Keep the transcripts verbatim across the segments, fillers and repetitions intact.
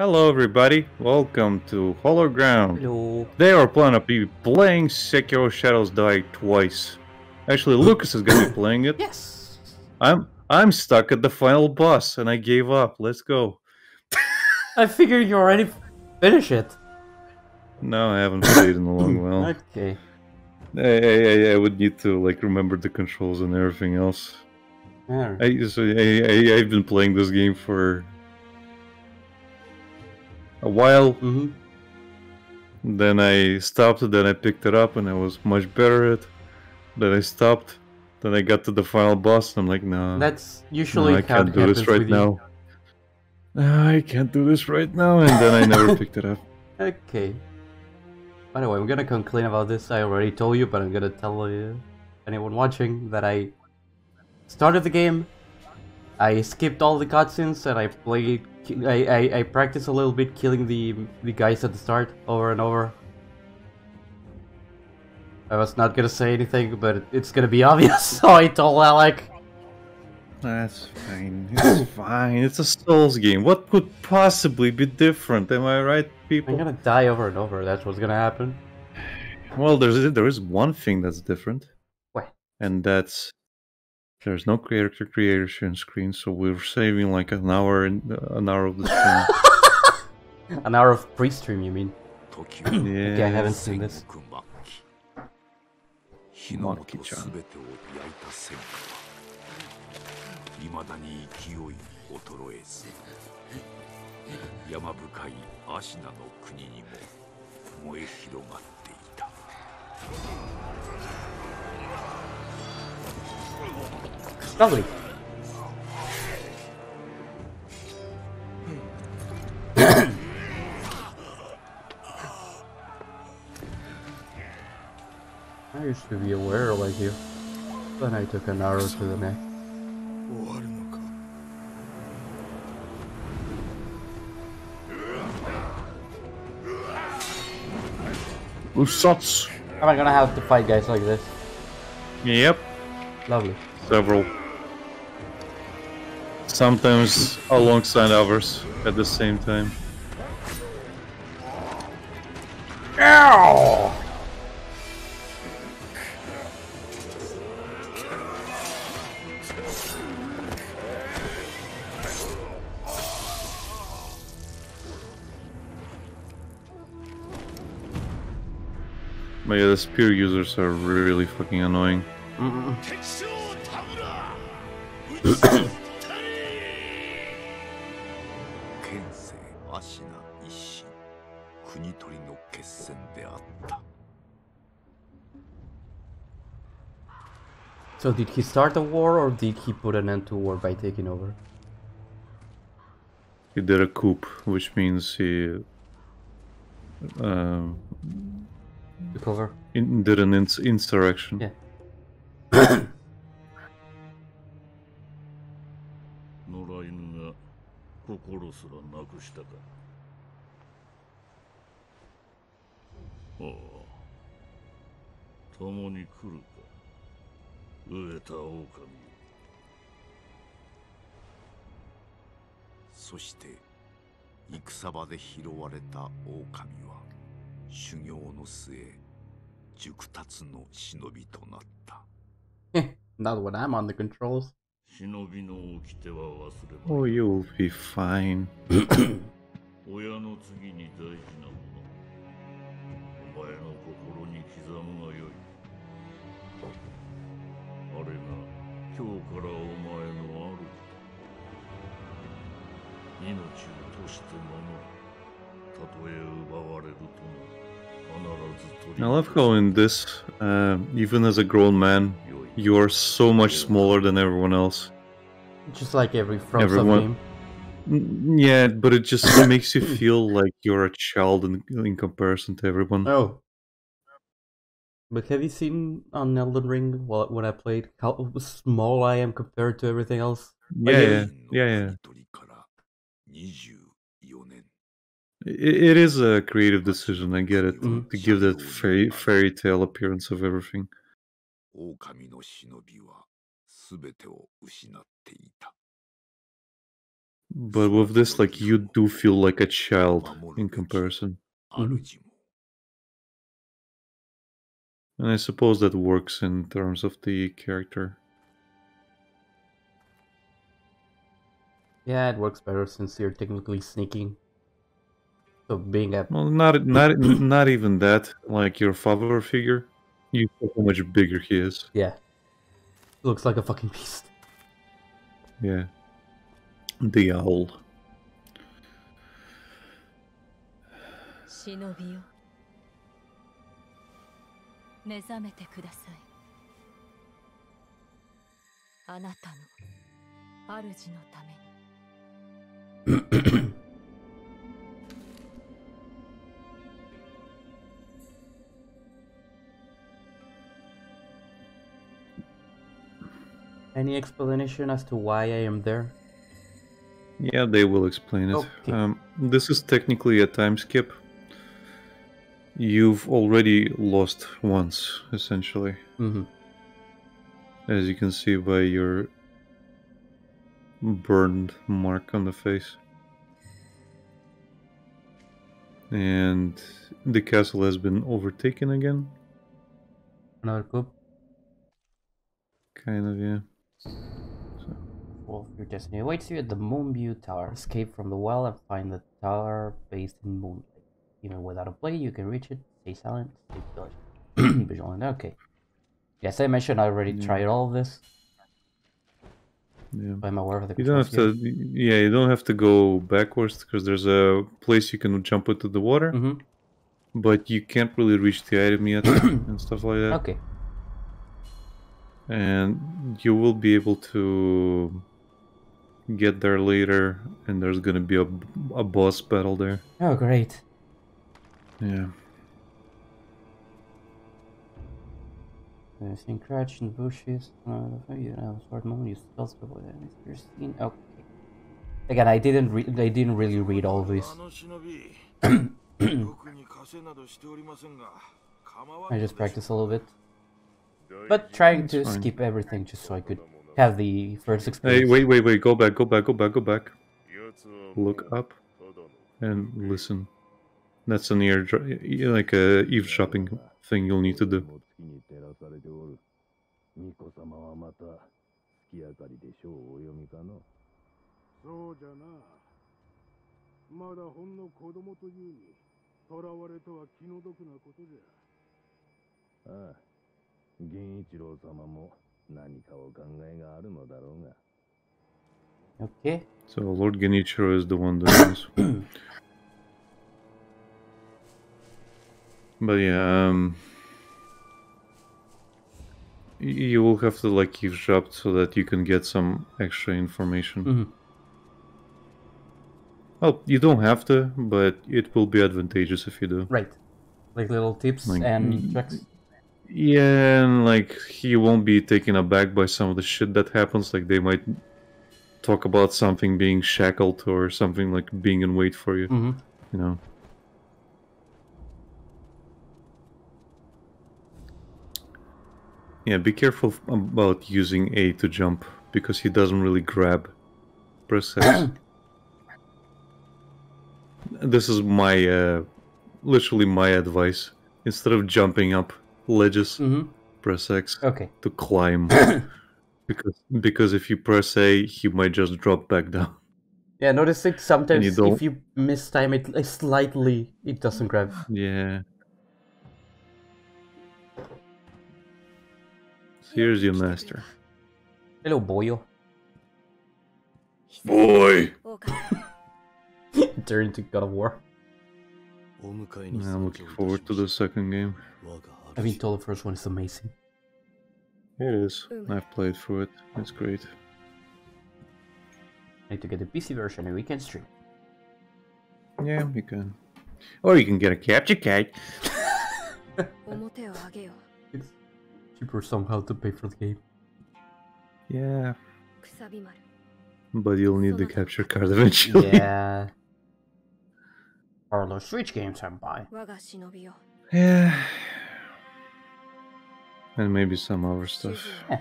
Hello everybody, welcome to Hollow Ground. Hello. Today we're planning to be playing Sekiro: Shadows Die Twice. Actually, Lucas is gonna be playing it. Yes. I'm I'm stuck at the final boss and I gave up. Let's go. I figured you already finished it. No, I haven't played in a long while. Okay. I, I, I would need to like remember the controls and everything else. Yeah. I, so I, I I've been playing this game for a while, mm-hmm. Then I stopped, then I picked it up and I was much better at it, then I stopped, then I got to the final boss and I'm like, no, that's usually no, I can't do this right now. No, I can't do this right now, and then I never picked it up. Okay. By the way, I'm gonna complain about this, I already told you, but I'm gonna tell uh, anyone watching that I started the game, I skipped all the cutscenes and I played, I, I, I practiced a little bit killing the, the guys at the start over and over. I was not gonna say anything, but it's gonna be obvious, so I told Alec. That's fine, it's fine, it's a Souls game, what could possibly be different, am I right, people? I'm gonna die over and over, that's what's gonna happen. Well, there's, there is one thing that's different. What? And that's... there's no character creation screen, so we're saving like an hour in, uh, an hour of the stream. An hour of pre-stream, you mean? Yeah. Okay, I haven't seen this. Maki-chan. Lovely. I used to be a warrior like you, then I took an arrow to the neck. Usatsu. Am I gonna have to fight guys like this? Yep. Lovely. Several. Sometimes alongside others at the same time. Ow! But yeah, the spear users are really fucking annoying. Mm-mm. So did he start a war or did he put an end to war by taking over? He did a coup, which means he uh, took over. In, did an ins insurrection. Yeah. Not when I'm on the controls. Oh, you'll be fine. I love how in this, uh, even as a grown man, you are so much smaller than everyone else. Just like every FromSoftware game. Yeah, but it just makes you feel like you're a child in, in comparison to everyone. Oh. But have you seen on Elden Ring, well, when I played, how small I am compared to everything else? Yeah, like, yeah, yeah, yeah. It, it is a creative decision, I get it, mm-hmm. to give that fairy, fairy tale appearance of everything. But with this, like, you do feel like a child in comparison. And I suppose that works in terms of the character. Yeah, it works better since you're technically sneaking. So being a... Well, not, not, not even that. Like, your father figure, you know how much bigger he is. Yeah. Looks like a fucking beast. Yeah. The owl. Shinobi, nezamete kudasai. Anata no aruji no tame ni. Any explanation as to why I am there? Yeah, they will explain it. Okay. Um, this is technically a time skip. You've already lost once, essentially. Mm-hmm. As you can see by your burned mark on the face. And the castle has been overtaken again. Another coup? Kind of, yeah. Well, your destiny awaits you at the Moonview Tower. Escape from the well and find the tower based in Moonlight. Even without a play, you can reach it. Stay silent, stay vigilant. vigilant. Okay. Yes, I mentioned I already yeah. tried all of this. Yeah. I'm aware of the. You don't have to. Yeah, you don't have to go backwards because there's a place you can jump into the water, mm-hmm. but you can't really reach the item yet and stuff like that. Okay. And you will be able to get there later, and there's gonna be a, a boss battle there. Oh, great. Yeah. I've seen crouch in the bushes. You don't have a sword moment, you spells before that. You're seen. Okay. Again, I didn't read, I didn't really read all this. I just practiced a little bit. But trying to Fine. skip everything just so I could have the first experience. Hey, wait, wait, wait, go back, go back, go back, go back. Look up and listen. That's an ear, like a eavesdropping thing you'll need to do. Ah. Okay. So Lord Genichiro is the one that is. But yeah, um, you will have to like eavesdrop so that you can get some extra information. Mm-hmm. Well, you don't have to, but it will be advantageous if you do. Right. Like little tips like, and tricks. Yeah, and like he won't be taken aback by some of the shit that happens. Like they might talk about something being shackled or something like being in wait for you. Mm-hmm. You know. Yeah, be careful about using A to jump because he doesn't really grab. Press S. This is my, uh, literally my advice. Instead of jumping up ledges, mm-hmm. press X okay. to climb, because because if you press A, you might just drop back down. Yeah, notice it sometimes you if you mistime it slightly, it doesn't grab. Yeah. Here's your master. Hello, boyo. Boy. Turn to God of War. Yeah, I'm looking forward to the second game. I've been told the first one is amazing. It is. I've played through it. It's great. I need to get the P C version and we can stream. Yeah, you can. Or you can get a capture card. It's cheaper somehow to pay for the game. Yeah. But you'll need the capture card eventually. Yeah. Or those Switch games I'm buying. Yeah. And maybe some other stuff. Yeah.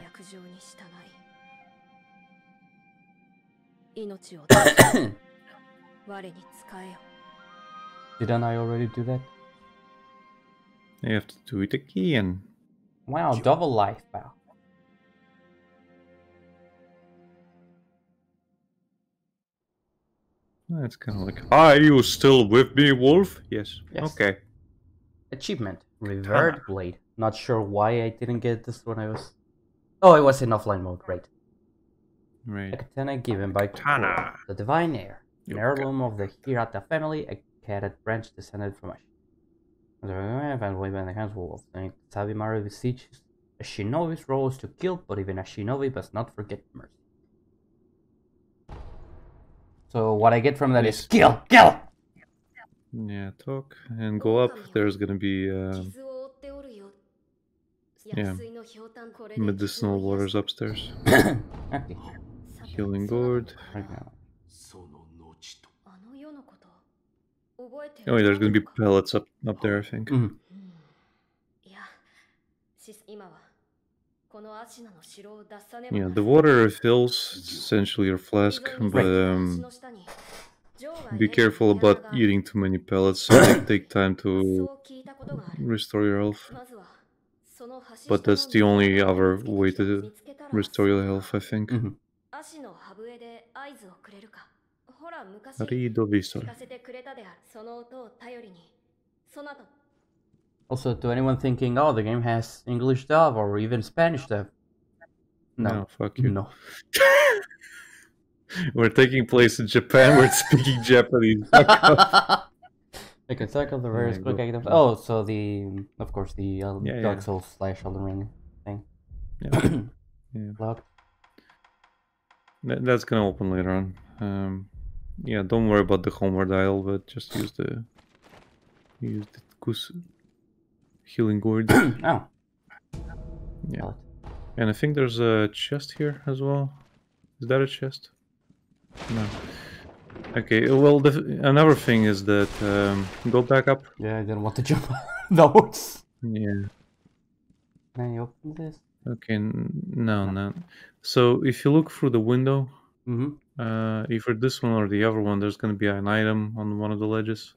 Didn't I already do that? You have to do it again. Wow, double life, wow. That's kind of like... Are you still with me, Wolf? Yes. Yes. Okay. Achievement. Revert Blade. Not sure why I didn't get this when I was... Oh, I was in offline mode, right. Right. A katana given by Kuro, the divine heir. An heirloom of the Hirata family, a cadet branch descended from Ashina. And when the hands were off, Savimari beseeches a shinobi's roles to kill, but even a shinobi must not forget mercy. So what I get from that is kill, kill. Yeah, talk and go up. There's gonna be uh, yeah, medicinal waters upstairs. Okay. Healing gourd. Oh, wait, there's gonna be pellets up up there, I think. Mm-hmm. Yeah, the water fills, it's essentially your flask, but um, be careful about eating too many pellets, so take time to restore your health. But that's the only other way to restore your health, I think. Mm-hmm. Also, to anyone thinking, oh, the game has English dub or even Spanish dub. No, no fuck you. No. We're taking place in Japan, we're speaking Japanese. They can cycle the various quick items. Oh, so the, of course, the um, yeah, Dark yeah. Souls slash Elden Ring thing. Yeah. Yeah. That, that's gonna open later on. Um, yeah, don't worry about the Homeward Isle, but just use the, use the Kus. Healing gourd. Oh. Yeah. And I think there's a chest here as well. Is that a chest? No. Okay, well, the, another thing is that... Um, go back up. Yeah, I didn't want to jump those. Yeah. Can I open this? Okay, no, no. So, if you look through the window, mm-hmm. uh, either this one or the other one, there's going to be an item on one of the ledges.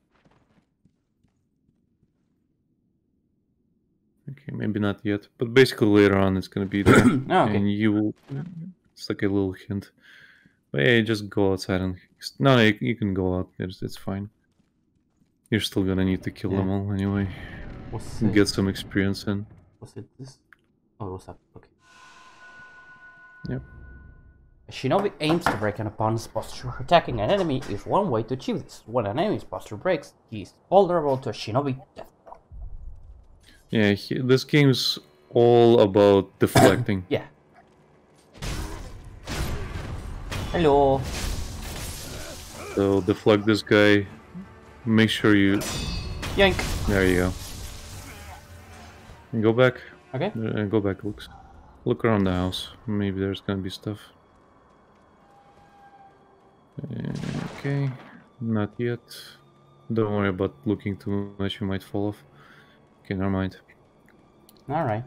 Okay, maybe not yet, but basically later on it's gonna be there, oh, okay. And you will. It's like a little hint. But yeah, just go outside and no, no, you, you can go out. It's it's fine. You're still gonna need to kill yeah. them all anyway. What's it? Get some experience in. What's it? This? Oh, what's that? Okay. Yep. Shinobi aims to break an opponent's posture. Attacking an enemy is one way to achieve this. When an enemy's posture breaks, he is vulnerable to a shinobi death. Yeah, he, this game's all about deflecting. Yeah. Hello. So deflect this guy. Make sure you. Yank. There you go. And go back. Okay. Uh, go back, Lucas. Look around the house. Maybe there's gonna be stuff. Okay. Not yet. Don't worry about looking too much. You might fall off. Okay, never mind. Alright.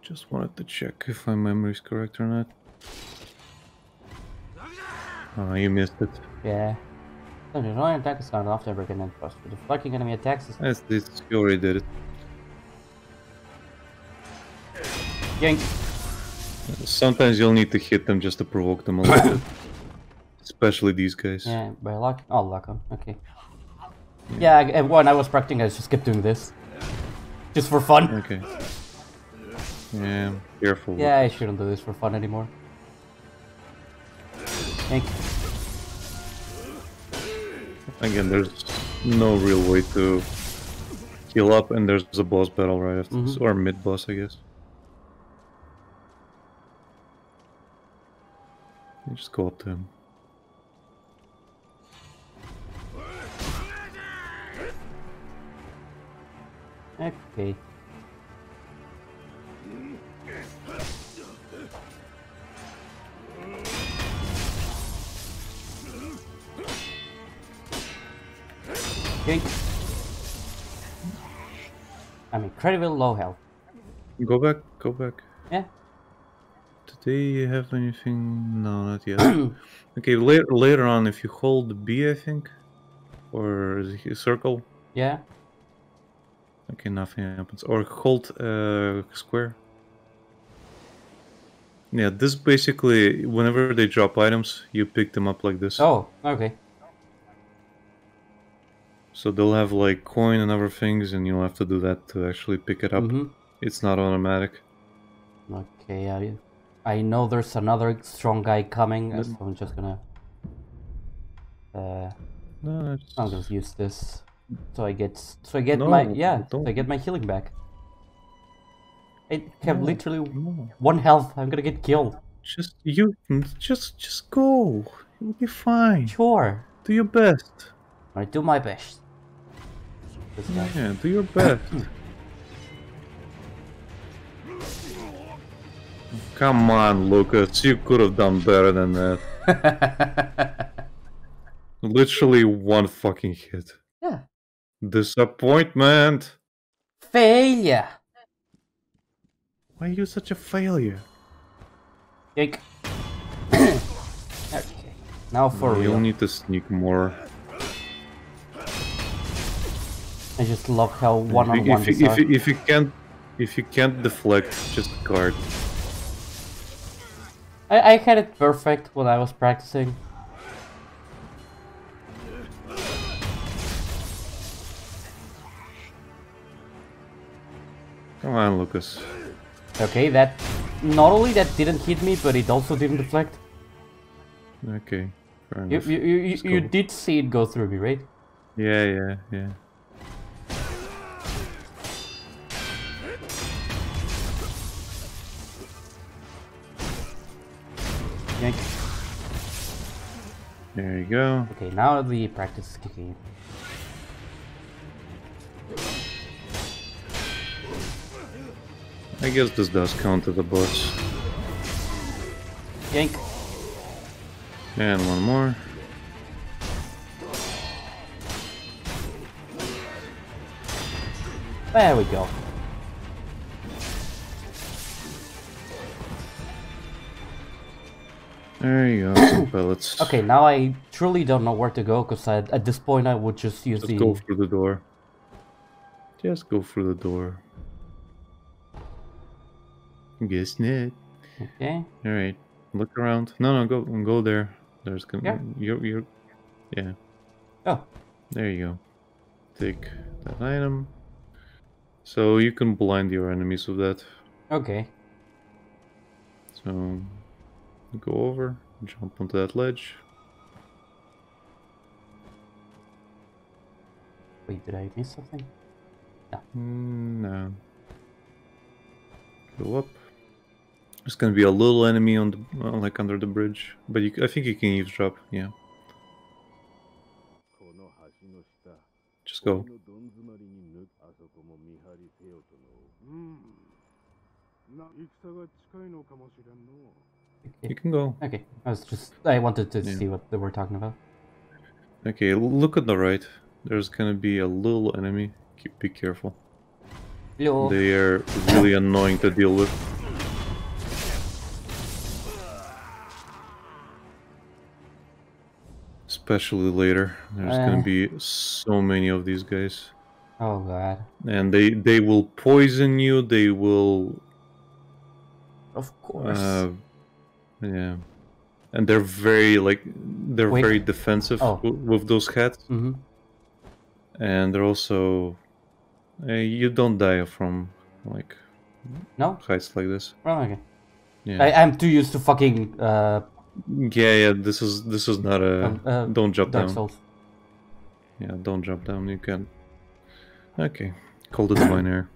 Just wanted to check if my memory is correct or not. Oh, you missed it. Yeah. The annoying attack is not after breaking end post. The fucking enemy attacks is. That's this, you already did it. Yank! Sometimes you'll need to hit them just to provoke them a little bit. Especially these guys. Yeah, by luck. Oh, luck them. Okay. Yeah, and when I was practicing, I just kept doing this. Just for fun. Okay. Yeah, careful. Yeah, I shouldn't do this for fun anymore. Thank you. Again, there's no real way to heal up, and there's a boss battle right after mm-hmm. this, or mid-boss, I guess. You just go up to him. Okay. Okay. I'm incredibly low health. Go back, go back. Yeah. today you have anything? No, not yet. Okay, later, later on, if you hold B, I think, or the circle. Yeah. Okay, nothing happens. Or hold uh, square. Yeah, this basically, whenever they drop items, you pick them up like this. Oh, okay. So they'll have like coin and other things, and you'll have to do that to actually pick it up. Mm-hmm. It's not automatic. Okay, I, I know there's another strong guy coming, no. So I'm just gonna... Uh, no, just... I'll just use this. So I get, so I get no, my, yeah, don't. So I get my healing back. I have no, literally no. one health. I'm gonna get killed. Just you, just just go. You'll be fine. Sure. Do your best. I do my best. Yeah, do your best. Come on, Lucas. You could have done better than that. Literally one fucking hit. Yeah. Disappointment. Failure. Why are you such a failure? Yik. Okay. Now for real. You'll need to sneak more. I just love how one-on-one. If, if, if, if you can't, if you can't deflect, just guard. I, I had it perfect when I was practicing. Come on, Lucas. Okay, that... Not only that didn't hit me, but it also didn't deflect. Okay, fair enough. You, you, you, you did see it go through me, right? Yeah, yeah, yeah. Yank. There you go. Okay, now the practice is kicking in. I guess this does count as a boss. Yank. And one more. There we go. There you go, some pellets. Okay, now I truly don't know where to go, because at this point I would just use just the... Just go through the door. Just go through the door. Guess not. Okay. All right. Look around. No, no, go, go there. There's gonna. Yeah. You're, you're, yeah. Oh. There you go. Take that item. So you can blind your enemies with that. Okay. So, go over. Jump onto that ledge. Wait, did I miss something? No. Mm, no. Go up. There's gonna be a little enemy on the, uh, like under the bridge, but you, I think you can eavesdrop. Yeah. Just go. Okay. You can go. Okay. I was just. I wanted to yeah. see what they were talking about. Okay. Look at the right. There's gonna be a little enemy. Keep, be careful. Hello. They are really annoying to deal with. Especially later, there's uh, gonna be so many of these guys. Oh god! And they they will poison you. They will. Of course. Uh, yeah, and they're very like they're Wait. very defensive oh. with those hats, mm-hmm. and they're also uh, you don't die from like no heights like this. Oh, okay. Yeah. I, I'm too used to fucking. Uh... Yeah, yeah. This is this is not a um, uh, don't jump Dark down. Souls. Yeah, don't jump down. You can. Okay, call the divine air.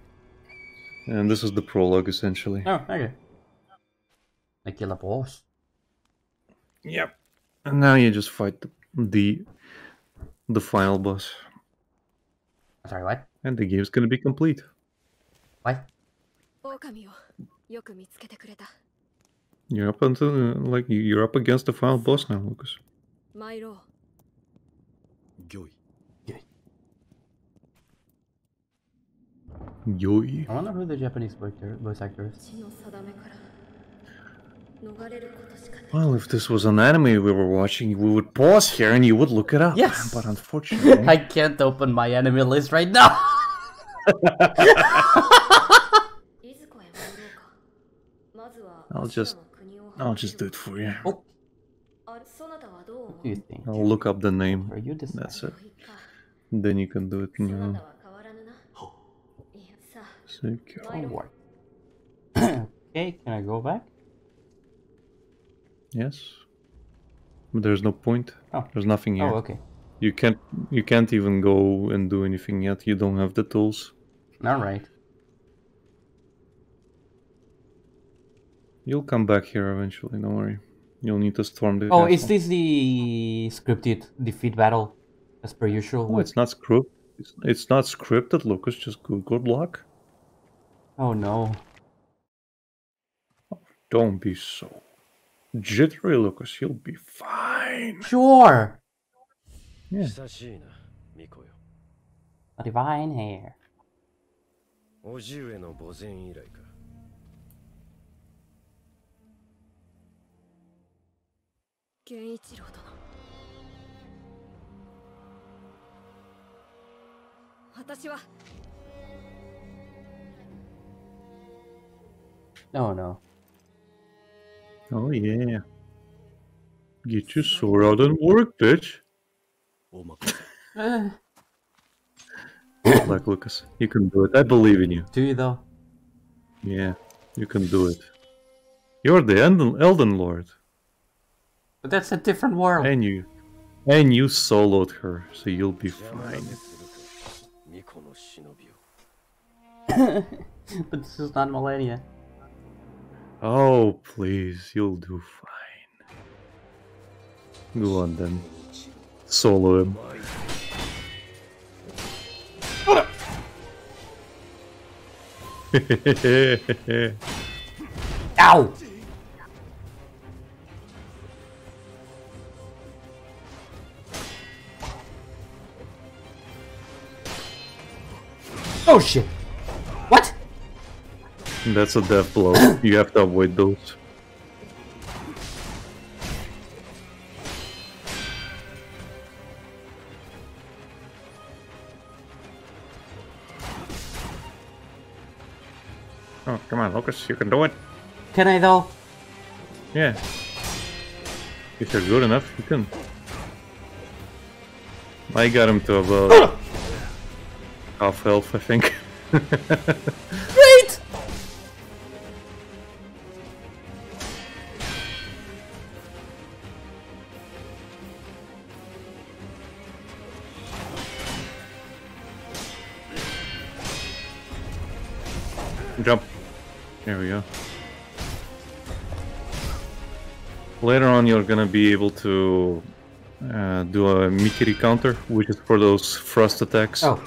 And this is the prologue essentially. Oh, okay. I kill a boss. Yep. And now you just fight the the, the final boss. Sorry, what? And the game's gonna be complete. What? You're up until like you're up against the final boss now, Lucas. Joy. Joy. I wonder who the Japanese voice actor is. Well, if this was an anime we were watching, we would pause here and you would look it up. Yes. But unfortunately... I can't open my anime list right now. I'll just... I'll just do it for you. Oh. What do you think? I'll look up the name. Are you deciding? That's it. Then you can do it now. Oh. Secure. Okay, can I go back? Yes. But there's no point. Oh. There's nothing here. Oh, okay. You can't you can't even go and do anything yet. You don't have the tools. Alright. You'll come back here eventually, don't worry. You'll need to storm the... Oh, castle. Is this the scripted defeat battle? As per usual? Oh, it's not scripted. It's, it's not scripted, Lucas. Just good, good luck. Oh, no. Oh, don't be so... jittery, Lucas. You'll be fine. Sure. Yeah. A divine hair. Oh no. Oh yeah. Get your sword out and work, bitch. Like Lucas, you can do it. I believe in you. Do you though? Yeah, you can do it. You're the Elden Lord. But that's a different world. And you, and you soloed her, so you'll be fine. But this is not Millennia. Oh please, you'll do fine. Go on then. Solo him. Ow! Oh shit! What? That's a death blow. You have to avoid those. Oh, come on, Lucas, you can do it. Can I though? Yeah. If you're good enough, you can. I got him to about uh, half health, I think. Great! Jump. There we go. Later on you're gonna be able to uh, do a Mikiri counter, which is for those thrust attacks. Oh.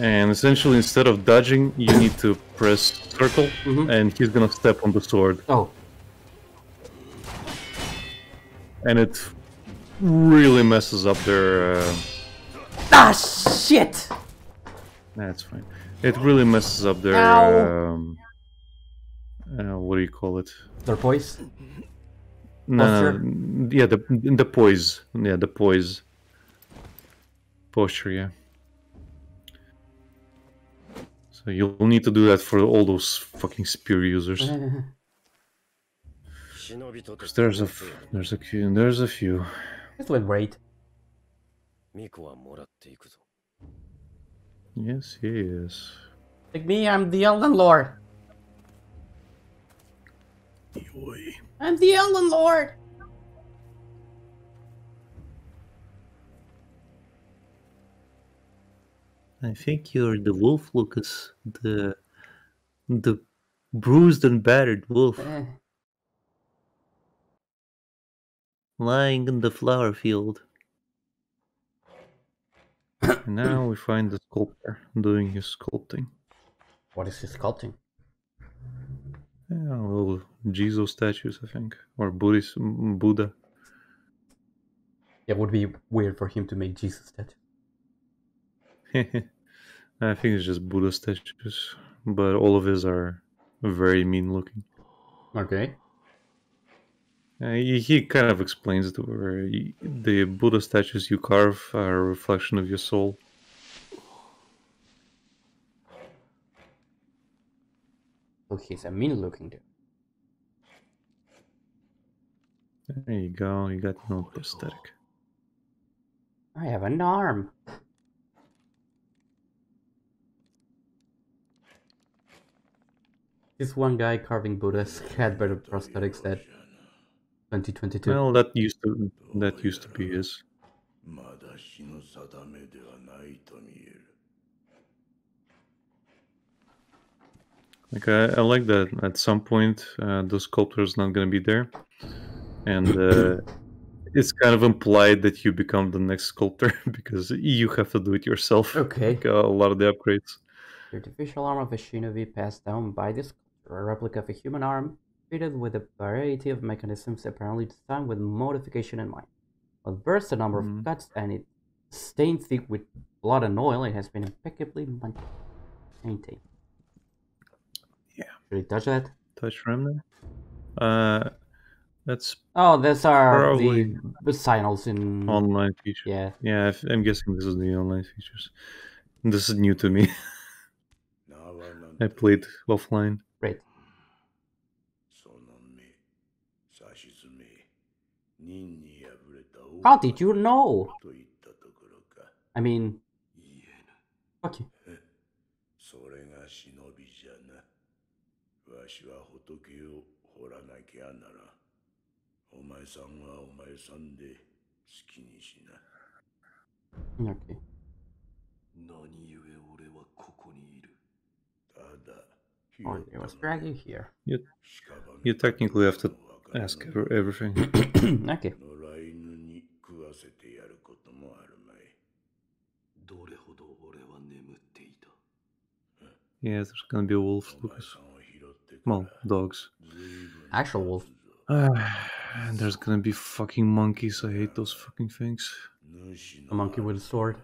And essentially instead of dodging, you need to press circle, mm-hmm. and he's gonna step on the sword. Oh. And it really messes up their... Uh... Ah, shit! That's fine. It really messes up their... Um, uh, what do you call it? Their poise? No, no, yeah, the, the poise. Yeah, the poise. Posture, yeah. So you'll need to do that for all those fucking spear users. Because there's a, there's a few, and there's a few. It went great. Yes, he is. Like me, I'm the Elden Lord. Yoy. I'm the Elden Lord. I think you're the wolf, Lucas. The the bruised and battered wolf. Uh. Lying in the flower field. Now we find the sculptor doing his sculpting. What is his sculpting? Yeah, little Jizo statues, I think. Or Buddhist, Buddha. It would be weird for him to make Jesus statues. I think it's just Buddha statues, but all of his are very mean looking. Okay. Uh, he, he kind of explains it, where he, the Buddha statues you carve are a reflection of your soul. Oh, he's a mean-looking dude. There you go, you got no prosthetic. I have an arm! This one guy carving Buddhas had better prosthetics than twenty twenty-two. Well, that used to, that used to be his. Like, I, I like that at some point uh, the sculptor is not going to be there. And uh, it's kind of implied that you become the next sculptor because you have to do it yourself. Okay. Like, uh, a lot of the upgrades. The artificial arm of a shinobi passed down by this sculptor, a replica of a human arm, fitted with a variety of mechanisms, apparently designed with modification in mind. While it bursts a number mm. of cuts and it stained thick with blood and oil, it has been impeccably maintained. Yeah. Should we touch that? Touch remnant? Uh. That's oh, these are the signals in online features. Yeah, yeah. I'm guessing this is the online features. This is new to me. no, no, no, no. I played offline. Right. How did you know? I mean, fuck you. Okay. Oh, they must drag you here. You, you technically have to ask for everything. Okay. Yeah, there's gonna be a wolf, Lucas. Well, dogs. Actual wolf. Uh, and there's gonna be fucking monkeys. I hate those fucking things. A monkey with a sword.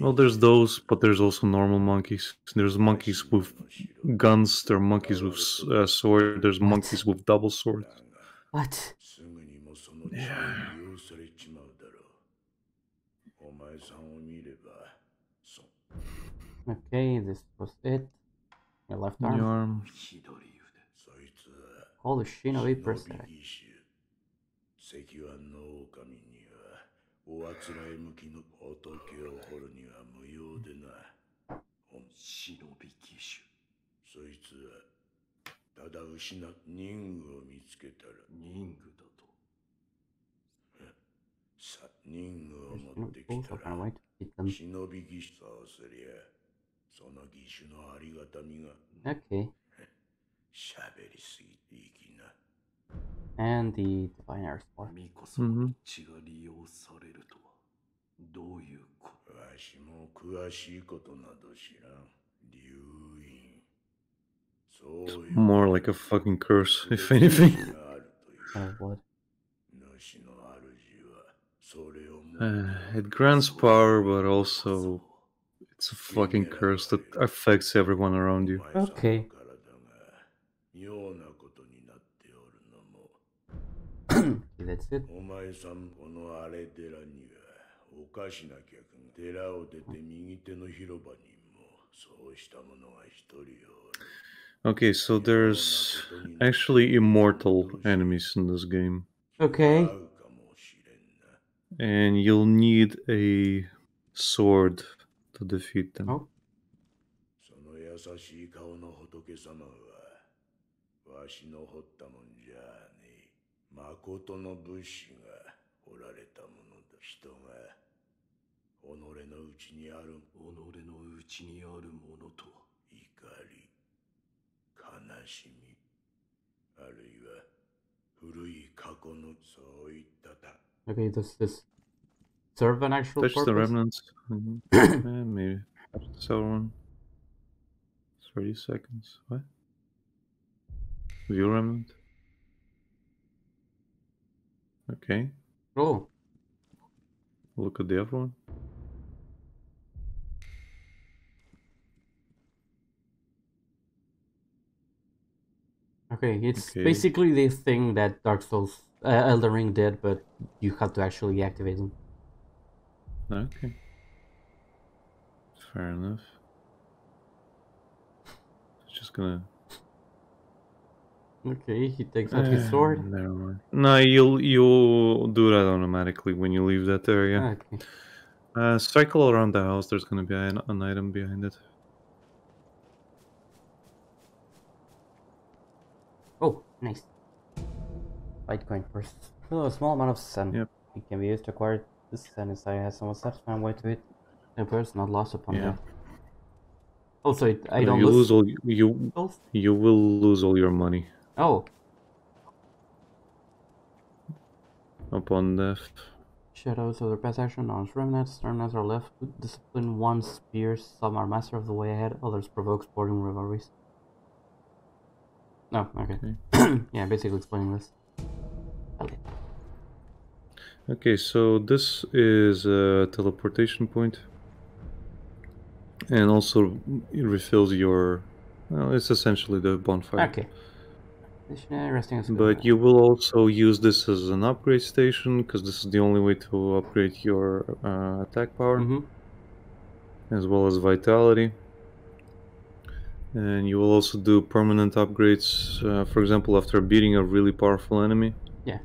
Well, there's those, but there's also normal monkeys. There's monkeys with guns. There are monkeys with uh, sword. There's what? Monkeys with double swords. What? Yeah. Okay, this was it. My left arm. Your arm. All the shinobi percent. Okay. And the divine earth form. Mm-hmm. It's more like a fucking curse, if anything. uh, what? Uh, it grants power, but also it's a fucking curse that affects everyone around you. Okay. That's it. Okay, so there's actually immortal enemies in this game. Okay. And you'll need a sword to defeat them. Oh. Okay, does this serve an actual purpose? Touch the remnants. Mm-hmm. Yeah, maybe. Touch the one. thirty seconds. What? View remnant? Okay. Oh. Look at the other one. Okay, it's okay. basically the thing that Dark Souls, uh, Elden Ring did, but you have to actually activate them. Okay. Fair enough. It's just gonna... Okay, he takes out uh, his sword. Never mind. No, you'll you'll do that automatically when you leave that area. Okay. Uh, cycle around the house. There's gonna be an, an item behind it. Oh, nice. Litecoin first. Oh, a small amount of sun. Yep. It can be used to acquire this sun inside. It has somewhat satisfying way to it. The person not lost upon yeah. that. Also, it, I don't you lose all you. You will lose all your money. Oh. Upon death. Shadows of their past action, arms remnants, remnants are left with discipline, one spears, some are master of the way ahead, others provoke sporting rivalries. No, oh, okay. okay. Yeah, basically explaining this. Okay. Okay, so this is a teleportation point. And also it refills your, well, it's essentially the bonfire. Okay. But you will also use this as an upgrade station, because this is the only way to upgrade your uh, attack power, mm-hmm. as well as vitality. And you will also do permanent upgrades, uh, for example, after beating a really powerful enemy. Yeah.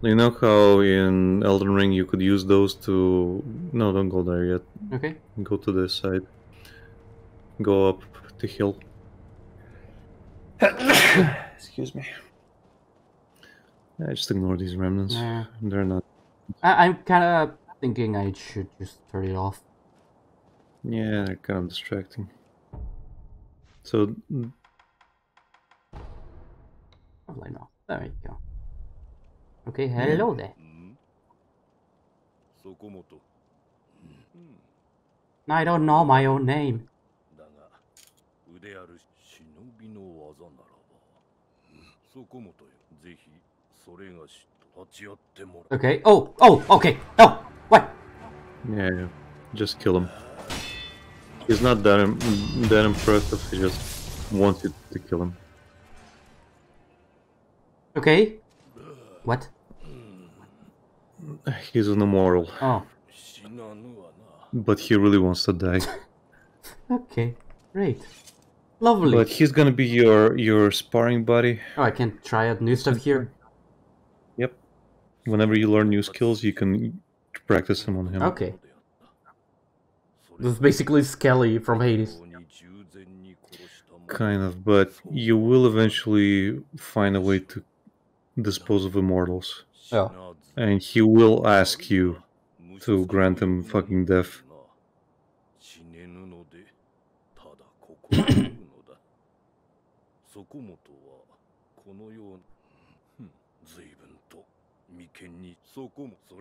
You know how in Elden Ring you could use those to... No, don't go there yet. Okay. Go to this side. Go up the hill. Excuse me. I just ignore these remnants. Nah. They're not. I I'm kind of thinking I should just turn it off. Yeah, they're kind of distracting. So. Probably not. There we go. Okay, hello yeah. there. I don't know my own name. Okay. Oh, oh, okay. Oh, what? Yeah, yeah. Just kill him. He's not that im that impressive. He just wants you to kill him. Okay. What? He's an immoral. Oh. But he really wants to die. Okay. Great. Lovely. But he's gonna be your your sparring buddy. Oh, I can try out new stuff here. Yep. Whenever you learn new skills, you can practice them on him. Okay. This is basically Skelly from Hades. Kind of, but you will eventually find a way to dispose of immortals. Oh. And he will ask you to grant him fucking death. Okay. Let's talk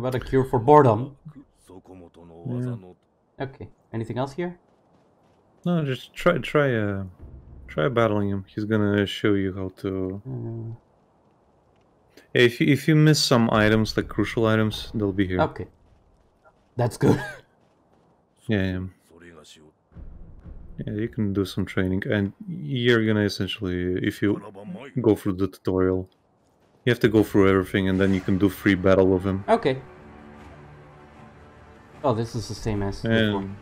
about a cure for boredom. Yeah. Okay. Anything else here? No, just try try uh try battling him. He's gonna show you how to. Mm. If you, if you miss some items, like crucial items, they'll be here. Okay, that's good. Yeah, yeah, yeah. You can do some training, and you're gonna essentially, if you go through the tutorial, you have to go through everything, and then you can do free battle with him. Okay. Oh, this is the same as and... before.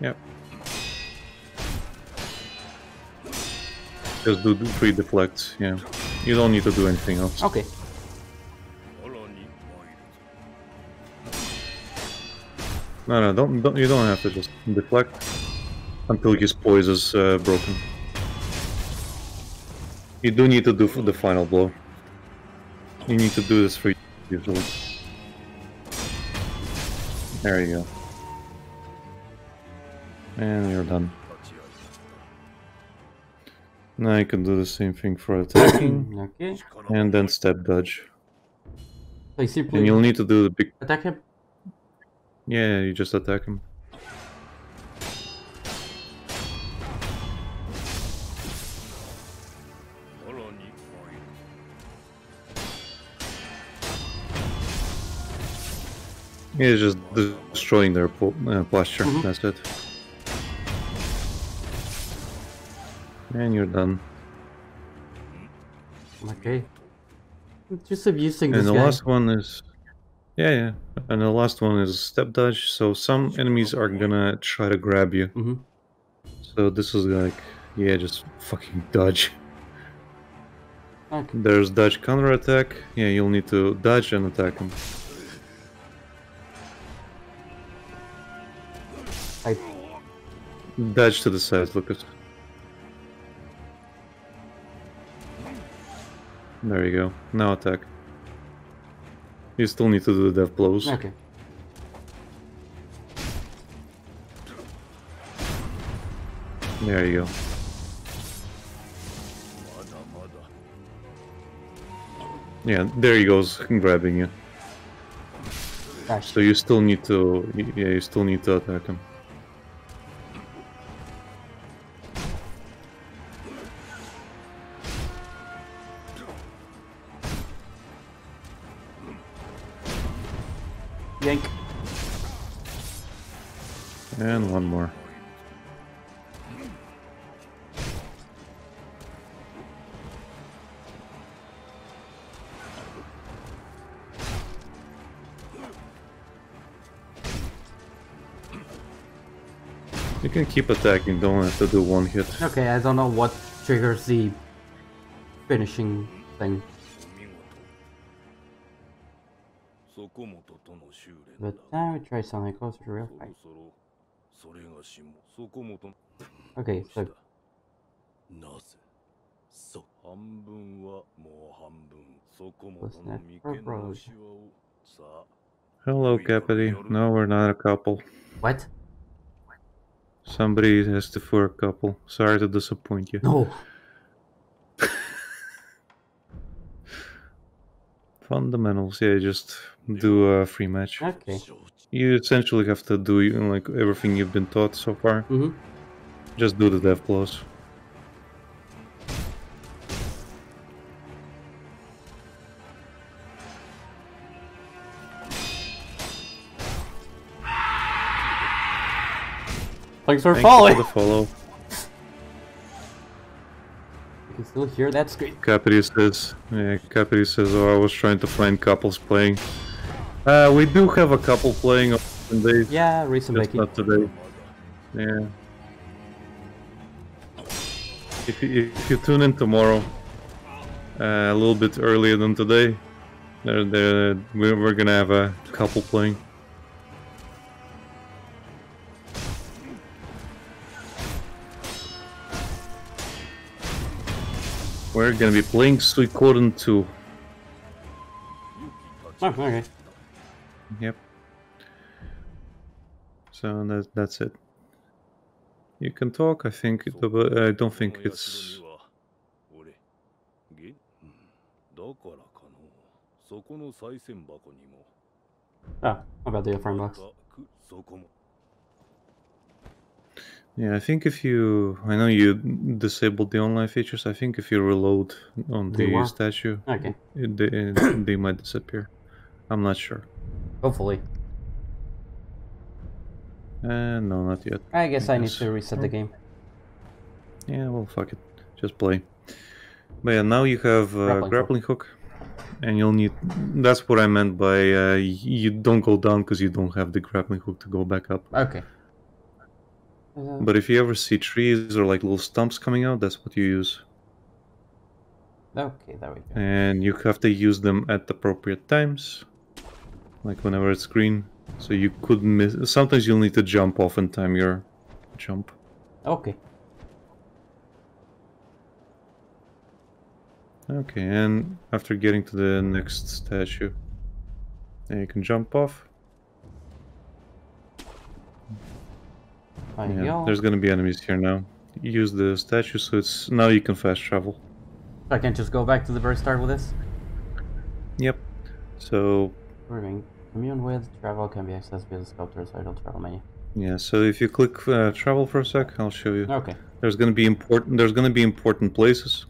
Yep. Just do three deflects, yeah. You don't need to do anything else. Okay. No, no, don't, don't, you don't have to just deflect until his poise is uh, broken. You do need to do the final blow. You need to do this for usually. There you go. And you're done. Now you can do the same thing for attacking, okay. and then step dodge. So simply and you'll need to do the big... Attack him? Yeah, you just attack him. He's just destroying their uh, posture. Mm-hmm. That's it. And you're done. Okay. Just abusing this guy. And the last one is... Yeah, yeah. And the last one is step dodge. So some enemies are gonna try to grab you. Mm-hmm. So this is like... Yeah, just fucking dodge. Okay. There's dodge counter attack. Yeah, you'll need to dodge and attack him. I... Dodge to the side, Lucas. There you go. Now attack. You still need to do the death blows. Okay. There you go. Yeah, there he goes, grabbing you. Gosh. So you still need to, yeah, you still need to attack him. Yank. And one more. You can keep attacking, don't have to do one hit. Okay, I don't know what triggers the finishing thing. But now we try something closer to real fight. Okay, so... Hello, Capity. No, we're not a couple. What? Somebody has to for a couple. Sorry to disappoint you. No. Fundamentals, yeah, just do a free match. Okay. You essentially have to do you know, like everything you've been taught so far. Mm-hmm. Just do the death blows. Thanks for Thanks following. For the follow. You can still hear that scream. Capri says, yeah, Capri says, oh, I was trying to find couples playing. Uh, we do have a couple playing on Sundays. Yeah, recently. Just not today. Yeah. If you, if you tune in tomorrow, uh, a little bit earlier than today, they're, they're, we're gonna have a couple playing. We're gonna be playing Suikoden two. Oh, okay. Yep. So that, that's it. You can talk, I think, but I don't think it's... Ah, about the frame box. Yeah, I think if you... I know you disabled the online features. I think if you reload on the yeah. statue, okay. they, they might disappear. I'm not sure. Hopefully. Uh, no, not yet. I guess I, I guess. need to reset the game. Yeah, well, fuck it. Just play. But yeah, now you have uh, grappling, grappling hook. hook. And you'll need... That's what I meant by uh, you don't go down because you don't have the grappling hook to go back up. Okay. But if you ever see trees or like little stumps coming out, that's what you use. Okay, there we go. And you have to use them at appropriate times, like whenever it's green. So you could miss. Sometimes you'll need to jump off and time your jump. Okay. Okay, and after getting to the next statue, then you can jump off. Yeah, go. There's gonna be enemies here now. Use the statue, so it's now you can fast travel. I can just go back to the very start with this. Yep. So. Commune with travel can be accessed via the sculptor's idle travel menu. Yeah. So if you click uh, travel for a sec, I'll show you. Okay. There's gonna be important. There's gonna be important places.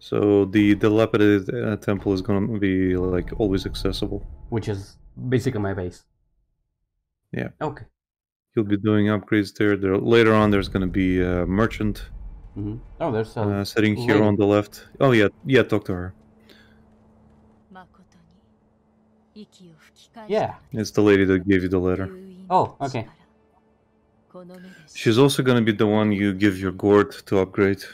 So the dilapidated uh, temple is gonna be like always accessible. Which is basically my base. Yeah. Okay. He'll be doing upgrades there. There later on, there's going to be a merchant. Mm-hmm. Oh, there's a uh, sitting here lady on the left. Oh yeah, yeah. Talk to her. Yeah. It's the lady that gave you the letter. Oh, okay. She's also going to be the one you give your gourd to upgrade. To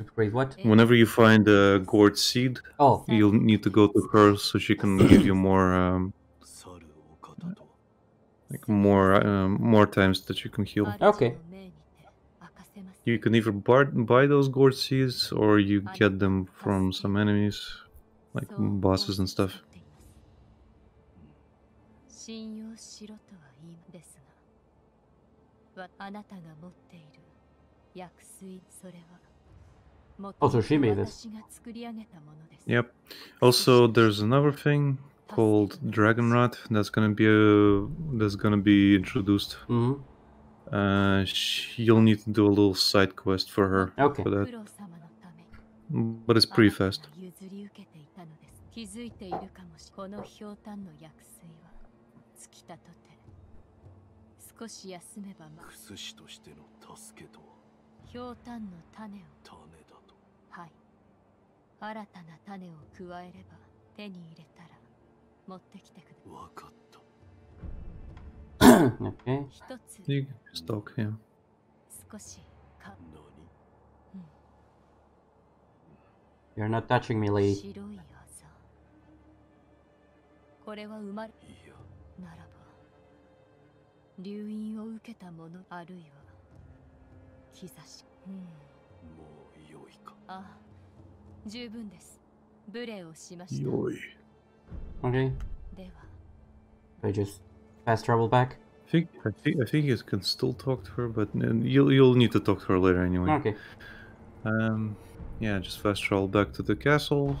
upgrade what? Whenever you find a gourd seed, oh, you'll need to go to her so she can give you more, um, like more, um, more times that you can heal. Okay. You can either buy those gourd seeds or you get them from some enemies, like bosses and stuff. Also, she made this. Yep. Also, there's another thing called Dragon Rod that's gonna be a, that's gonna be introduced. Mm-hmm. Uh, she, you'll need to do a little side quest for her. Okay. For that. But it's pretty fast. Okay. You can just talk, yeah. You're not touching me, lady. Okay. I just fast travel back. I think I think I think you can still talk to her, but you'll you'll need to talk to her later anyway. Okay. Um, yeah, just fast travel back to the castle,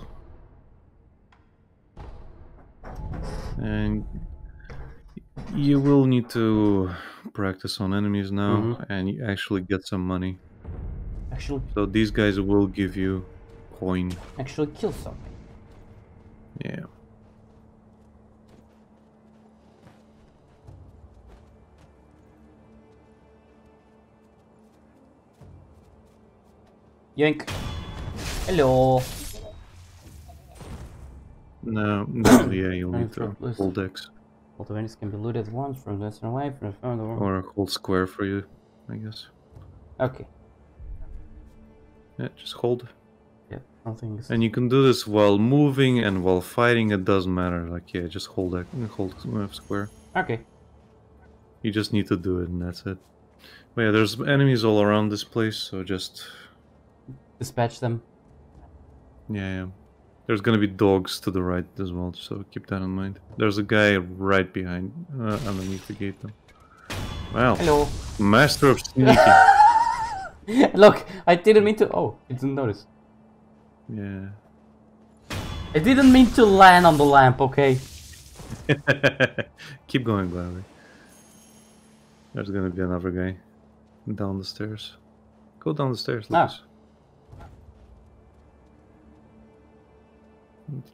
and you will need to practice on enemies now, mm-hmm, and you actually get some money. Actually, so these guys will give you coin. Actually, kill something. Yeah. Yank. Hello. No, no, yeah, you'll need to hold X. All enemies can be looted once from this and away from the world. Or hold square for you, I guess. Okay. Yeah, just hold. Yeah, nothing. And you can do this while moving and while fighting. It doesn't matter. Like, yeah, just hold that. Hold square. Okay. You just need to do it, and that's it. But yeah, there's enemies all around this place, so just dispatch them. Yeah, yeah. There's gonna be dogs to the right as well, so keep that in mind. There's a guy right behind, uh, underneath the gate though. Wow. Hello. Master of sneaking. Look, I didn't mean to. Oh, I didn't notice. Yeah. I didn't mean to land on the lamp, okay? Keep going, Gladly. There's gonna be another guy down the stairs. Go down the stairs, Lucas. Ah.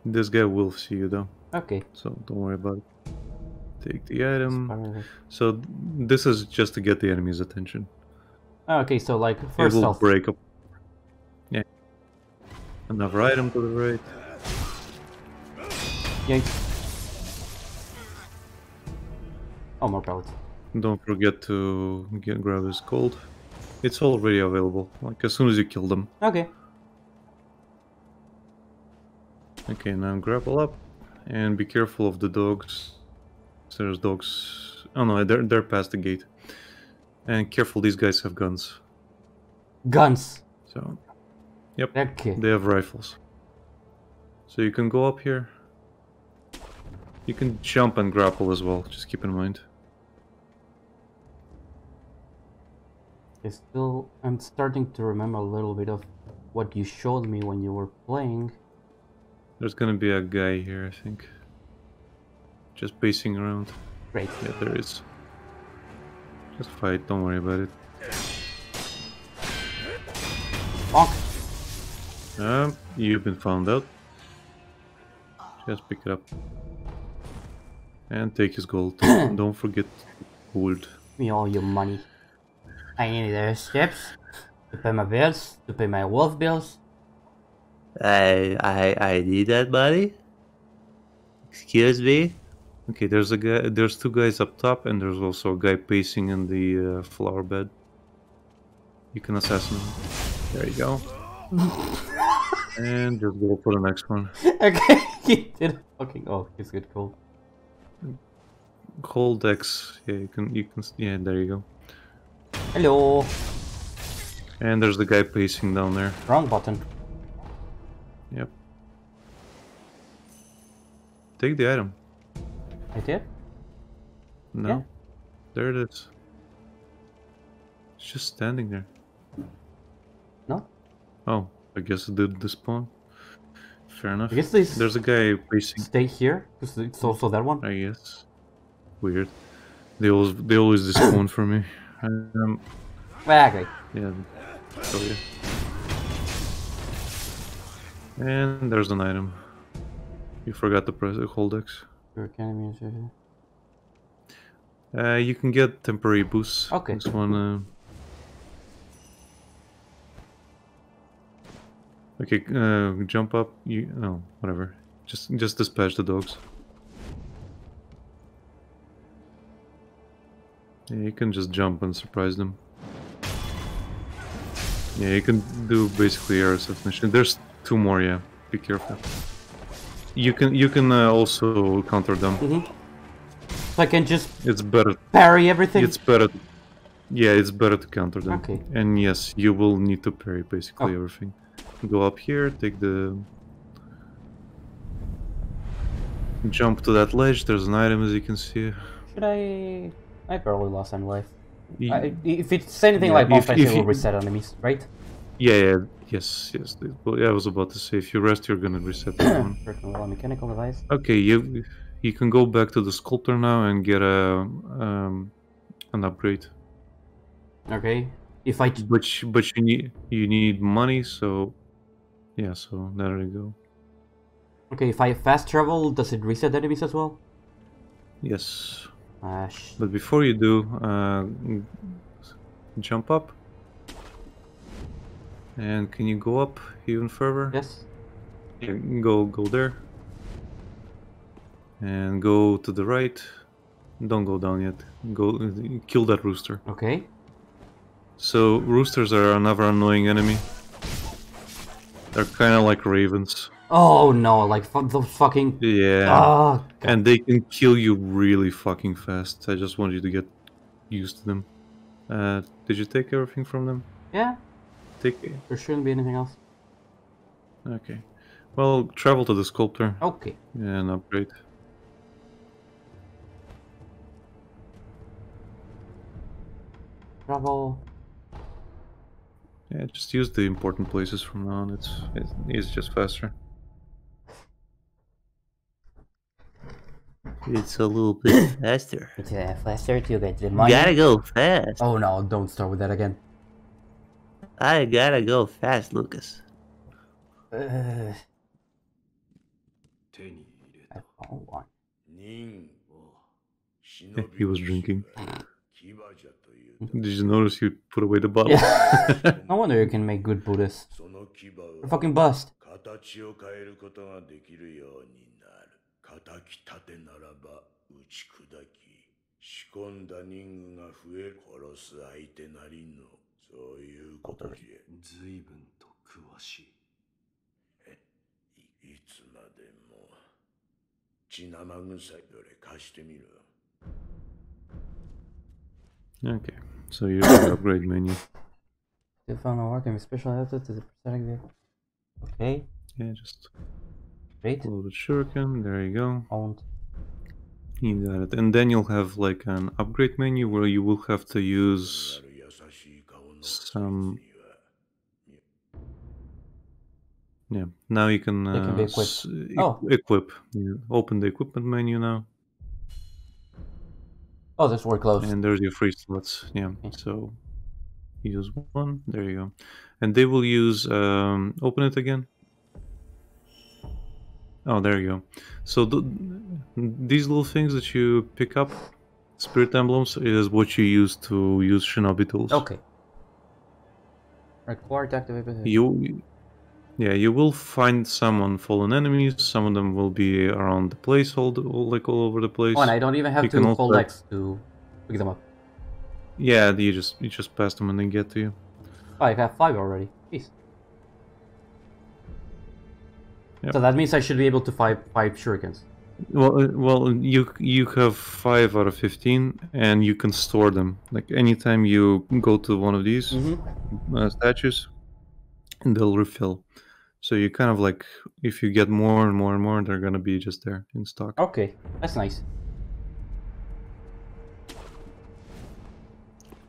This guy will see you though. Okay. So don't worry about it. Take the item. So this is just to get the enemy's attention. Oh, okay, so like first it will break up. Yeah. Another item to the right. Yank. Oh, more pellets. Don't forget to get grab his gold. It's already available. Like as soon as you kill them. Okay. Okay, now grapple up and be careful of the dogs. There's dogs. Oh no, they're they're past the gate. And careful, these guys have guns. Guns. So, yep. Okay. They have rifles. So you can go up here. You can jump and grapple as well. Just keep in mind. I still, I'm starting to remember a little bit of what you showed me when you were playing. There's gonna be a guy here, I think. Just pacing around. Great. Yeah, there is. Just fight, don't worry about it. Bonk! Um, you've been found out. Just pick it up. And take his gold. Don't forget gold. Me all your money. I need the steps to pay my bills, to pay my wolf bills. I I I need that money. Excuse me. Okay, there's a guy. There's two guys up top, and there's also a guy pacing in the uh, flower bed. You can assassinate him. There you go. And just go for the next one. Okay, he did fucking. Oh, he's good. Cool. Cold X. Yeah, you can. You can. Yeah, there you go. Hello. And there's the guy pacing down there. Wrong button. Yep. Take the item. I did? No. Yeah. There it is. It's just standing there. No? Oh, I guess it did despawn. Fair enough. I guess they There's a guy pacing. Stay here? Because it's also that one? I guess. Weird. They always, they always despawn for me. Um, okay. Yeah. So, yeah. And there's an item. You forgot to press hold X. Uh, you can get temporary boosts. Okay. This one. Uh... Okay, uh, jump up. You no, whatever. Just, just dispatch the dogs. Yeah, you can just jump and surprise them. Yeah, you can do basically air assassination. There's two more. Yeah, be careful. You can you can uh, also counter them. Mm-hmm. So I can just it's better parry everything. It's better. Yeah, it's better to counter them. Okay. And yes, you will need to parry basically oh. everything. Go up here, take the jump to that ledge. There's an item as you can see. Should I? I barely lost any life. You... I, if it's anything yeah, like offense, it will you... reset enemies, right? Yeah, yeah, yes, yes. Well, yeah, I was about to say, if you rest, you're gonna reset that one. Personal mechanical device. Okay, you you can go back to the sculptor now and get a um, an upgrade. Okay, if I. But but you need you need money, so yeah, so there you go. Okay, if I fast travel, does it reset enemies as well? Yes. Uh, but before you do, uh, jump up. And can you go up even further? Yes. Yeah, go go there. And go to the right. Don't go down yet. Go kill that rooster. Okay. So roosters are another annoying enemy. They're kind of like ravens. Oh no! Like f the fucking yeah. Oh, and they can kill you really fucking fast. I just want you to get used to them. Uh, did you take everything from them? Yeah. Take... There shouldn't be anything else. Okay. Well, travel to the sculptor. Okay. And upgrade. Travel. Yeah, just use the important places from now on. It's, it's, it's just faster. It's a little bit faster. It's uh, faster to get the money. You gotta go fast. Oh no, don't start with that again. I gotta go fast, Lucas. Uh, he was drinking. Did you notice you put away the bottle? Yeah. No wonder you can make good Buddhists. You're fucking bust. Okay, so you have the upgrade menu. You found a work and special adapted to the prosthetic vehicle. Okay. Yeah, just great. A little shuriken, there you go. Owned. You got it. And then you'll have like an upgrade menu where you will have to use some yeah now you can, uh, can equipped. E oh. equip yeah. Open the equipment menu now. Oh, this work close and there's your free slots. Yeah, okay. So use one, there you go, and they will use um open it again Oh, there you go. So the, these little things that you pick up, spirit emblems, is what you use to use shinobi tools. Okay. Required to activate it. You, yeah, you will find some on fallen enemies. Some of them will be around the place, all the, all, like all over the place. Oh, and I don't even have you to hold also... X to pick them up. Yeah, you just you just pass them and they get to you. Oh, I have five already. Peace. Yep. So that means I should be able to five five shurikens. Well, well, you you have five out of fifteen, and you can store them. Like anytime you go to one of these mm-hmm. uh, statues, and they'll refill. So you kind of like if you get more and more and more, they're gonna be just there in stock. Okay, that's nice.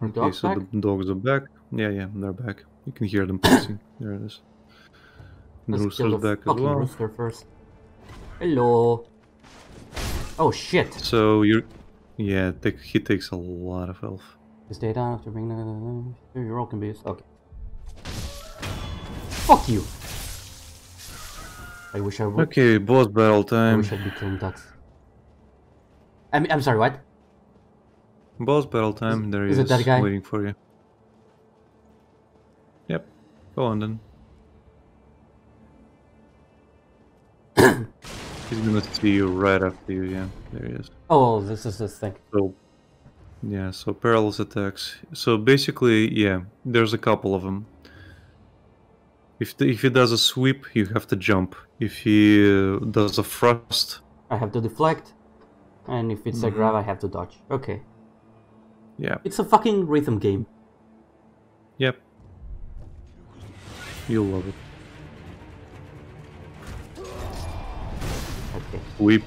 Okay, dogs so back? The dogs are back. Yeah, yeah, they're back. You can hear them pacing. There it is. The rooster's back as well. Rooster first. Hello. Oh shit. So you're, yeah, take, he takes a lot of health. Just stay down after bringing the. Your roll can be. Okay. Fuck you. I wish I would. Okay, boss battle time. I wish I'd be killing ducks. I'm I'm sorry. What? Boss battle time. Is, there he is. Is it that guy waiting for you? Yep. Go on then. He's gonna see you right after you, yeah, there he is. Oh, this is this thing. So, yeah, so perilous attacks. So basically, yeah, there's a couple of them. If the, if he does a sweep, you have to jump. If he uh, does a thrust... I have to deflect. And if it's mm-hmm. a grab, I have to dodge. Okay. Yeah. It's a fucking rhythm game. Yep. You'll love it. Okay. Weep.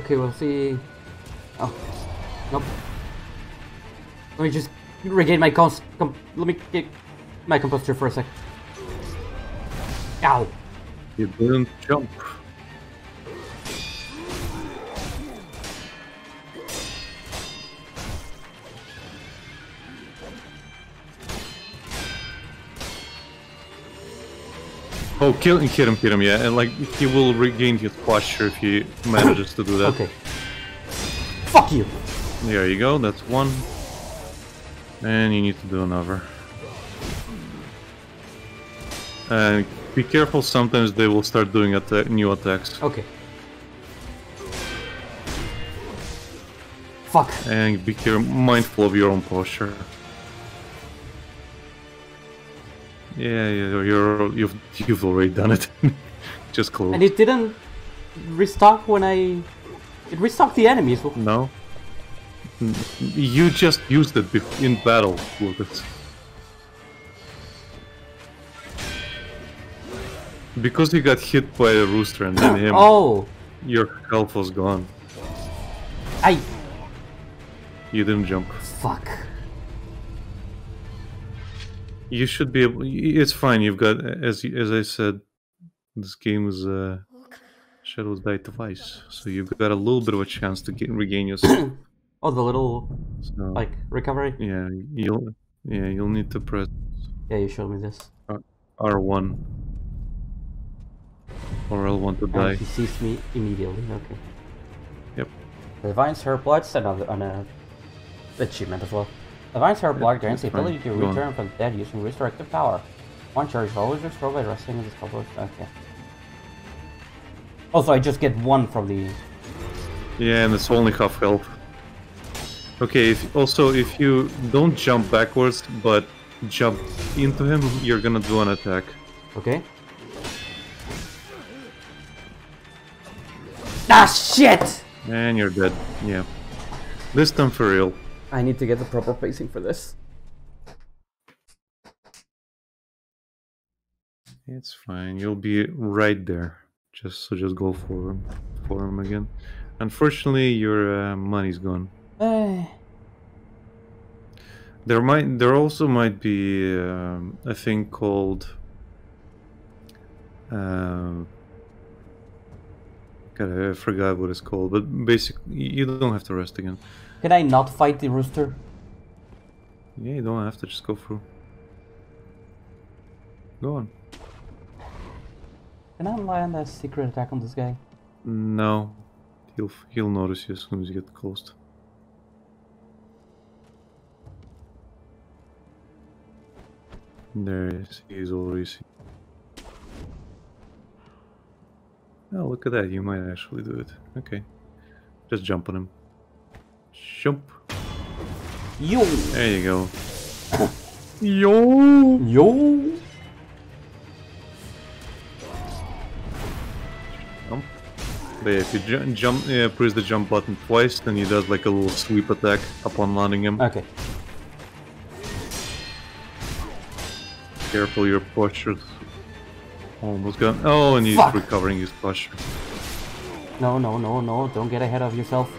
Okay, we'll see. Oh, nope. Let me just regain my cons. Com let me get my composture for a sec. Ow! You didn't jump. Oh, kill him, hit him, hit him, yeah, and like, he will regain his posture if he manages to do that. Okay. Fuck you! There you go, that's one. And you need to do another. Uh, be careful, sometimes they will start doing atta new attacks. Okay. Fuck. And be careful, mindful of your own posture. Yeah, you're, you're, you've you've already done it. Just close. And it didn't restock when I. It restocked the enemies. No. You just used it in battle, Lucas. Because you got hit by a rooster and then him. Oh. Your health was gone. I. You didn't jump. Fuck. You should be able. It's fine. You've got, as as I said, this game is uh, Shadows Die Twice, so you've got a little bit of a chance to get, regain yourself. Oh, the little so, like recovery. Yeah, you'll yeah you'll need to press. Yeah, you showed me this. R one or L one to die. She sees me immediately. Okay. Yep. Divines her blood. Another an achievement as well. Advanced Heart Block grants the ability to return from the dead using restorative power. One charge always restored by resting in this couple of... Okay. Also, I just get one from the... Yeah, and it's only half health. Okay, if, also, if you don't jump backwards, but jump into him, you're gonna do an attack. Okay. Ah, shit! And you're dead, yeah. This time for real. I need to get the proper pacing for this. It's fine. You'll be right there. Just so, just go for him, for him again. Unfortunately, your uh, money's gone. Uh. There might, there also might be um, a thing called. Uh, God, I forgot what it's called, but basically, you don't have to rest again. Can I not fight the rooster? Yeah, you don't have to, just go through. Go on. Can I land a secret attack on this guy? No. He'll, he'll notice you as soon as you get close. There he is. He's already seen. Oh, look at that. You might actually do it. Okay. Just jump on him. Jump. Yo! There you go. Yo! Yo! Jump. But yeah, if you ju jump, yeah, press the jump button twice, then he does like a little sweep attack upon landing him. Okay. Careful, your posture. Almost gone. Oh, and he's Fuck. recovering his posture. No, no, no, no. Don't get ahead of yourself.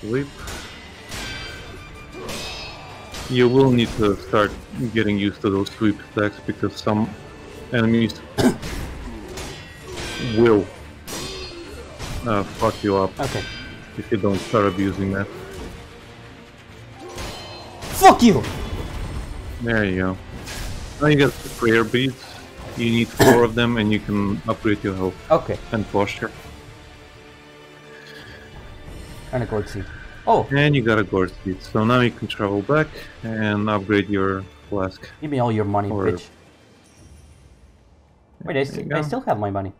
Sleep. You will need to start getting used to those sweep attacks because some enemies will uh, fuck you up. Okay. If you don't start abusing that. Fuck you! There you go. Now you got the prayer beads. You need four of them and you can upgrade your health. Okay. And posture. And a gourd seed. Oh! And you got a gourd seed. So now you can travel back and upgrade your flask. Give me all your money, or... bitch. Wait, I, st I still have my money.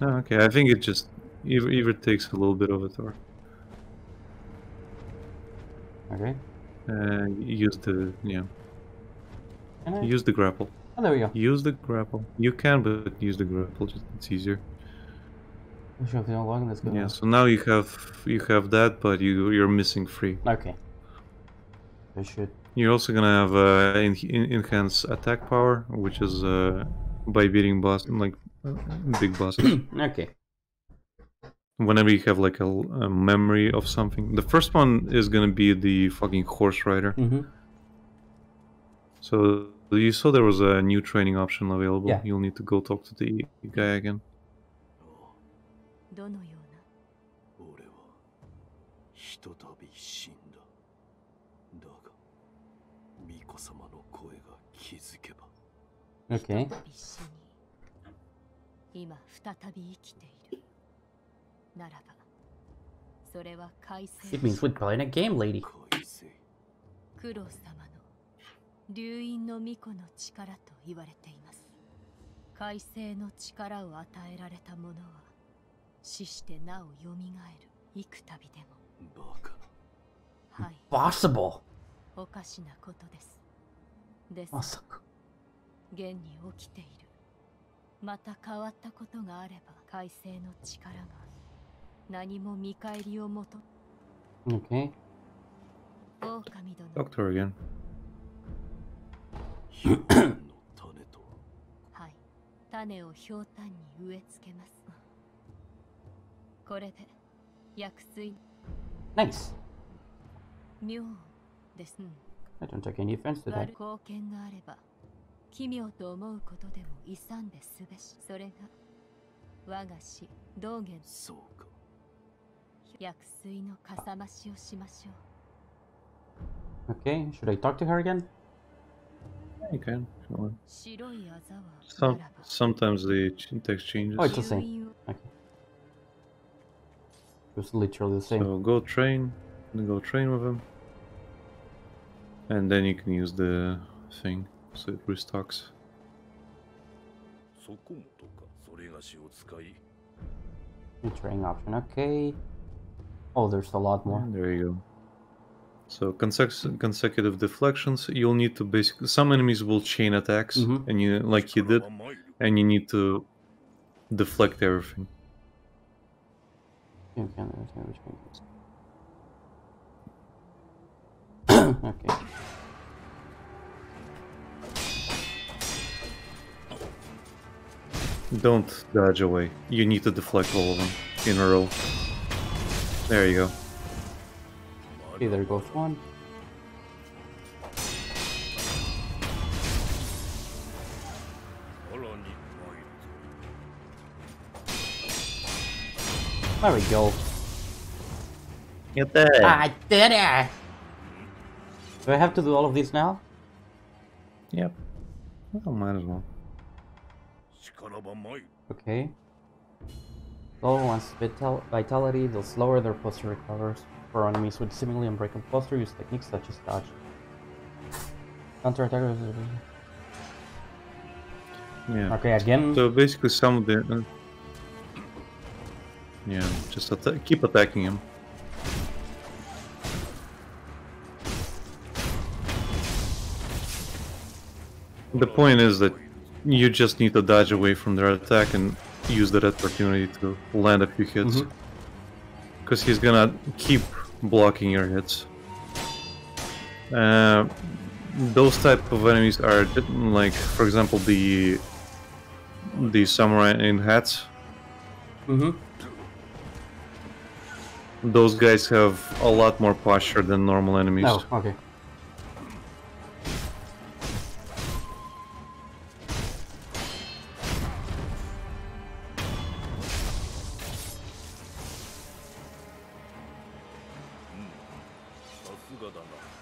Oh, okay, I think it just... Either, either takes a little bit of it or... Okay. Uh, use the... yeah. I... Use the grapple. Oh, there we go. Use the grapple. You can, but use the grapple. Just, it's easier. I'm sure if you don't log in, that's good. Yeah, so now you have you have that, but you, you're missing three. Okay. I should. You're also gonna have uh, in, in, enhanced attack power, which is uh, by beating boss, like big bosses. Okay. Whenever you have like a, a memory of something. The first one is gonna be the fucking horse rider. Mm-hmm. So you saw there was a new training option available. Yeah. You'll need to go talk to the guy again. Okay. It means we're playing a game, lady. Impossible. Okay. Doctor again. Nice. I don't take any offense to that. Okay, should I talk to her again? Yeah, you can. Come on. Some, sometimes the text changes. Oh, it's the same. Okay. It's literally the same. So go train, and go train with him. And then you can use the thing, so it restocks. The training option, okay. Oh, there's a lot more. And there you go. So consecutive, consecutive deflections. You'll need to basically some enemies will chain attacks, mm-hmm. and you like you did, and you need to deflect everything. Okay. Okay. Don't dodge away. You need to deflect all of them in a row. There you go. Okay, there goes one. There we go. Get that. I did it! Do I have to do all of these now? Yep. Well, might as well. Okay. Lower one's vitality, the slower their posture recovers. For enemies with seemingly unbreakable posture, use techniques such as dodge. Counter-attack. Yeah. Okay, again. So basically, some of the. Uh... Yeah, just atta keep attacking him. The point is that you just need to dodge away from their attack and use that opportunity to land a few hits. Because mm-hmm. he's gonna keep blocking your hits. Uh, those type of enemies are like, for example, the the samurai in hats. Mm-hmm. Those guys have a lot more posture than normal enemies. Oh, okay.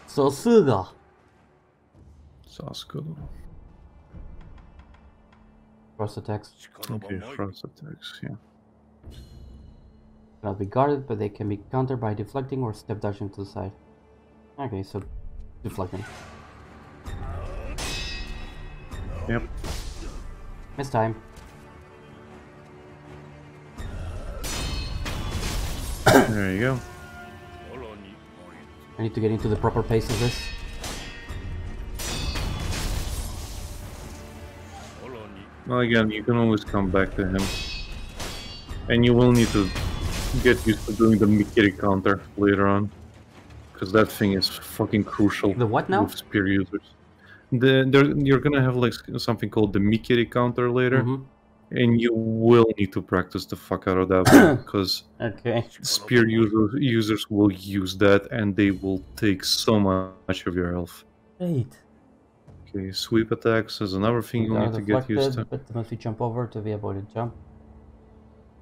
Sasuga. Sasuga. Cross attacks. Okay, cross attacks, yeah. Cannot be guarded, but they can be countered by deflecting or step dashing to the side. Okay, so deflecting. Yep. Miss time. There you go. I need to get into the proper pace of this. Well, again, you can always come back to him. And you will need to get used to doing the Mikiri counter later on. Because that thing is fucking crucial. The what now? With spear users. The, you're gonna have like something called the Mikiri counter later. Mm-hmm. And you will need to practice the fuck out of that because okay. spear users, users will use that and they will take so much of your health. Great. Okay, sweep attacks is another thing you'll need to get used to. But must you jump over to be avoided jump.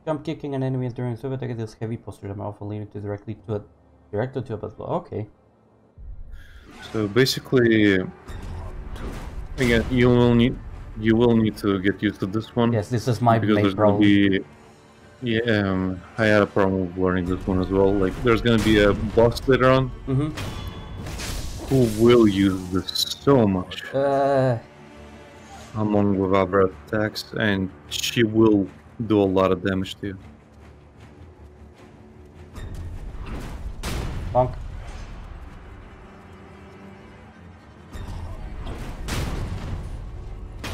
Jump kicking an enemy during sweep attack is heavy posture. I'm often leaning to directly to a directed to a blow. Okay. So basically, again, you will need. You will need to get used to this one. Yes, this is my because main there's problem. Gonna be, yeah, um, I had a problem with learning this one as well. Like, there's gonna be a boss later on mm-hmm. who will use this so much. Uh... Among with other attacks, and she will do a lot of damage to you. Bonk.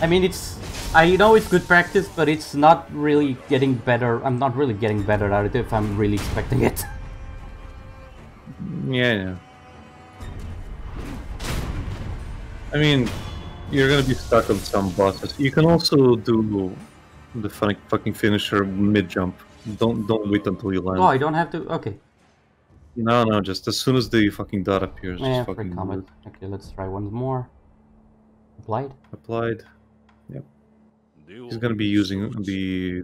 I mean, it's, I know it's good practice, but it's not really getting better. I'm not really getting better at it if I'm really expecting it. Yeah, yeah. I mean, you're gonna be stuck on some bosses. You can also do the funny fucking finisher mid-jump. Don't don't wait until you land. Oh, I don't have to? Okay. No, no, just as soon as the fucking dot appears. Yeah, just fucking comment. Okay, let's try one more. Applied? Applied. Yep. He's gonna be using the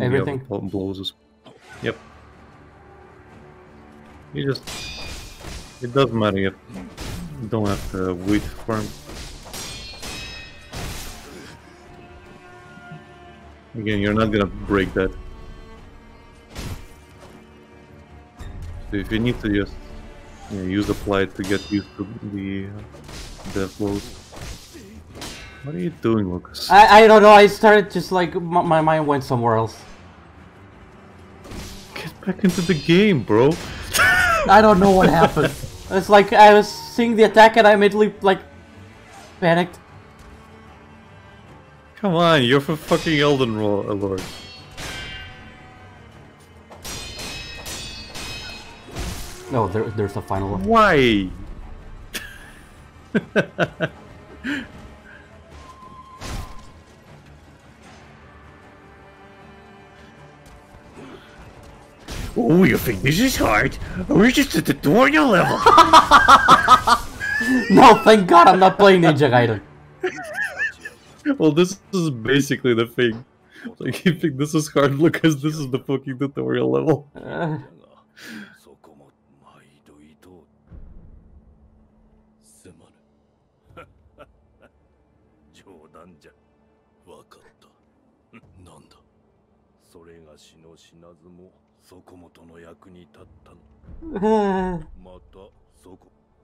everything the blows. Yep. You just it doesn't matter. You don't have to wait for him. Again, you're not gonna break that. So if you need to just you know, use applied to get used to the the blows. What are you doing, Lucas? I I don't know. I started just like my, my mind went somewhere else. Get back into the game, bro. I don't know what happened. It's like I was seeing the attack and I immediately like panicked. Come on, you're for fucking Elden Lord. No, there there's a final one. Why? Oh, you think this is hard? We're just at the tutorial level! No, thank God I'm not playing Ninja Gaiden. Well, this is basically the thing. Like, you think this is hard because this is the fucking tutorial level. Uh.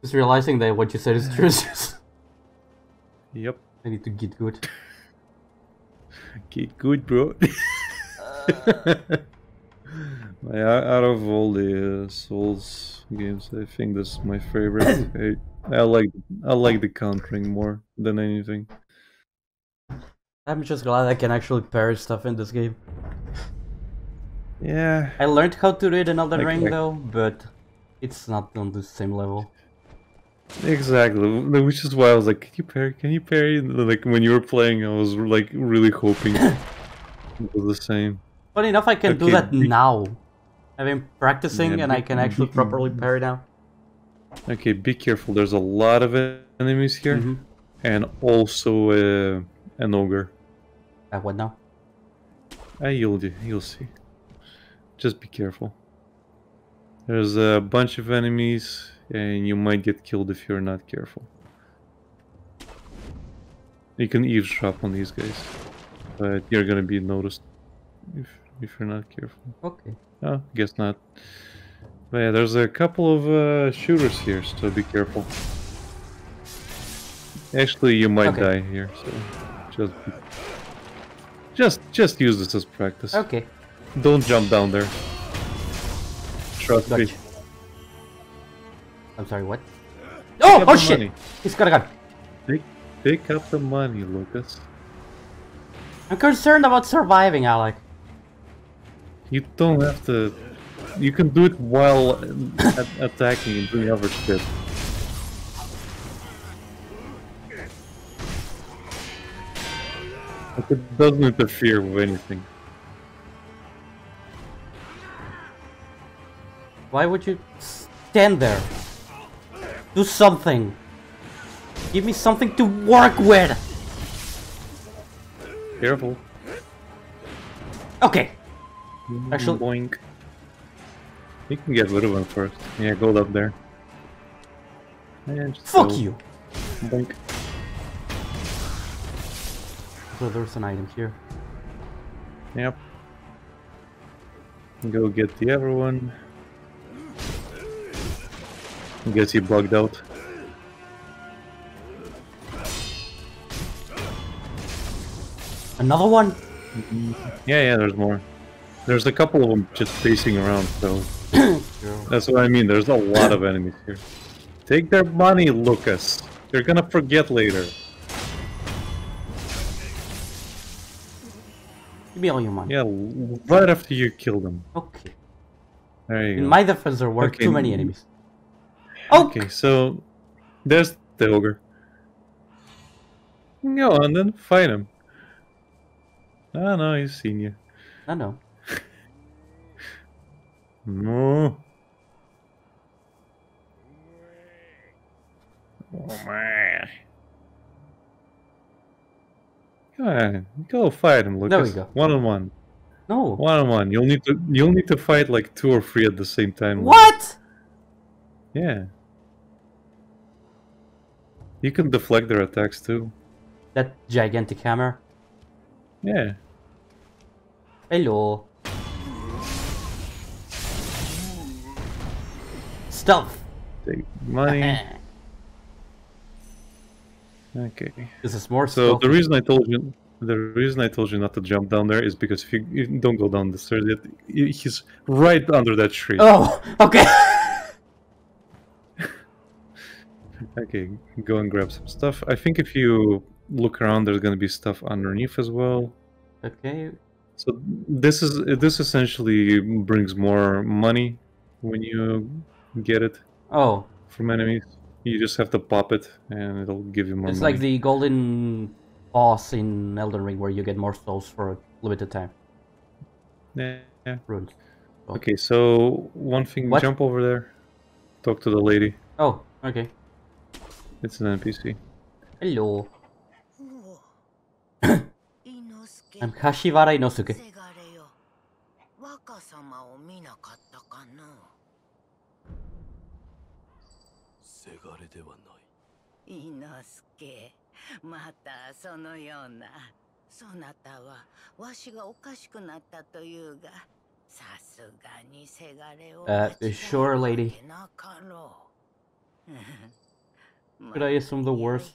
Just realizing that what you said is true. Yep. I need to get good. Get good, bro. My, out of all the uh, Souls games, I think that's my favorite. I, I like I like the countering more than anything. I'm just glad I can actually parry stuff in this game. Yeah. I learned how to read in Elden Ring though, but it's not on the same level. Exactly, which is why I was like, can you parry? Can you parry? Like when you were playing, I was like really hoping it was the same. Funny enough, I can okay. do that now. I've been practicing yeah, and I can actually properly parry now. Okay, be careful. There's a lot of enemies here, mm-hmm. and also uh, an ogre. Uh, what now? I you'll do. You'll see. Just be careful. There's a bunch of enemies, and you might get killed if you're not careful. You can eavesdrop on these guys, but you're gonna be noticed if if you're not careful. Okay. Oh, guess not. But yeah, there's a couple of uh, shooters here, so be careful. Actually, you might okay. die here, so just be... just just use this as practice. Okay. Don't jump down there. Trust gotcha. me. I'm sorry, what? Oh, oh shit! Money. He's got a gun. Pick, pick up the money, Lucas. I'm concerned about surviving, Alec. You don't have to... You can do it while at attacking and doing other shit. It doesn't interfere with anything. Why would you stand there? Do something. Give me something to work with. Careful. Okay. Actually, boink. You can get rid of him first. Yeah, go up there. And just Fuck go. you. Boink. So there's an item here. Yep. Go get the other one. I guess he bugged out. Another one? Mm-hmm. Yeah, yeah, there's more. There's a couple of them just facing around, so... That's what I mean, there's a lot of enemies here. Take their money, Lucas! You're gonna forget later. Give me all your money. Yeah, right after you kill them. Okay. There you go. In my defense, there were okay. too many enemies. Okay, so there's the ogre. Go on then, fight him. Oh no, he's seen you. I know. No. Oh man. Come on, go fight him, Lucas. There we go. One on one. No. One on one. You'll need to you'll need to fight like two or three at the same time. What? Yeah. You can deflect their attacks too. That gigantic hammer? Yeah. Hello. Stealth! Take money. Okay. This is more so stealthy. the reason I told you the reason I told you not to jump down there is because if you, you don't go down the stairs yet, he's right under that tree. Oh, okay. Okay, go and grab some stuff. I think if you look around, there's gonna be stuff underneath as well. Okay. So this is this essentially brings more money when you get it. Oh. From enemies, you just have to pop it, and it'll give you more. It's money. Like the golden boss in Elden Ring, where you get more souls for a limited time. Yeah. Runes. Oh. Okay, so one thing. What? Jump over there. Talk to the lady. Oh. Okay. It's an N P C. Hello. I'm Kashiwara Inosuke. そなたはわしがおかしくなったというが、さすがにせがれを。Uh, the shore lady. Could I assume the worst?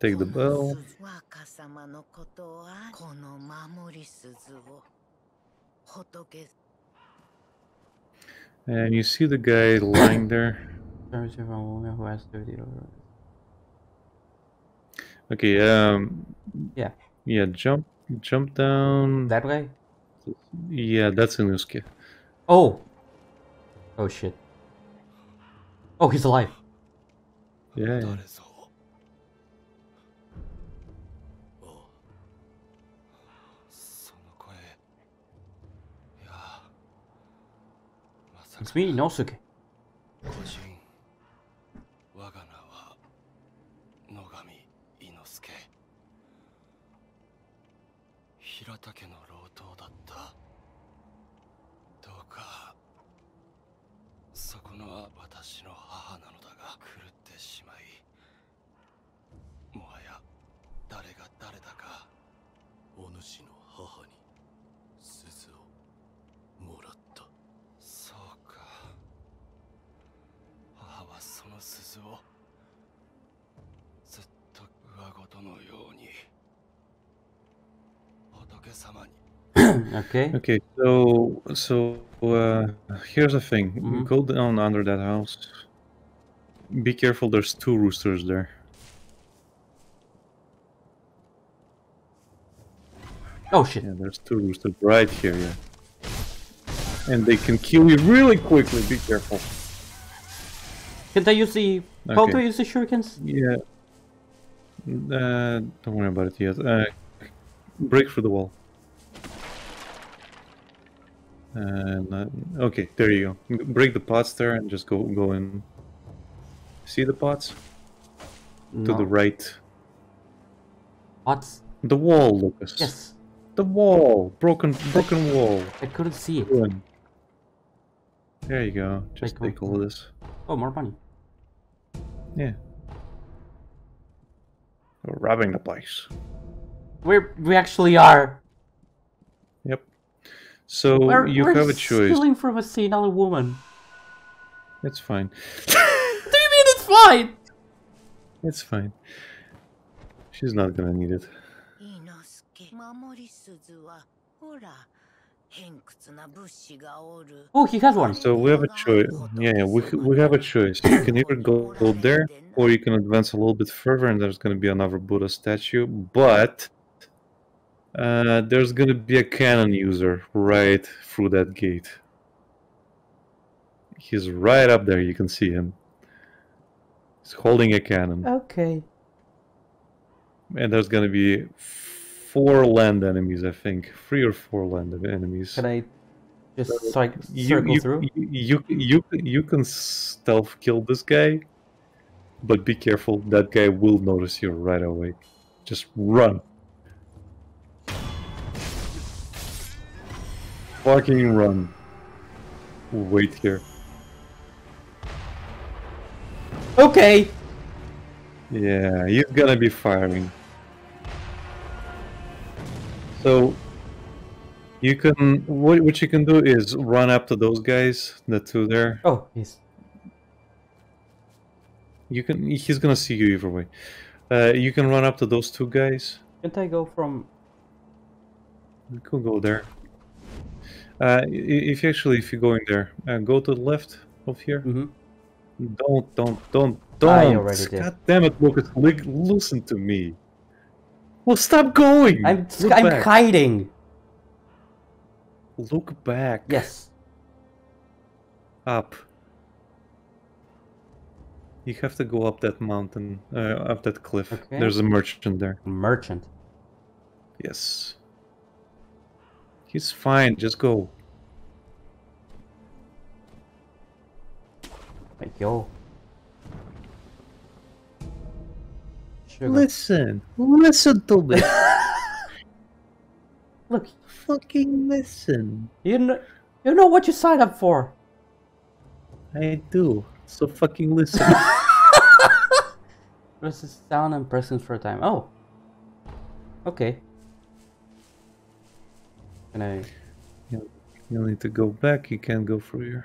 Take the bell. And you see the guy lying there. Okay, um yeah. Yeah, jump jump down that way? Yeah, that's Inusuke. Oh. Oh shit. Oh, he's alive. Yeah. It's me, Inosuke. Okay. Okay. So, so uh, here's the thing. Mm-hmm. Go down under that house. Be careful. There's two roosters there. Oh shit! Yeah, there's two roosters right here. Yeah. And they can kill you really quickly. Be careful. Can I use the? Okay. How do I use the shurikens? Yeah. Uh, don't worry about it yet. Uh, break through the wall. And uh, okay, there you go. Break the pots there and just go go in. See the pots? No. To the right. Pots? The wall, Lucas. Yes. The wall, broken, broken wall. I couldn't see it. One. There you go. Just take all this. Oh, more money. Yeah. We're robbing the place. We're we actually are. Yep. So we're, you we're have a choice. Stealing from a senile woman. It's fine. Do you mean it's fine? It's fine. She's not gonna need it. Oh, he has one. So we have a choice. Yeah, yeah, we we have a choice. You can either go, go there, or you can advance a little bit further, and there's gonna be another Buddha statue, but. Uh, there's gonna be a cannon user right through that gate. He's right up there, you can see him. He's holding a cannon. Okay. And there's gonna be four land enemies, I think. Three or four land enemies. Can I just so, you, circle you, through? You, you, you, you can stealth kill this guy, but be careful, that guy will notice you right away. Just run. Fucking run. Wait here. Okay. Yeah, he's gonna be firing. So you can what what you can do is run up to those guys, the two there. Oh, he's. You can. He's gonna see you either way. Uh, you can run up to those two guys. Can't I go from? You could go there. Uh, if actually, if you're going there, uh, go to the left of here. Mm-hmm. Don't, don't, don't, don't! I already did. God damn it, Lucas! Listen to me. Well, stop going. I'm, Look I'm back. hiding. Look back. Yes. Up. You have to go up that mountain, uh, up that cliff. Okay. There's a merchant there. Merchant. Yes. He's fine, just go. Like, yo. Sugar. Listen, listen to me. Look. Fucking listen. You know, you know what you signed up for. I do, so fucking listen. Press down and press in for a time. Oh. Okay. Can I... You'll need to go back, you can't go through here.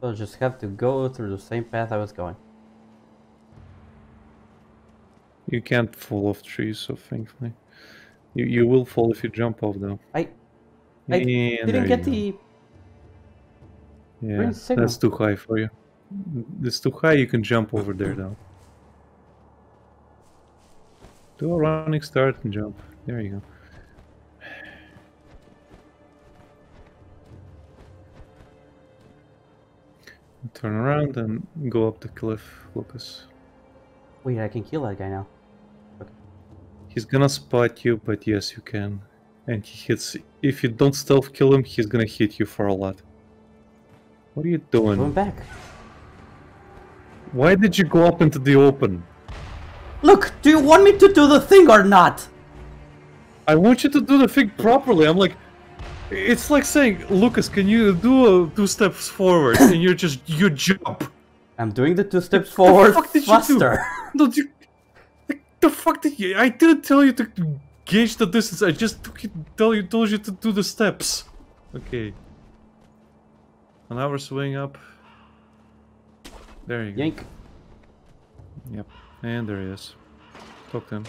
So I'll just have to go through the same path I was going. You can't fall off trees, so thankfully. You, you will fall if you jump off, though. I... I and didn't get the... Yeah, that's too high for you. It's too high, you can jump over there, though. Do a running start and jump. There you go. Turn around and go up the cliff, Lucas. Wait, I can kill that guy now. Okay. He's gonna spot you, but yes, you can. And he hits... If you don't stealth kill him, he's gonna hit you for a lot. What are you doing? Going back. Why did you go up into the open? Look, do you want me to do the thing or not? I want you to do the thing properly. I'm like... It's like saying, Lucas, can you do a two steps forward? And you're just... You jump. I'm doing the two steps forward faster. Don't you... The fuck did you... I didn't tell you to gauge the distance. I just took it, tell you, told you to do the steps. Okay. And now we're swing up. There you go. Yank. Yep. And there he is. Talk to him.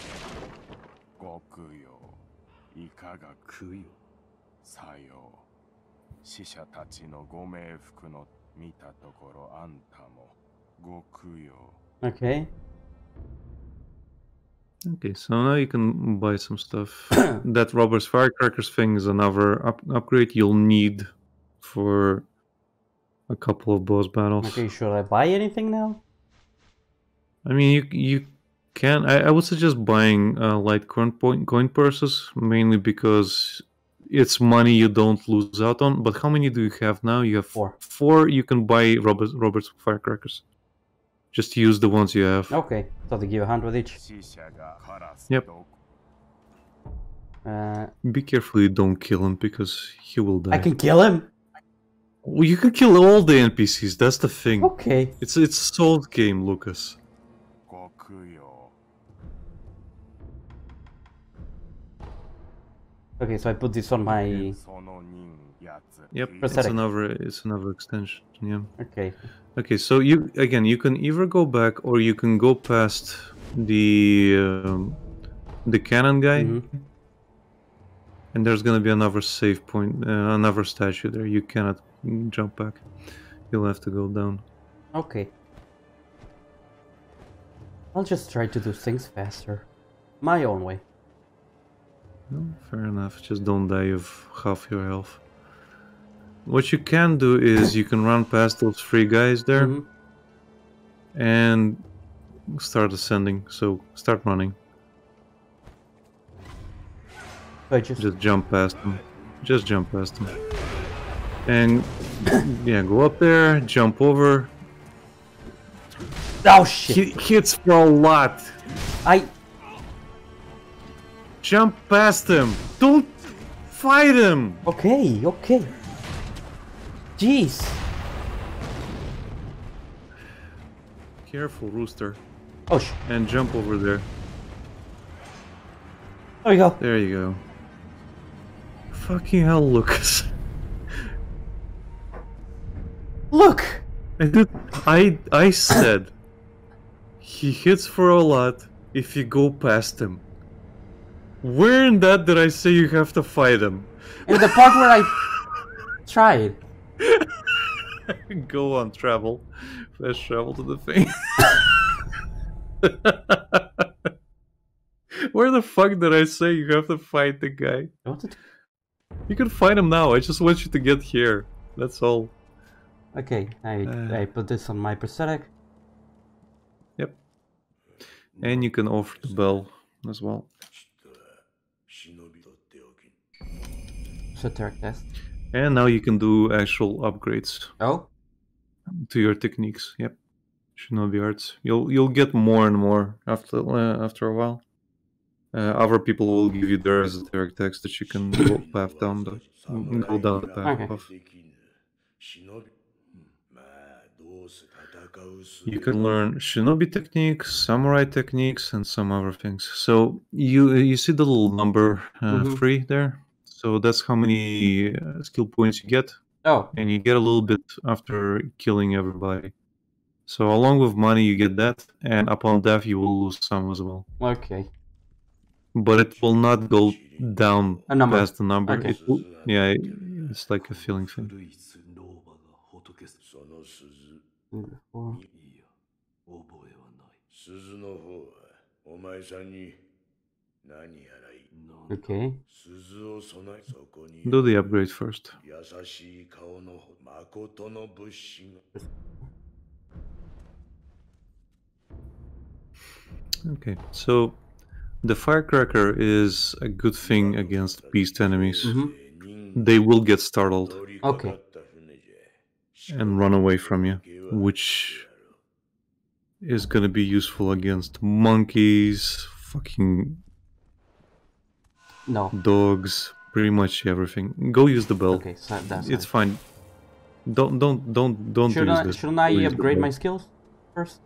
Okay. Okay, so now you can buy some stuff. That robber's firecrackers thing is another up upgrade you'll need for a couple of boss battles. Okay, should I buy anything now? I mean, you you can. I, I would suggest buying uh, light coin, point, coin purses, mainly because it's money you don't lose out on. But how many do you have now? You have four. Four. You can buy Robert, Robert's firecrackers. Just use the ones you have. Okay. So they give a hundred each. Yep. Uh, Be careful you don't kill him because he will die. I can kill him? Well, you can kill all the N P Cs. That's the thing. Okay. It's it's a Souls game, Lucas. Okay, so I put this on my... Yep, prosthetic. It's another, it's another extension, yeah. Okay. Okay, so you, again, you can either go back or you can go past the um, the cannon guy. Mm-hmm. And there's gonna be another save point, uh, another statue there. You cannot jump back. You'll have to go down. Okay. I'll just try to do things faster. My own way. No, fair enough, just don't die of half your health. What you can do is you can run past those three guys there, mm-hmm, and start ascending, so start running. I just... just jump past them, just jump past them. And yeah, go up there, jump over. Oh shit! He hits for a lot! I... Jump past him! Don't fight him! Okay, okay. Jeez. Careful, rooster. Oh shit. And jump over there. There you go. There you go. Fucking hell, Lucas. Look! I did, I I said he hits for a lot if you go past him. Where in that did I say you have to fight him? In the part where I tried. Go on, travel. Fast travel to the thing. Where the fuck did I say you have to fight the guy? You can fight him now, I just want you to get here. That's all. Okay, I, uh, I put this on my prosthetic. Yep. And you can offer the bell as well. Satiric test. And now you can do actual upgrades. Oh? To your techniques, yep. Shinobi arts. You'll you'll get more and more after uh, after a while. Uh, other people will give you their esoteric text that you can go path down the go down the path. Okay. You can learn shinobi techniques, samurai techniques, and some other things. So you you see the little number uh, mm-hmm. three there. So that's how many uh, skill points you get. Oh, and you get a little bit after killing everybody. So along with money, you get that, and upon death, you will lose some as well. Okay. But it will not go down past the number. Okay. It will, yeah, it's like a feeling thing. Okay. Do the upgrade first. Okay, so the firecracker is a good thing against beast enemies. Mm-hmm. They will get startled. Okay. And run away from you, which is going to be useful against monkeys, fucking no dogs, pretty much everything. Go use the bell. Okay, so that's it's fine. fine. Don't don't don't don't should use I, the, Shouldn't I upgrade my skills first?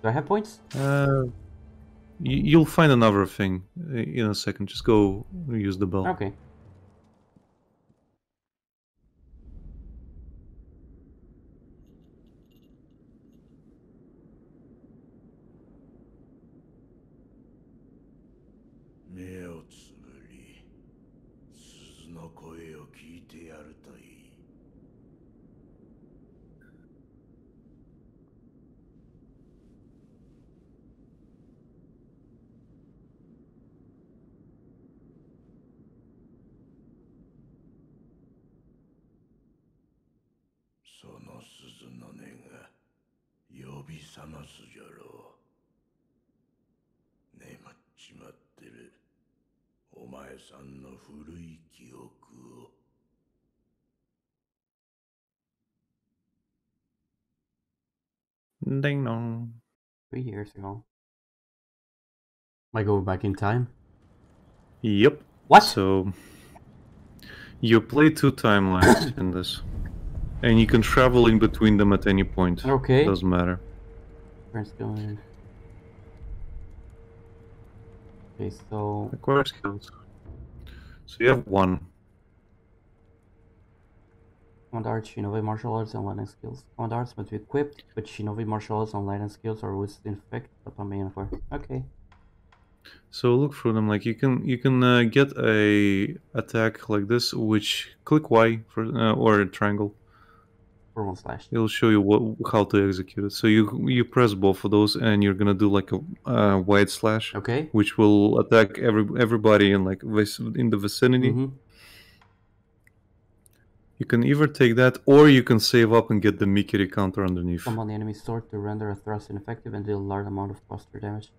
Do I have points? Uh, you'll find another thing in a second. Just go use the bell. Okay. Ding dong. Three years ago. Am I going back in time? Yep. What? So you play two timelines in this. And you can travel in between them at any point. Okay. Doesn't matter. Where's going? Okay, so acquire skills. So you have one. Command Arts, Shinobi Martial Arts, Online and Skills. Command Arts must be equipped with Shinobi Martial Arts, Online and Skills, or with infect upon being acquired. Okay. So look through them. Like you can, you can uh, get a attack like this, which click Y for uh, or a triangle. Or one slash. It'll show you what, how to execute it. So you you press both of those, and you're gonna do like a uh, wide slash. Okay. Which will attack every everybody in like in the vicinity. Mm-hmm. You can either take that, or you can save up and get the Mikiri counter underneath. Come on the enemy sword to render a thrust ineffective and deal a large amount of cluster damage.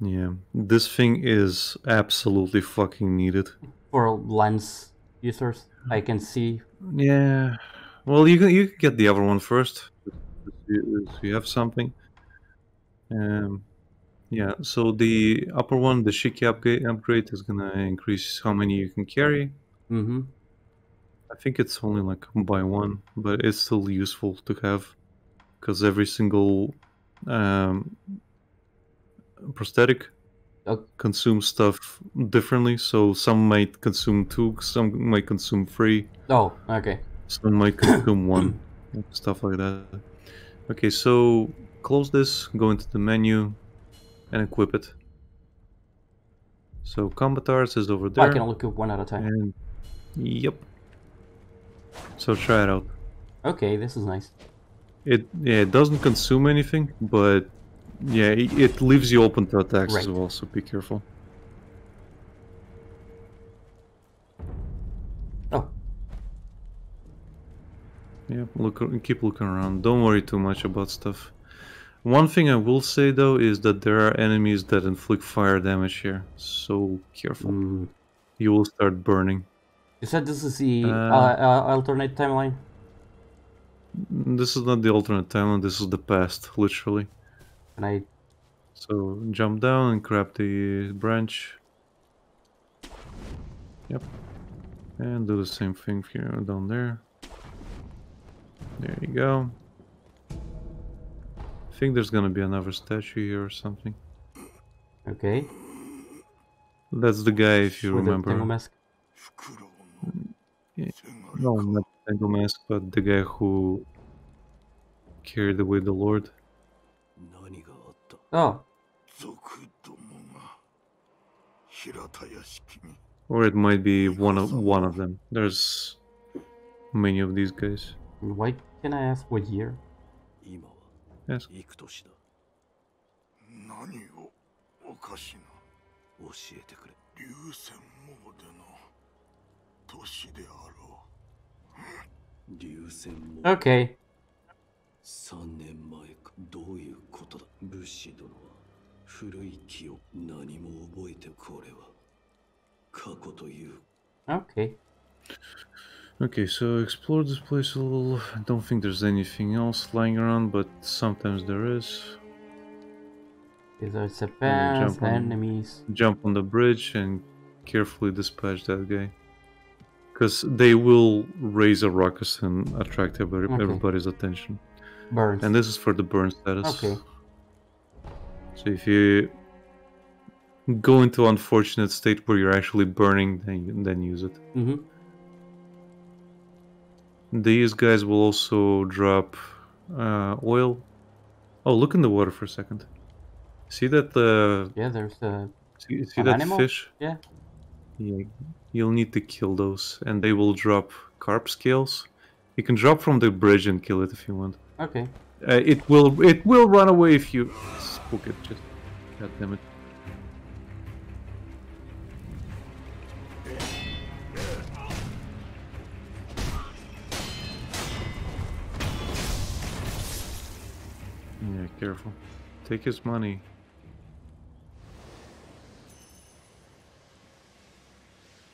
Yeah, this thing is absolutely fucking needed. For lens users, I can see. Yeah, well, you can you can get the other one first. If you have something. Um, yeah. So the upper one, the Shiki upgrade, upgrade is gonna increase how many you can carry. Mm-hmm. I think it's only like by one, but it's still useful to have because every single um, prosthetic okay. consumes stuff differently. So some might consume two, some might consume three. Oh, okay. Some might consume one, stuff like that. Okay, so close this, go into the menu, and equip it. So combat arts is over there. I can only equip one at a time. And, yep. So try it out. Okay, this is nice. It yeah, it doesn't consume anything, but yeah, it, it leaves you open to attacks right. as well. So be careful. Oh. Yeah, look, keep looking around. Don't worry too much about stuff. One thing I will say though is that there are enemies that inflict fire damage here. So careful. Mm. You will start burning. You said this is the uh, uh, alternate timeline? This is not the alternate timeline, this is the past, literally. Can I... So, jump down and grab the branch. Yep. And do the same thing here, down there. There you go. think there's gonna be another statue here or something. Okay. That's the guy, if you With remember. The Tango Mask? Yeah. No, not the Tango Mask, but the guy who carried away the Lord. Oh! Or it might be one of one of them. There's many of these guys. Why can I ask what year? Ask. Okay. Okay. Okay, so explore this place a little. I don't think there's anything else lying around, but sometimes there is. These are the past enemies. Jump on the bridge and carefully dispatch that guy. Because they will raise a ruckus and attract every, okay. everybody's attention. Burns. And this is for the burn status. Okay. So if you go into an unfortunate state where you're actually burning, then, then use it. Mm-hmm. These guys will also drop uh, oil. Oh, look in the water for a second. See that the uh, yeah, there's the see, see that animal? Fish. Yeah. Yeah, you'll need to kill those, and they will drop carp scales. You can drop from the bridge and kill it if you want. Okay. Uh, it will it will run away if you spook it. Just God damn it. Yeah, careful. Take his money.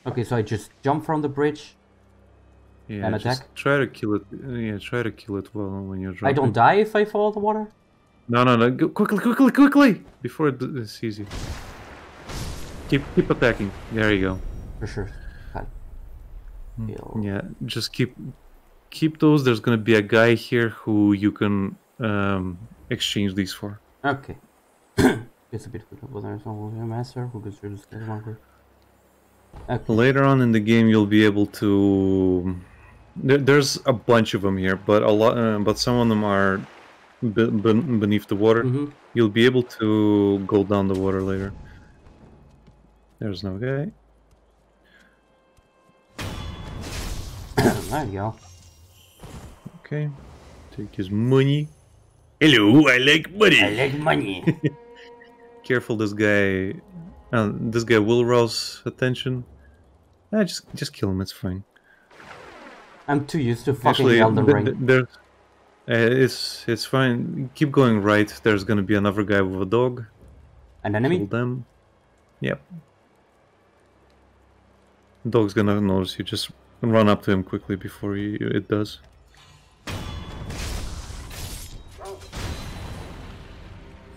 Okay, so I just jump from the bridge. Yeah, and attack. Just try to kill it. Yeah, try to kill it well when you're dropping. I don't die if I fall in the water. No, no, no! Go quickly, quickly, quickly! Before it sees you. Keep, keep attacking. There you go. For sure. Yeah, just keep, keep those. There's gonna be a guy here who you can. Um, exchange these for. Okay. It's a bit good. There's no master who can reduce the longer. Okay. Later on in the game, you'll be able to. There, there's a bunch of them here, but a lot, uh, but some of them are be, be, beneath the water. Mm-hmm. You'll be able to go down the water later. There's no guy. There you go. Okay. Take his money. Hello, I like money. I like money. Careful, this guy. Uh, this guy will rouse attention. Uh, just, just kill him. It's fine. I'm too used to fucking Elden Ring. There, uh, it's, it's fine. Keep going right. There's gonna be another guy with a dog. An enemy. Kill them. Yep. Dog's gonna notice you. Just run up to him quickly before he, it does.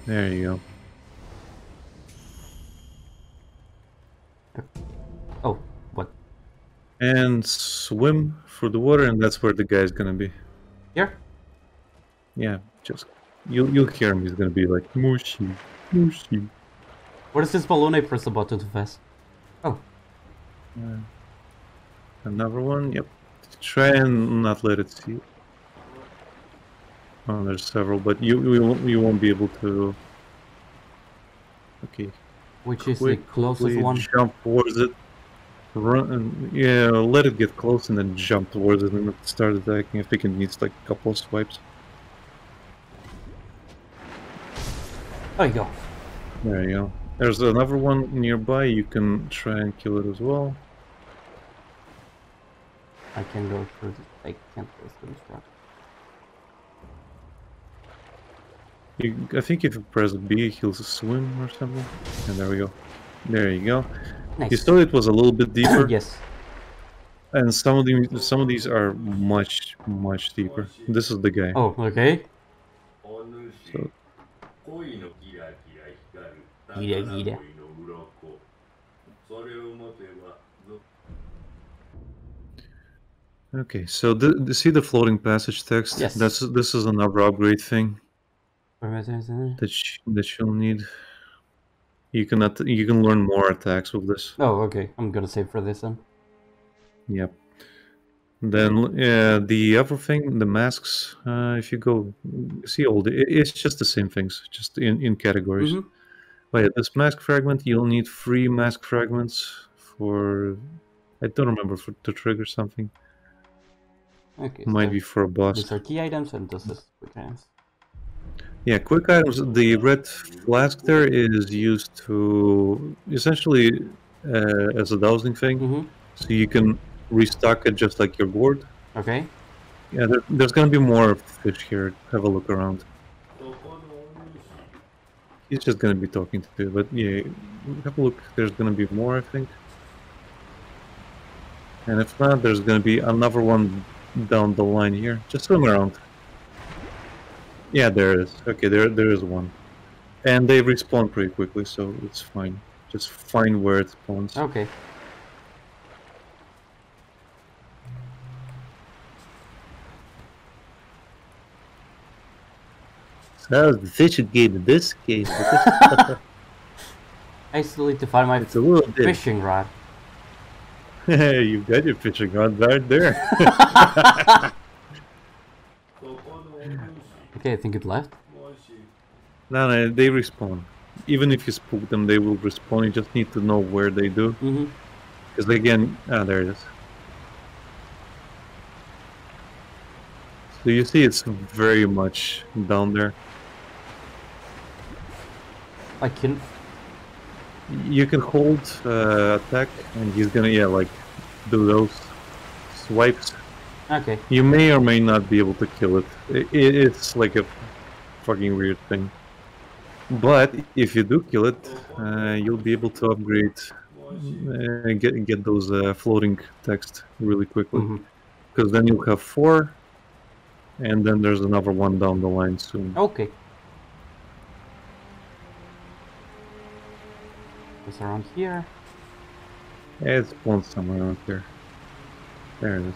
There you go. Oh, what? And swim through the water, and that's where the guy's gonna be. Here? Yeah, just you'll you'll hear him. He's gonna be like mushy, mushy. What is this balloon? I press the button too fast. Oh. Uh, another one. Yep. Try and not let it see you. Oh, there's several, but you you won't, you won't be able to. Okay. Which is quick, the closest one? Jump towards it. Run. And, yeah, let it get close and then jump towards it and start attacking. I think it needs like a couple of swipes. There you go. There you go. There's another one nearby. You can try and kill it as well. I can go through this. I can't go through this rock. You, I think if you press B, he'll swim or something. And there we go. There you go. Nice. You saw it was a little bit deeper. Yes. And some of these, some of these are much, much deeper. This is the guy. Oh, okay. So. Gira, gira. Okay, so the, the, see the floating passage text? Yes. That's, this is another upgrade thing. That sh that you'll need. You cannot. You can learn more attacks with this. Oh, okay. I'm gonna save for this then. Yep. Then uh, the other thing, the masks. Uh, if you go see all the, it's just the same things, just in in categories. Mm-hmm. But yeah, this mask fragment, you'll need three mask fragments for. I don't remember for to trigger something. Okay. Might so be for a boss. These are key items, and this is quick items. Yeah, quick items. The red flask there is used to essentially uh, as a dowsing thing, mm-hmm. so you can restock it just like your gourd. Okay. Yeah, there, there's gonna be more fish here. Have a look around. He's just gonna be talking to you, but yeah, have a look. There's gonna be more, I think. And if not, there's going to be another one down the line here. Just swim around. Yeah, there is. Okay, there there is one. And they respawn pretty quickly, so it's fine. Just find where it spawns. Okay. So fish game, this game. I still need to find my fishing rod. Hey, you've got your fishing rod right there. Okay, I think it left. No, no, they respawn. Even if you spook them, they will respawn. You just need to know where they do. Because mm-hmm. again, ah, there it is. So you see it's very much down there. I can... You can hold uh, attack, and he's gonna, yeah, like, do those swipes. Okay. You may or may not be able to kill it. it, it it's like a fucking weird thing. But if you do kill it, uh, you'll be able to upgrade and uh, get, get those uh, floating text really quickly. Because mm-hmm. then you'll have four, and then there's another one down the line soon. Okay. Around here. Yeah, it spawns somewhere around here. There it is.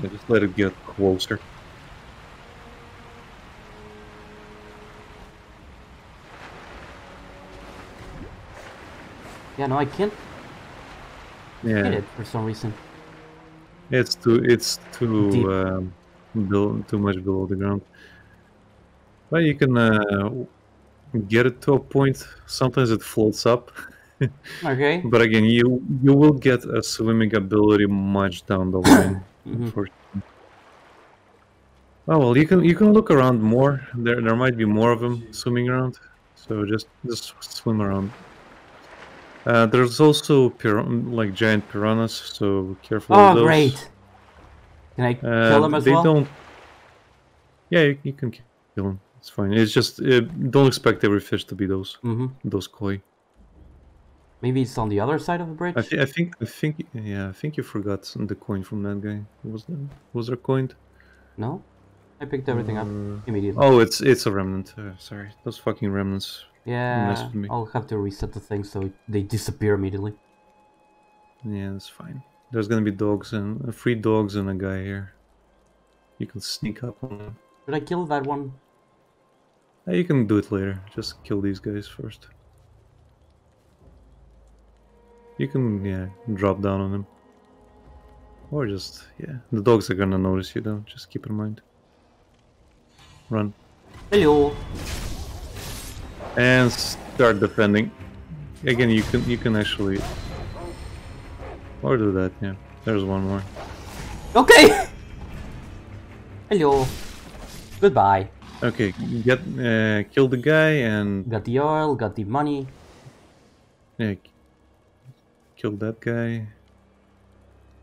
Yeah, just let it get closer. Yeah, no, I can't yeah. hit it for some reason. It's too, it's too, um, below, too much below the ground. But you can. Uh, Get it to a point. Sometimes it floats up. Okay. But again, you you will get a swimming ability much down the line. mm-hmm. Oh well, you can you can look around more. There there might be more of them swimming around. So just just swim around. Uh, there's also like giant piranhas. So careful. Oh of those. Great! Can I uh, kill them as they well? They don't. Yeah, you, you can kill them. It's fine. It's just uh, don't expect every fish to be those mm-hmm. those koi. Maybe it's on the other side of the bridge. I, th I think I think yeah I think you forgot the coin from that guy. Was there was there coined? No, I picked everything uh, up immediately. Oh, it's it's a remnant. Uh, sorry, those fucking remnants. Yeah, messed with me. I'll have to reset the thing so they disappear immediately. Yeah, that's fine. There's gonna be dogs and uh, three dogs and a guy here. You can sneak up on them. Did I kill that one? You can do it later. Just kill these guys first. You can, yeah, drop down on them. Or just, yeah, the dogs are gonna notice you though. Just keep in mind. Run. Hello. And start defending. Again, you can you can actually, or do that. Yeah, there's one more. Okay. Hello. Goodbye. Okay, get uh, kill the guy and got the oil, got the money. Yeah, kill that guy.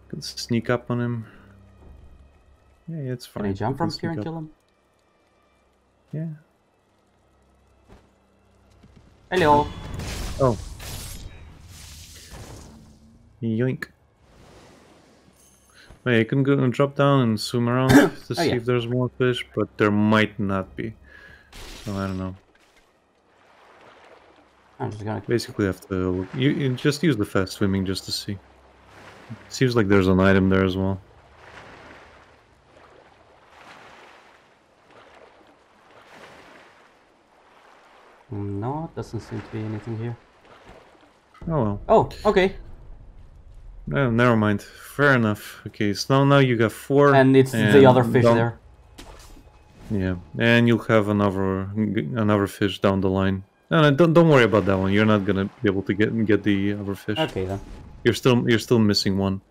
Can sneak up on him. Yeah, it's fine. Can I jump from here and kill him? Yeah. Hello. Oh. Yoink. Yeah, you can go and drop down and swim around to oh, see yeah. if there's more fish, but there might not be. So I don't know. I'm just gonna... Basically, have to look. You, you just use the fast swimming just to see. Seems like there's an item there as well. Oh, doesn't seem to be anything here. Oh well. Oh, okay. Oh, never mind. Fair enough. Okay, so now you got four. And it's and the other fish down there. Yeah, and you'll have another another fish down the line. No, no, don't don't worry about that one. You're not gonna be able to get get the other fish. Okay then. You're still you're still missing one.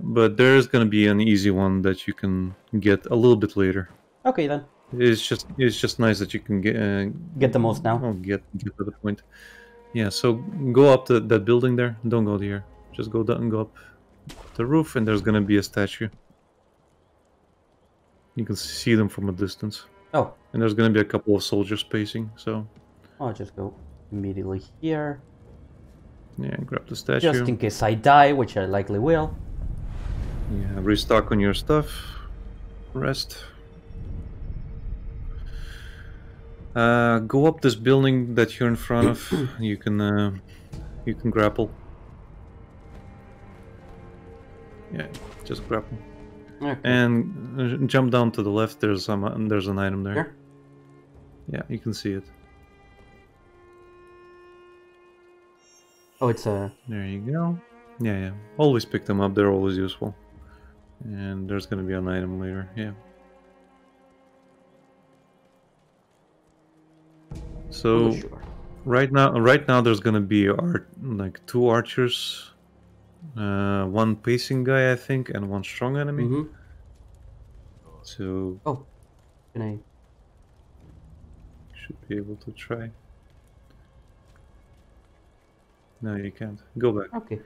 But there is gonna be an easy one that you can get a little bit later. Okay then. It's just it's just nice that you can get uh, get the most now. Oh, get get to the point. Yeah. So go up to that building there. Don't go here. Just go down, go up the roof, and there's gonna be a statue. You can see them from a distance. Oh. And there's gonna be a couple of soldiers pacing, so... I'll just go immediately here. Yeah, grab the statue. Just in case I die, which I likely will. Yeah, restock on your stuff. Rest. Uh, go up this building that you're in front of. You can, uh, you can grapple. Yeah, just grapple. Okay. And jump down to the left. There's some. There's an item there. Sure. Yeah, you can see it. Oh, it's a. There you go. Yeah, yeah. Always pick them up. They're always useful. And there's gonna be an item later. Yeah. So, oh, sure. right now, right now there's gonna be art, like two archers. Uh, one pacing guy, I think, and one strong enemy. Mm-hmm. So... Oh, can I... Should be able to try. No, you can't. Go back. Okay.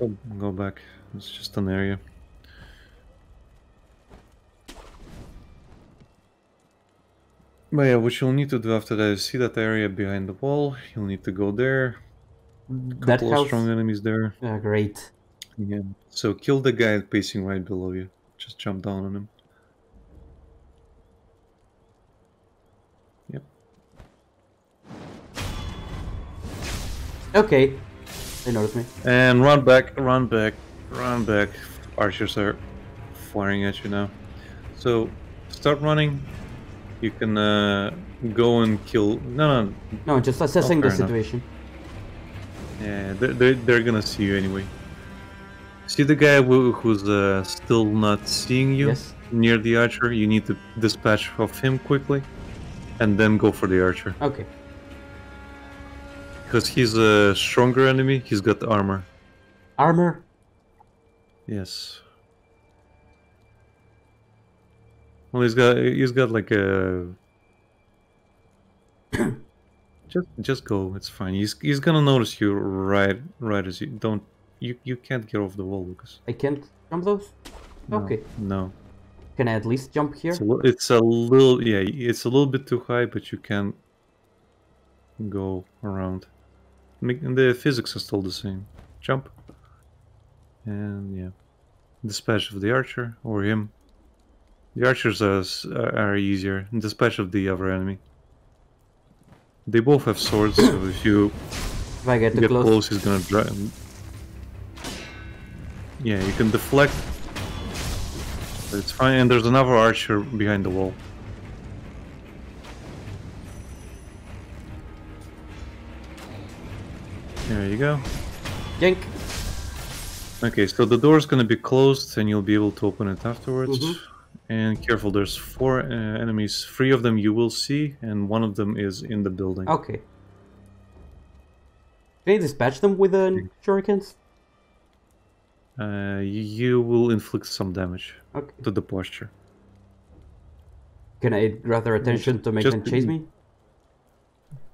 Go, go back. It's just an area. But yeah, what you'll need to do after that is see that area behind the wall. You'll need to go there. Couple that of strong enemies there. Yeah, great. Yeah. So kill the guy pacing right below you. Just jump down on him. Yep. Okay. They noticed me. And run back, run back, run back. Archers are firing at you now. So start running. You can uh, go and kill. No, no. No, just assessing the situation. Enough. Yeah, they're, they're, they're gonna see you anyway. See the guy who, who's uh, still not seeing you? Yes. Near the archer? You need to dispatch of him quickly and then go for the archer. Okay. Because he's a stronger enemy, he's got armor. Armor? Yes. Well, he's got, he's got like a... Just, just go. It's fine. He's, he's gonna notice you right, right as you don't. You, you can't get off the wall, Lucas. I can't jump those. No, okay. No. Can I at least jump here? It's a, it's a little, yeah. It's a little bit too high, but you can go around. Make, and the physics are still the same. Jump. And yeah, dispatch of the archer or him. The archers are are easier. And dispatch of the other enemy. They both have swords, so if you if I get, get close. close, he's gonna drive. Yeah, you can deflect. But it's fine, and there's another archer behind the wall. There you go. Yank. Okay, so the door's gonna be closed, and you'll be able to open it afterwards. Mm-hmm. And careful, there's four uh, enemies. Three of them you will see, and one of them is in the building. Okay. Can you dispatch them with the uh, shurikens? Uh, you will inflict some damage okay. to the posture. Can I grab their attention to make just, them chase me?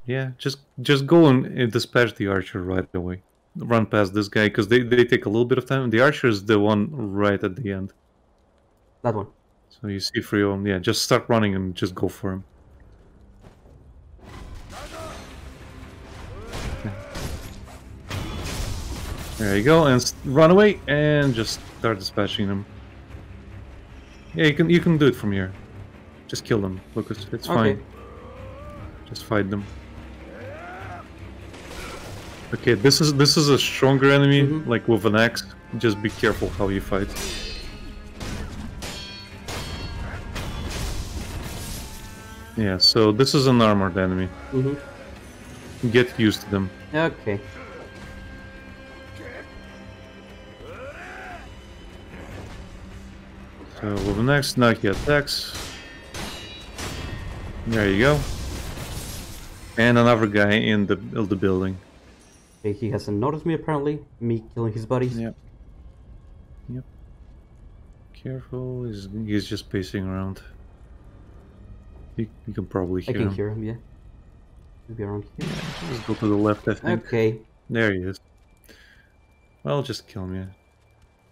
Yeah, just just go and dispatch the archer right away. Run past this guy, because they, they take a little bit of time. The archer is the one right at the end. That one. So you see for your own, yeah, just start running and just go for him. Yeah. There you go, and run away and just start dispatching them. Yeah, you can you can do it from here. Just kill them, Lucas. It's okay. fine. Just fight them. Okay, this is this is a stronger enemy, mm-hmm. like with an axe. Just be careful how you fight. Yeah, so this is an armored enemy. Mm-hmm. Get used to them. Okay. So with the next now he attacks. There you go. And another guy in the in the building. Okay, he hasn't noticed me apparently. Me killing his buddies. Yep. Yep. Careful. He's he's just pacing around. You, you can probably hear him. I can him. hear him. Yeah. Maybe around here. Yeah, just go to the left, I think. Okay. There he is. Well, just kill him. Yeah.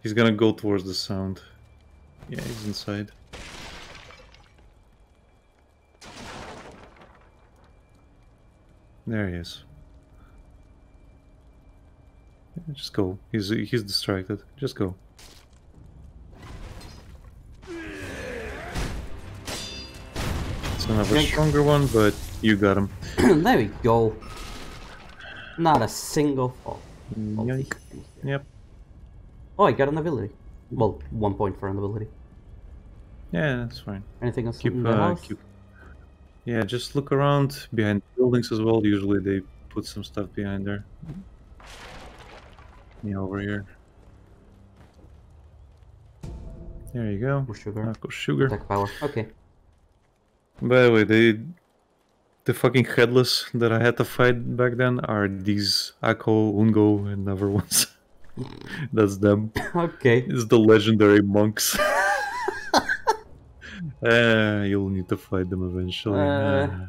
He's gonna go towards the sound. Yeah, he's inside. There he is. Yeah, just go. He's he's distracted. Just go. It's another Thanks. stronger one, but you got him. There we go. Not a single fall. Yikes. Yep. Oh, I got an ability. Well, one point for an ability. Yeah, that's fine. Anything else? Keep, uh, keep... Yeah, just look around behind buildings as well. Usually they put some stuff behind there. Yeah, over here. There you go. Go sugar. Uh, go sugar. Attack power. Okay. By the way, they, the fucking headless that I had to fight back then are these Akko, Ungo, and other ones. That's them. Okay. It's the legendary monks. Uh, you'll need to fight them eventually. Uh... Uh,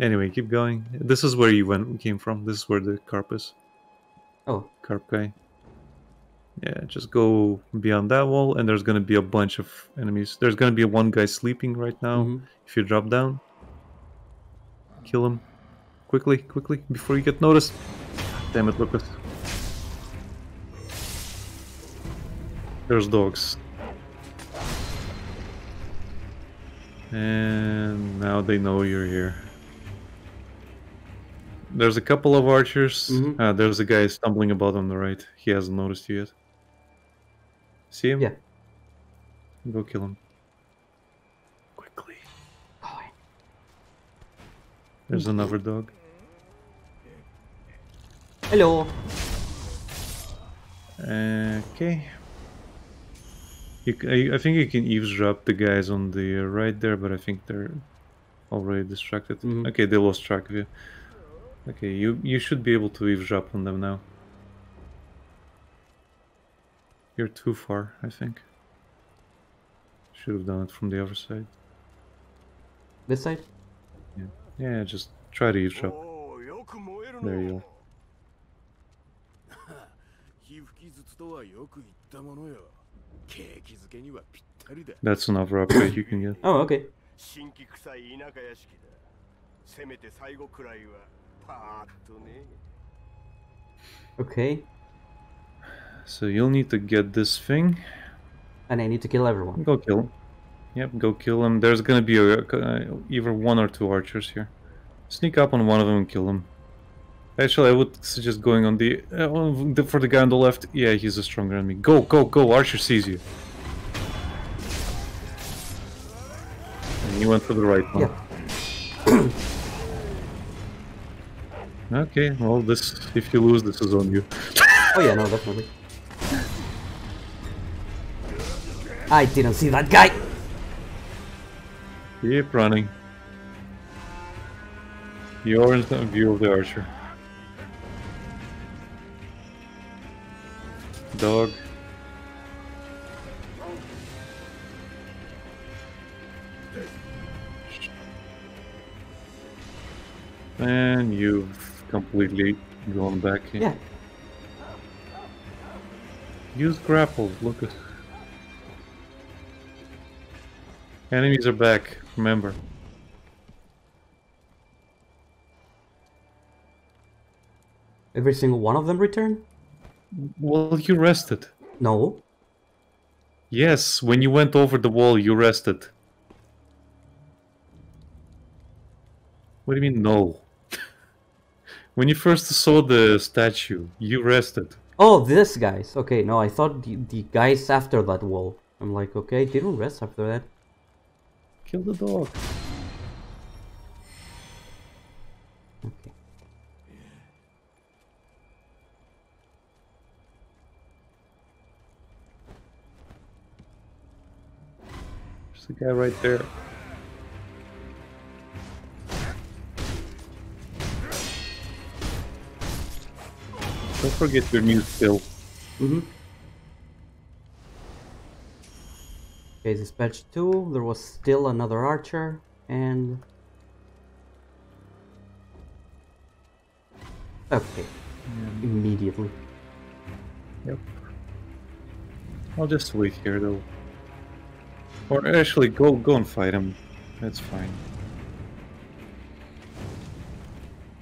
anyway, keep going. This is where you went, came from. This is where the carp is. Oh. Carp guy. Yeah, just go beyond that wall, and there's going to be a bunch of enemies. There's going to be one guy sleeping right now. Mm-hmm. If you drop down, kill him. Quickly, quickly, before you get noticed. Damn it, Lucas. There's dogs. And now they know you're here. There's a couple of archers. Mm-hmm. uh, there's a guy stumbling about on the right. He hasn't noticed you yet. See him? Yeah. Go kill him. Quickly. Oh, I... There's another dog. Hello. Okay. You, I think you can eavesdrop the guys on the right there, but I think they're already distracted. Mm-hmm. Okay, they lost track of you. Okay, you, you should be able to eavesdrop on them now. You're too far, I think. Should have done it from the other side. This side? Yeah, yeah, just try to eavesdrop. There you go. That's another upgrade you can get. Oh, okay. Okay. So you'll need to get this thing. And I need to kill everyone. Go kill him. Yep, go kill him. There's gonna be a, uh, either one or two archers here. Sneak up on one of them and kill him. Actually, I would suggest going on the, uh, on the... For the guy on the left, yeah, he's a stronger enemy. Go, go, go! Archer sees you. And you went for the right one. Yeah. Okay, well, this... If you lose, this is on you. Oh yeah, no, definitely. I didn't see that guy! Keep running. You're in the view of the archer. Dog. And you've completely gone back in. Yeah. Use grapples, look at. Enemies are back, remember. Every single one of them return? Well, you rested. No. Yes, when you went over the wall, you rested. What do you mean, no? When you first saw the statue, you rested. Oh, this guy's. Okay, no, I thought the, the guys after that wall. I'm like, okay, they don't rest after that. Kill the dog. Okay. There's a guy right there. Don't forget your new skill. Mm-hmm. Okay, dispatched two. There was still another archer, and... Okay. Mm. Immediately. Yep. I'll just wait here, though. Or actually, go go and fight him. That's fine.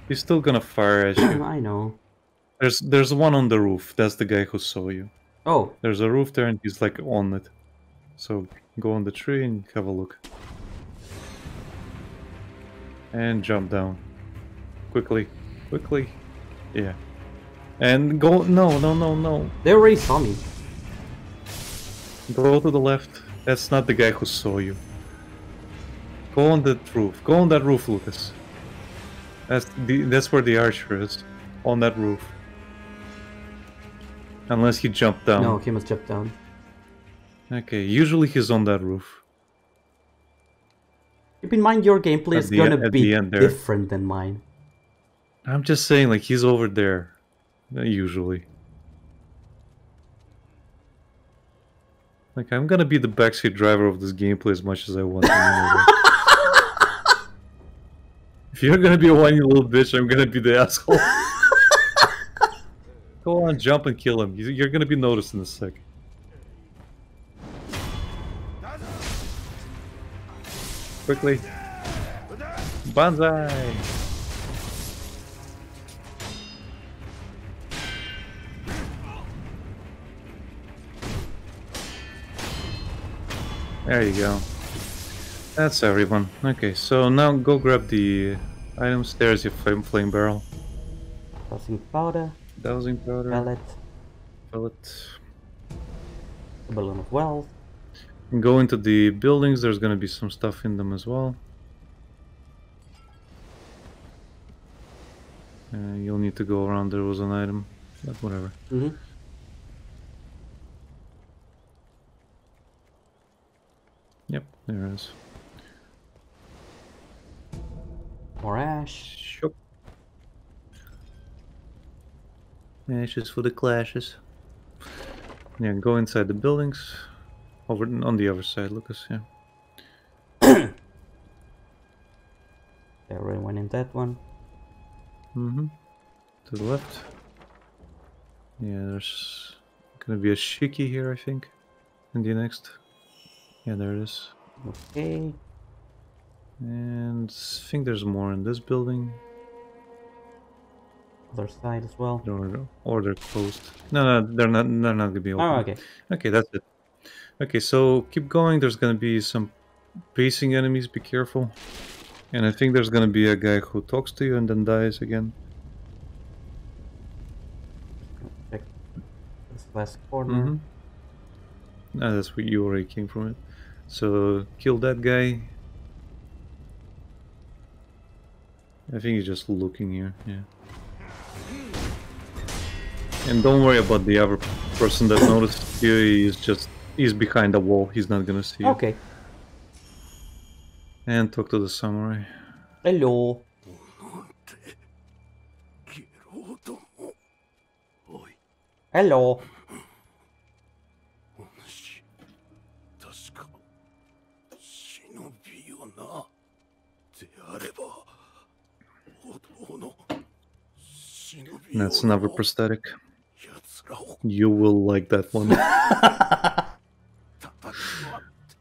He's still gonna fire at you. I know. There's there's one on the roof. That's the guy who saw you. Oh. There's a roof there, and he's like on it. So go on the tree and have a look. And jump down. Quickly. Quickly. Yeah. And go... No, no, no, no. They already saw me. Go to the left. That's not the guy who saw you. Go on that roof. Go on that roof, Lucas. That's the, that's where the archer is. On that roof. Unless he jumped down. No, he must jump down. Okay, usually he's on that roof. Keep in mind your gameplay is gonna be different than mine. I'm just saying, like, he's over there. Usually. Like, I'm gonna be the backseat driver of this gameplay as much as I want. If you're gonna be a whiny little bitch, I'm gonna be the asshole. Go on, jump and kill him. You're gonna be noticed in a sec. Quickly. Banzai! There you go. That's everyone. Okay, so now go grab the item stairs, your flame, flame barrel. Dousing powder. Dousing powder. Pellet. Pellet. A balloon of wealth. Go into the buildings, there's gonna be some stuff in them as well. Uh, you'll need to go around, there was an item, but whatever. Mm-hmm. Yep, there is. More ash. Yep. Ashes for the clashes. Yeah, go inside the buildings. Over on the other side, Lucas, yeah. I already went in that one. Mm-hmm. To the left. Yeah, there's gonna be a shiki here, I think. In the next. Yeah, there it is. Okay. And I think there's more in this building. Other side as well. Or, or they're closed. No, no, they're not. They're not gonna be open. Oh, okay. Okay, that's it. Okay, so keep going. There's gonna be some pacing enemies. Be careful. And I think there's gonna be a guy who talks to you and then dies again. Check this last corner. Mm-hmm. Ah, that's where you already came from. It. So kill that guy. I think he's just looking here. Yeah. And don't worry about the other person that noticed you. He's just. He's behind the wall, he's not gonna see you. Okay. And talk to the samurai. Hello. Hello. That's another prosthetic. You will like that one.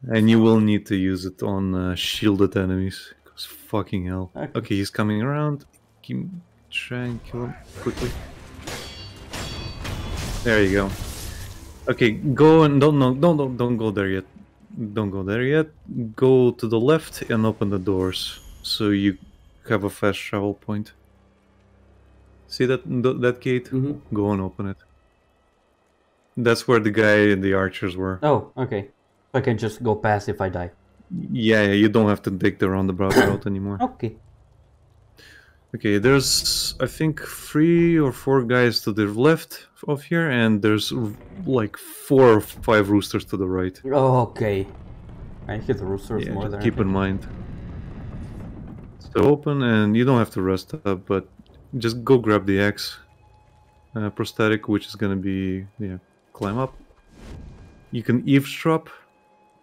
And you will need to use it on uh, shielded enemies, because fucking hell. Okay. Okay, he's coming around. Keep, try and kill him quickly. There you go. Okay, go and don't no don't don't don't go there yet. Don't go there yet. Go to the left and open the doors, so you have a fast travel point. See that that gate? Mm-hmm. Go and open it. That's where the guy and the archers were. Oh, okay. I can just go past if I die. Yeah, yeah, you don't have to dig the roundabout route anymore. Okay. Okay, there's, I think, three or four guys to the left of here, and there's like four or five roosters to the right. Okay. I hit roosters yeah, more than keep in mind. So open, and you don't have to rest up, but just go grab the axe uh, prosthetic, which is gonna be yeah climb up. You can eavesdrop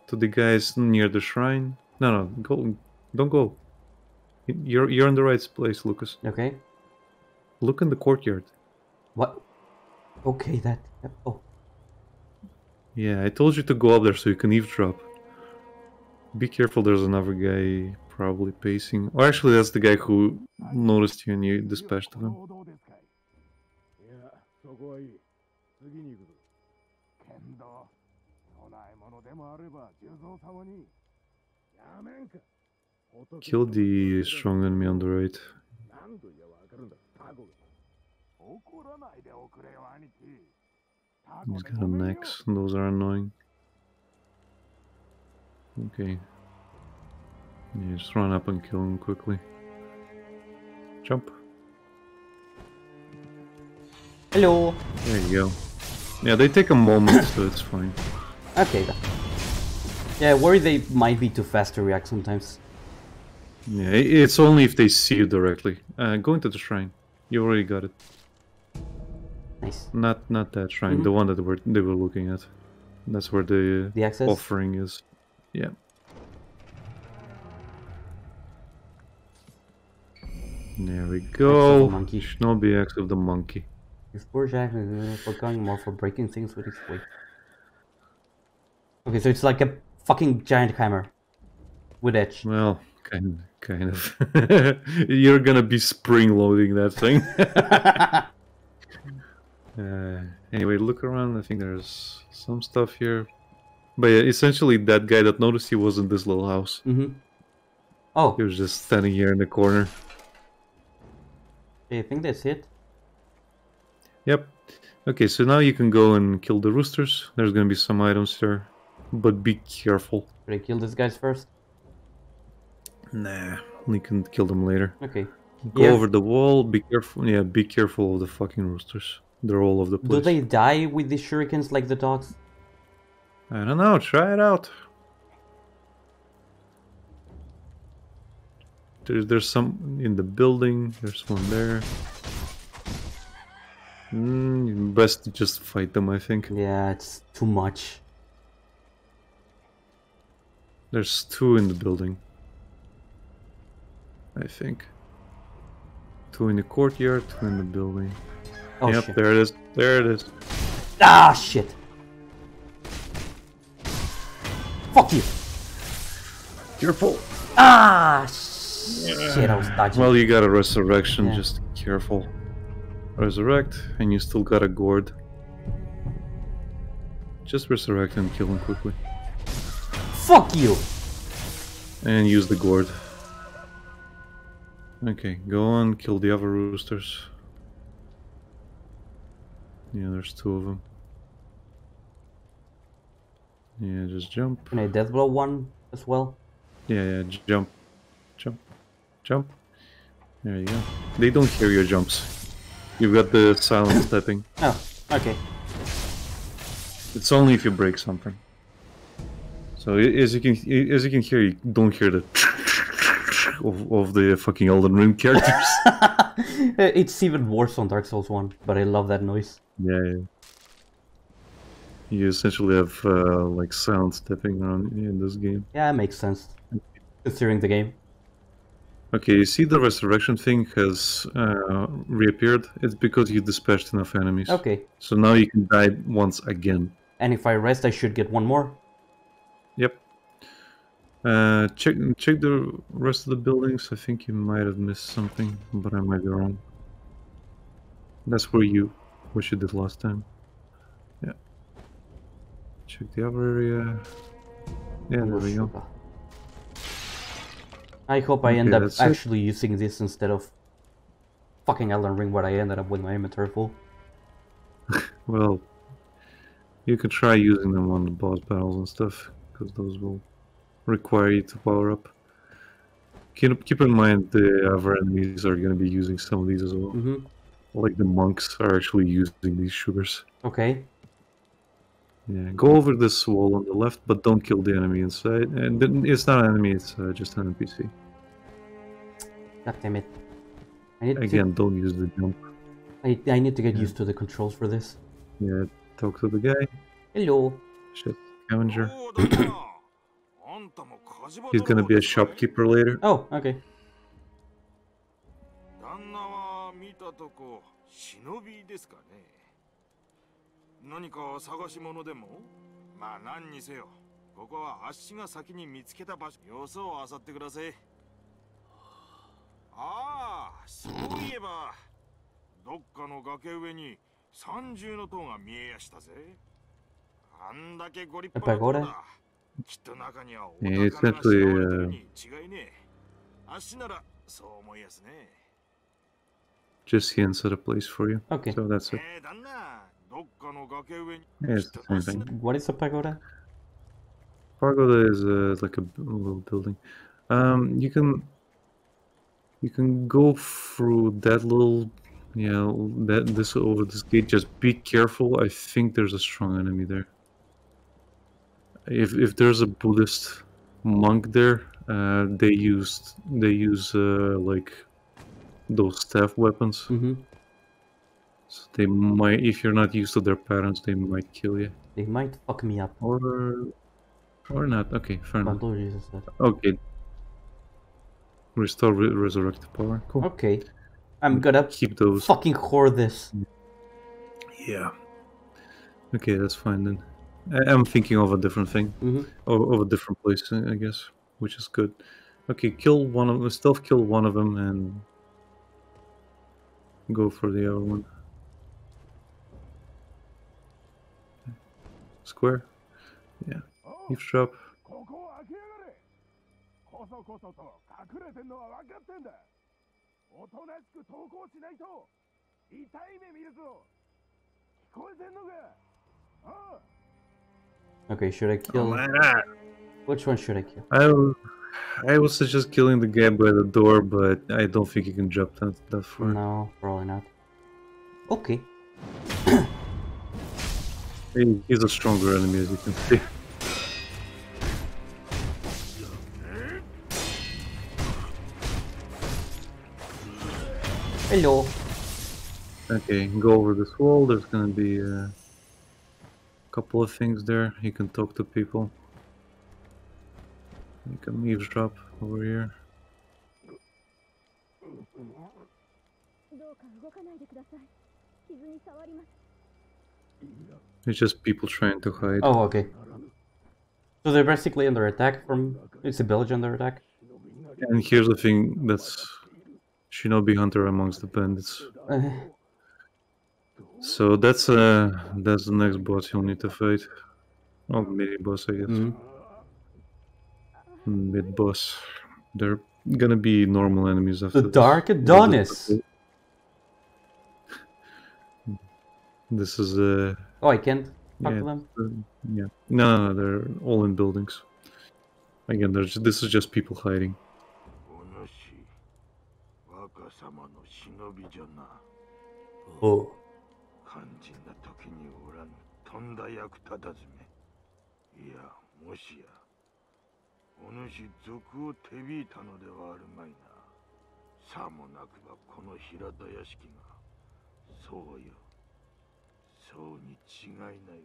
to the guys near the shrine. No, no, go, don't go. You're you're in the right place, Lucas. Okay. Look in the courtyard. What? Okay, that. Oh. Yeah, I told you to go up there so you can eavesdrop. Be careful, there's another guy probably pacing. Or actually, that's the guy who noticed you and you dispatched him. Kill the strong enemy on the right. He's got an axe, those are annoying. Okay. Yeah, just run up and kill him quickly. Jump. Hello! There you go. Yeah, they take a moment, so it's fine. Okay. Yeah, I worry they might be too fast to react sometimes. Yeah, it's only if they see you directly. Uh, go into the shrine. You already got it. Nice. Not not that shrine, mm-hmm. the one that we're, they were looking at. That's where the, the access? offering is. Yeah. There we go. Monkey. Shinobi axe of the monkey. His poor jack is for going more for breaking things with his weight. Okay, so it's like a fucking giant hammer with edge. Well, kind kind of. You're gonna be spring loading that thing. uh, anyway, look around. I think there's some stuff here. But yeah, essentially that guy that noticed he was in this little house. Mm-hmm. Oh. He was just standing here in the corner. I think that's it. Yep. Okay, so now you can go and kill the roosters. There's gonna be some items here. But be careful. Should I kill these guys first? Nah, we can kill them later. Okay. Go yeah. over the wall, be careful. Yeah, be careful of the fucking roosters. They're all over the place. Do they die with the shurikens like the dogs? I don't know, try it out. There's, there's some in the building, there's one there. Mm, best to just fight them, I think. Yeah, it's too much. There's two in the building. I think. Two in the courtyard, two in the building. Oh, yep, shit. There it is, there it is. Ah, shit! Fuck you! Your fault! Ah! Yeah. Shit, I was dodging. Well, you got a resurrection, yeah. just careful. Resurrect, and you still got a gourd. Just resurrect and kill him quickly. Fuck you! And use the gourd. Okay, go on, kill the other roosters. Yeah, there's two of them. Yeah, just jump. Can I death blow one as well? Yeah, yeah, jump. Jump. Jump. There you go. They don't hear your jumps. You've got the silent stepping. Oh, okay. It's only if you break something. So as you can as you can hear, you don't hear the of, of the fucking Elden Ring characters. It's even worse on Dark Souls one, but I love that noise. Yeah, yeah. You essentially have uh, like sound stepping around in this game. Yeah, it makes sense, considering the game. Okay, you see the resurrection thing has uh, reappeared. It's because you dispatched enough enemies. Okay. So now you can die once again. And if I rest, I should get one more. Yep. Uh, check check the rest of the buildings. I think you might have missed something, but I might be wrong. That's where you, what you did last time. Yeah. Check the other area. Yeah, there we go. I hope I okay, end up actually it. using this instead of fucking Elden Ring, where I ended up with my inventory full. Well, you could try using them on the boss battles and stuff, because those will require you to power up. Keep, keep in mind the other enemies are going to be using some of these as well. Mm-hmm. Like the monks are actually using these sugars. Okay. Yeah, go over this wall on the left, but don't kill the enemy inside. And it's not an enemy, it's uh, just an N P C. God damn it. I need Again, to... don't use the jump. I, I need to get yeah. used to the controls for this. Yeah, talk to the guy. Hello. Shit, scavenger. He's gonna be a shopkeeper later. Oh, okay. A pagoda? Yeah, it's actually uh, just hints at a place for you. Okay. So that's it. Yeah, it's the same thing. What is a pagoda? Pagoda is uh, like a little building. Um, you can you can go through that little, yeah, you know, that this over this gate. Just be careful. I think there's a strong enemy there. If if there's a Buddhist monk there, uh, they used they use uh, like those staff weapons. Mm-hmm. So they might, if you're not used to their patterns, they might kill you. They might fuck me up. Or or not. Okay, fair enough. Okay. Restore re resurrected power. Cool. Okay, I'm gonna keep those. Fucking whore this. Yeah. Okay, that's fine then. I'm thinking of a different thing, mm-hmm. or of a different place, I guess, which is good. Okay, kill one of them, stealth kill one of them, and go for the other one. Square, yeah. Eavesdrop. Okay, should I kill? Oh, which one should I kill? I was, I was just killing the guy by the door, but I don't think you can jump that that far. No, probably not. Okay. He, he's a stronger enemy, as you can see. Hello. Okay, go over this wall. There's gonna be a... Uh... couple of things there. You can talk to people. You can eavesdrop over here. It's just people trying to hide. Oh, okay. So they're basically under attack from... It's a village under attack. And here's the thing that's... Shinobi Hunter amongst the bandits. So that's uh that's the next boss you'll need to fight. Oh, mini boss, I guess. Mm-hmm. Mid boss. They're gonna be normal enemies after the this. Dark Adonis. This is a. Uh, oh, I can't talk yeah, to them. Uh, yeah. No, no, no, they're all in buildings. Again, there's this is just people hiding. Oh.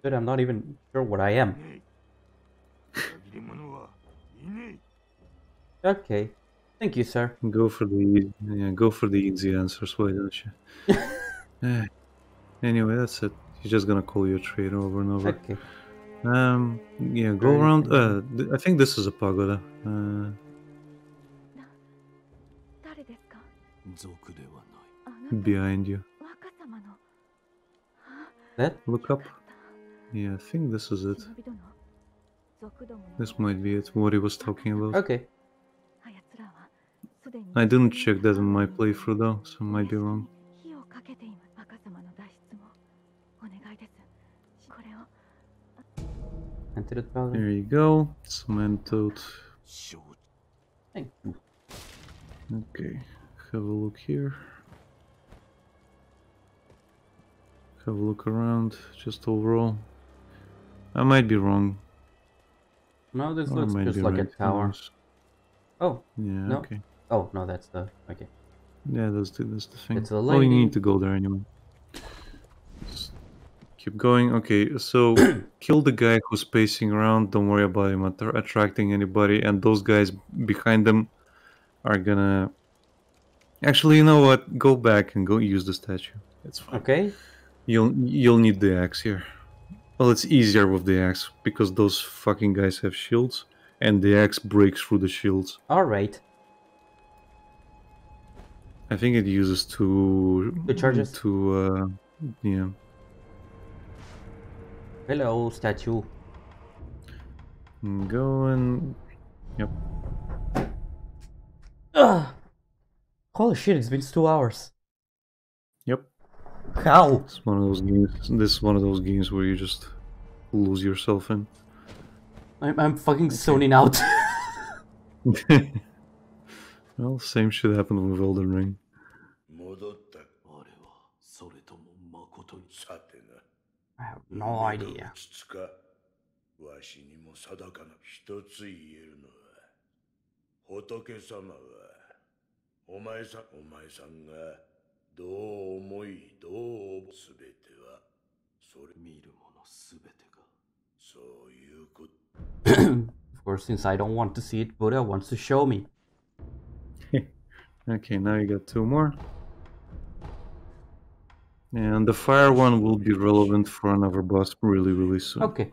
But I'm not even sure what I am. Okay, thank you, sir. Go for the yeah, go for the easy answers, why don't you? Yeah. Anyway, that's it. He's just gonna call you a traitor over and over. Okay. Um, yeah, go around. Uh, th I think this is a pagoda. Uh... Behind you. That? Look up. Yeah, I think this is it. This might be it, what he was talking about. Okay. I didn't check that in my playthrough though, so I might be wrong. There you go. It's meant out. Thank you. Okay, have a look here. Have a look around, just overall. I might be wrong. No, this or looks just like right. a tower. Oh. Yeah, no. okay. Oh, no, that's the... Okay. Yeah, that's the, that's the thing. It's a lady. Oh, you need to go there anyway. Just keep going. Okay, so kill the guy who's pacing around. Don't worry about him att- attracting anybody. And those guys behind them are gonna... Actually, you know what? Go back and go use the statue. It's fine. Okay. You'll, you'll need the axe here. Well, it's easier with the axe, because those fucking guys have shields, and the axe breaks through the shields. Alright. I think it uses two... Two charges? Two, uh... yeah. Hello, statue. I'm going... Yep. Ugh. Holy shit, it's been two hours. Yep. How? It's one of those games. This is one of those games where you just lose yourself in. I'm I'm fucking zoning out. Well, same shit happened with Elden Ring. I have no idea. Of course, since I don't want to see it, Buddha wants to show me. Okay, now you got two more. And the fire one will be relevant for another boss really, really soon. Okay.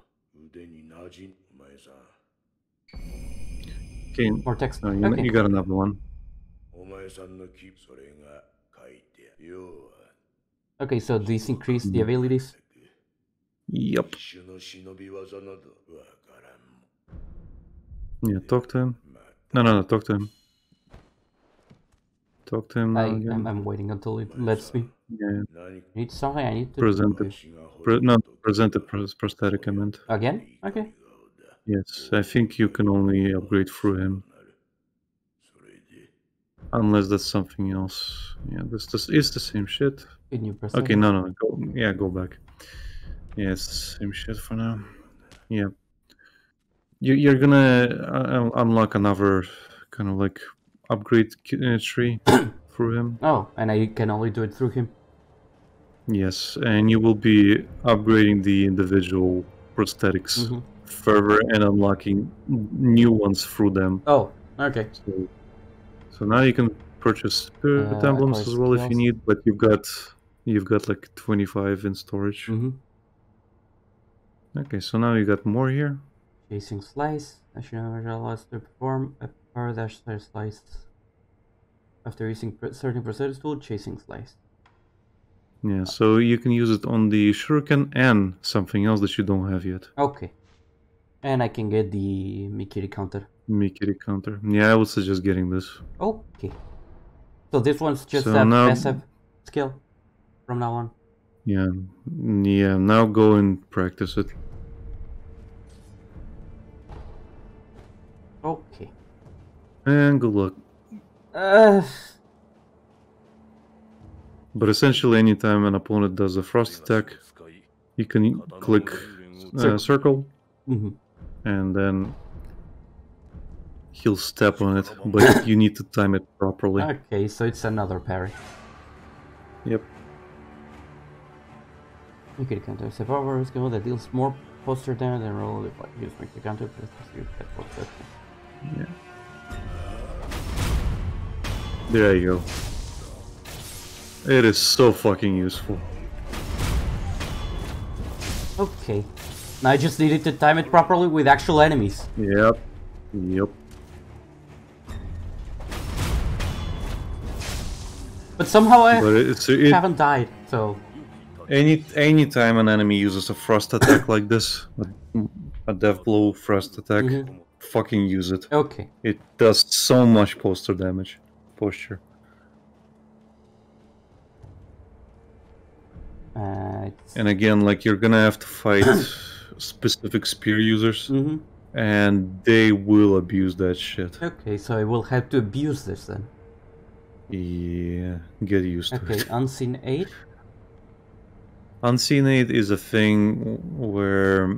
Okay, more text. No, you, okay. you got another one. Okay, so these increase the abilities? Yep. Yeah, talk to him. No, no, no, talk to him. Talk to him. I, I'm, I'm waiting until it lets me. Yeah. I need something, I need to... Present it. Pre no, present the prosthetic, I meant. Again? Okay. Yes, I think you can only upgrade through him. Unless that's something else. Yeah, this, this is the same shit. Can you press okay, no, no, go, yeah, go back. Yeah, it's the same shit for now. Yeah. You, you're gonna uh, unlock another kind of like upgrade tree through him. Oh, and I can only do it through him? Yes, and you will be upgrading the individual prosthetics mm-hmm. further and unlocking new ones through them. Oh, okay. So, So now you can purchase spirit uh, emblems as well if you need, but you've got you've got like twenty-five in storage. Mm-hmm. Okay, so now you got more here. Chasing slice. Ashina allows to perform a paradash slice after using certain percentage tool. Chasing slice. Yeah, so you can use it on the shuriken and something else that you don't have yet. Okay, and I can get the Mikiri counter. Mikiri counter. Yeah, I would suggest getting this. Okay. So this one's just so a now, passive skill from now on. Yeah. Yeah, now go and practice it. Okay. And good luck. Uh... But essentially anytime an opponent does a frost attack, you can click uh, circle mm-hmm. and then he'll step on it, but you need to time it properly. Okay, so it's another parry. Yep. You can counter a power skill that deals more posture damage than roll if I use make the counter press you that Yeah. There you go. It is so fucking useful. Okay. Now I just needed to time it properly with actual enemies. Yep. Yep. But somehow I but it's, it, haven't died, so... Any any time an enemy uses a frost attack like this, a, a death blow frost attack, mm-hmm. fucking use it. Okay. It does so much posture damage. Posture. Uh, and again, like, you're gonna have to fight specific spear users, mm-hmm. and they will abuse that shit. Okay, so I will have to abuse this then. Yeah, get used okay, to it. Okay, Unseen Aid? Unseen Aid is a thing where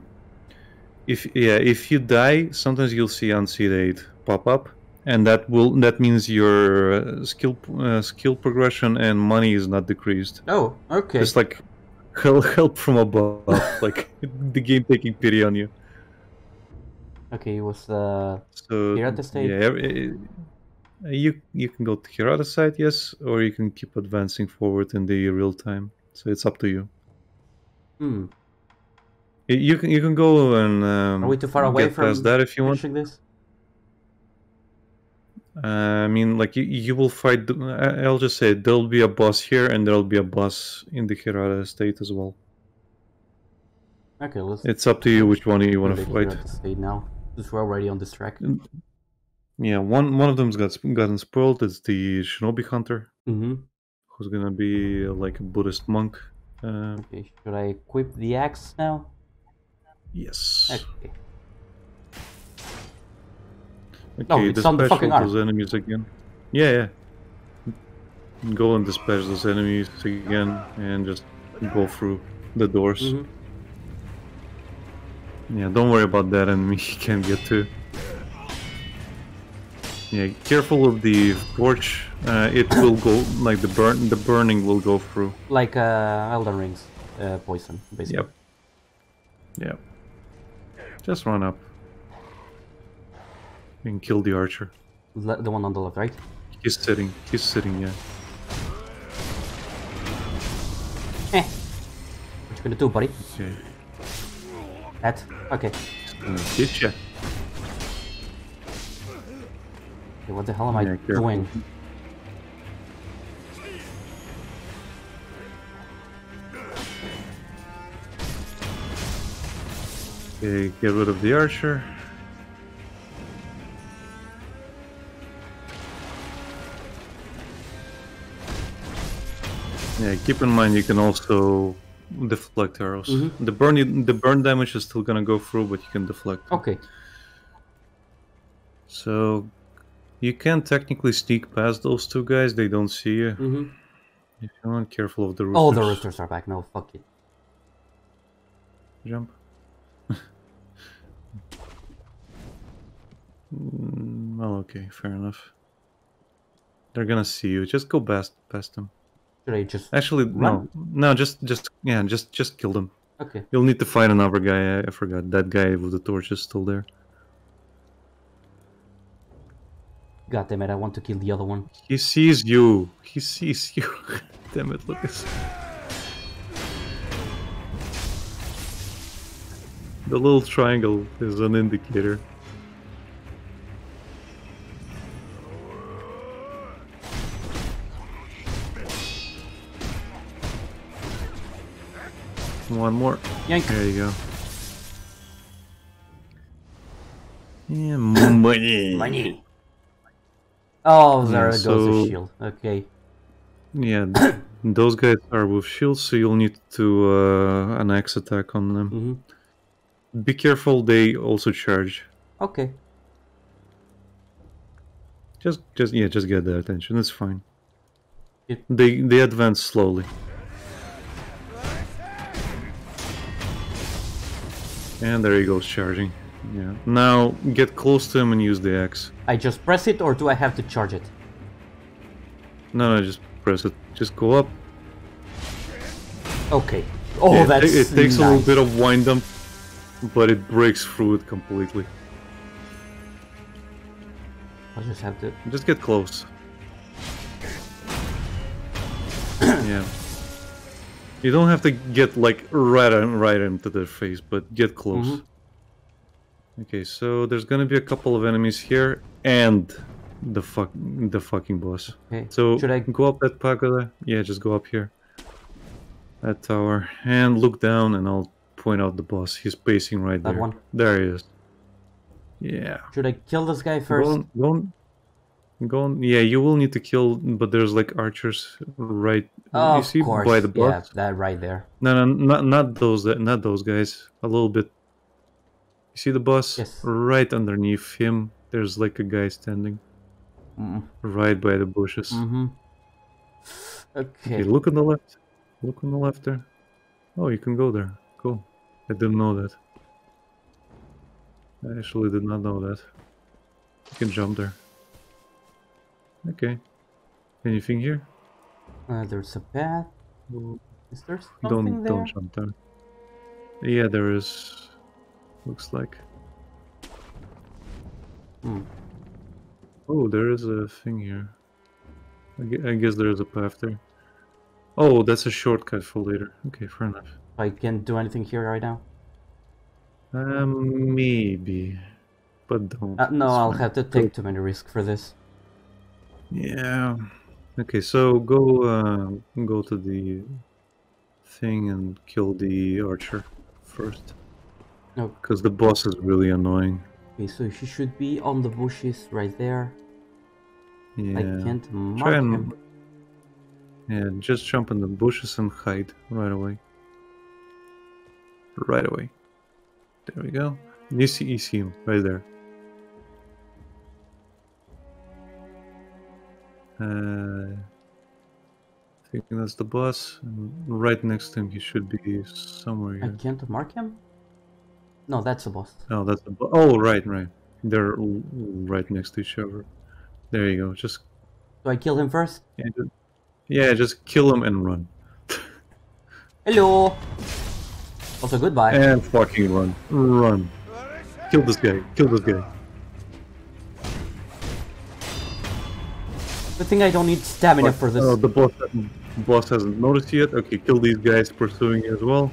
If yeah, if you die, sometimes you'll see unseed eight pop up, and that will that means your uh, skill uh, skill progression and money is not decreased. Oh, okay. It's like help from above, like the game taking pity on you. Okay, it was the so, Hirata side. Yeah, it, you you can go to Hirata side, yes, or you can keep advancing forward in the real time. So it's up to you. Hmm. You can you can go and um, are we too far away from that if you want? This? Uh, I mean, like you, you will fight. I'll just say there'll be a boss here, and there'll be a boss in the Hirata state as well. Okay, let's. It's up to you which one you want to fight. Hirata state now, since we're already on this track. Yeah, one one of them's got gotten spoiled. It's the Shinobi Hunter, mm-hmm. who's gonna be like a Buddhist monk. Uh, okay, should I equip the axe now? Yes. Okay. Okay, no, it's on the fucking arm. Dispatch those enemies again. Yeah, yeah. Go and dispatch those enemies again and just go through the doors. Mm-hmm. Yeah, don't worry about that enemy he can't get to. Yeah, careful of the torch. Uh, it will go, like the burn, the burning will go through. Like uh, Elden Ring's uh, poison, basically. Yep. Yep. Just run up and kill the archer. The one on the left, right? He's sitting. He's sitting, yeah. Eh. What you gonna do, buddy? Okay. That? Okay. Get ya. Okay, what the hell am yeah, I careful. doing? Okay, get rid of the archer. Yeah, keep in mind you can also deflect arrows. Mm-hmm. The burn the burn damage is still gonna go through, but you can deflect. Okay. So you can technically sneak past those two guys; they don't see you. Mm-hmm. If you want, careful of the roosters. Oh, the roosters are back. No, fuck it. Jump. Well, okay, fair enough. They're gonna see you. Just go past past them. Should I just actually run? no, no, just just yeah, just just kill them. Okay. You'll need to fight another guy. I, I forgot that guy with the torch is still there. God damn it! I want to kill the other one. He sees you. He sees you. Damn it, Lucas. The little triangle is an indicator. One more. Yank. There you go. Yeah, money. Money. Oh, there yeah, so, goes the shield. Okay. Yeah, th those guys are with shields, so you'll need to uh, an axe attack on them. Mm-hmm. Be careful; they also charge. Okay. Just, just yeah, just get their attention. It's fine. It they they advance slowly. And there he goes, charging. Yeah. Now, get close to him and use the axe. I just press it, or do I have to charge it? No, no, just press it. Just go up. Okay. Oh, yeah, that's It, it takes nice. a little bit of wind up, but it breaks through it completely. I just have to... Just get close. Yeah. You don't have to get like right on, right into their face, but get close. Mm-hmm. Okay, so there's gonna be a couple of enemies here and the fuck the fucking boss. Okay. So should I go up that pagoda? Yeah, just go up here. That tower and look down, and I'll point out the boss. He's pacing right that there. One. There he is. Yeah. Should I kill this guy first? Go on, go on. Go on. Yeah, you will need to kill, but there's like archers right. Oh, you see, of course. By the box. Yeah, that right there. No, no, not not those, not those guys. A little bit. You see the boss? Yes. Right underneath him, there's like a guy standing. Mm. Right by the bushes. Mm-hmm. Okay. Okay. Look on the left. Look on the left there. Oh, you can go there. Cool. I didn't know that. I actually did not know that. You can jump there. Okay. Anything here? Uh, there's a path. Is there something don't, there? Don't jump there. Yeah, there is. Looks like. Hmm. Oh, there is a thing here. I guess there is a path there. Oh, that's a shortcut for later. Okay, fair enough. I can't do anything here right now? Um, maybe. But don't. Uh, no, I'll have to take too many risks for this. Yeah. Okay, so go, uh, go to the thing and kill the archer first. No. Because the boss is really annoying. Okay, so she should be on the bushes right there. Yeah. I can't mark Try and... him. Yeah, just jump in the bushes and hide right away. Right away. There we go. You see, you see him right there. Uh, I think that's the boss. And right next to him, he should be somewhere here. I can't mark him? No, that's the boss. Oh, that's the boss. Oh, right, right. They're right next to each other. There you go. Just. Do I kill him first? Yeah, just, yeah, just kill him and run. Hello! Also, goodbye. And fucking run. Run. Kill this guy. Kill this guy. Good thing I don't need stamina but, for this. Oh, the boss, boss hasn't noticed yet. Okay, kill these guys pursuing as well.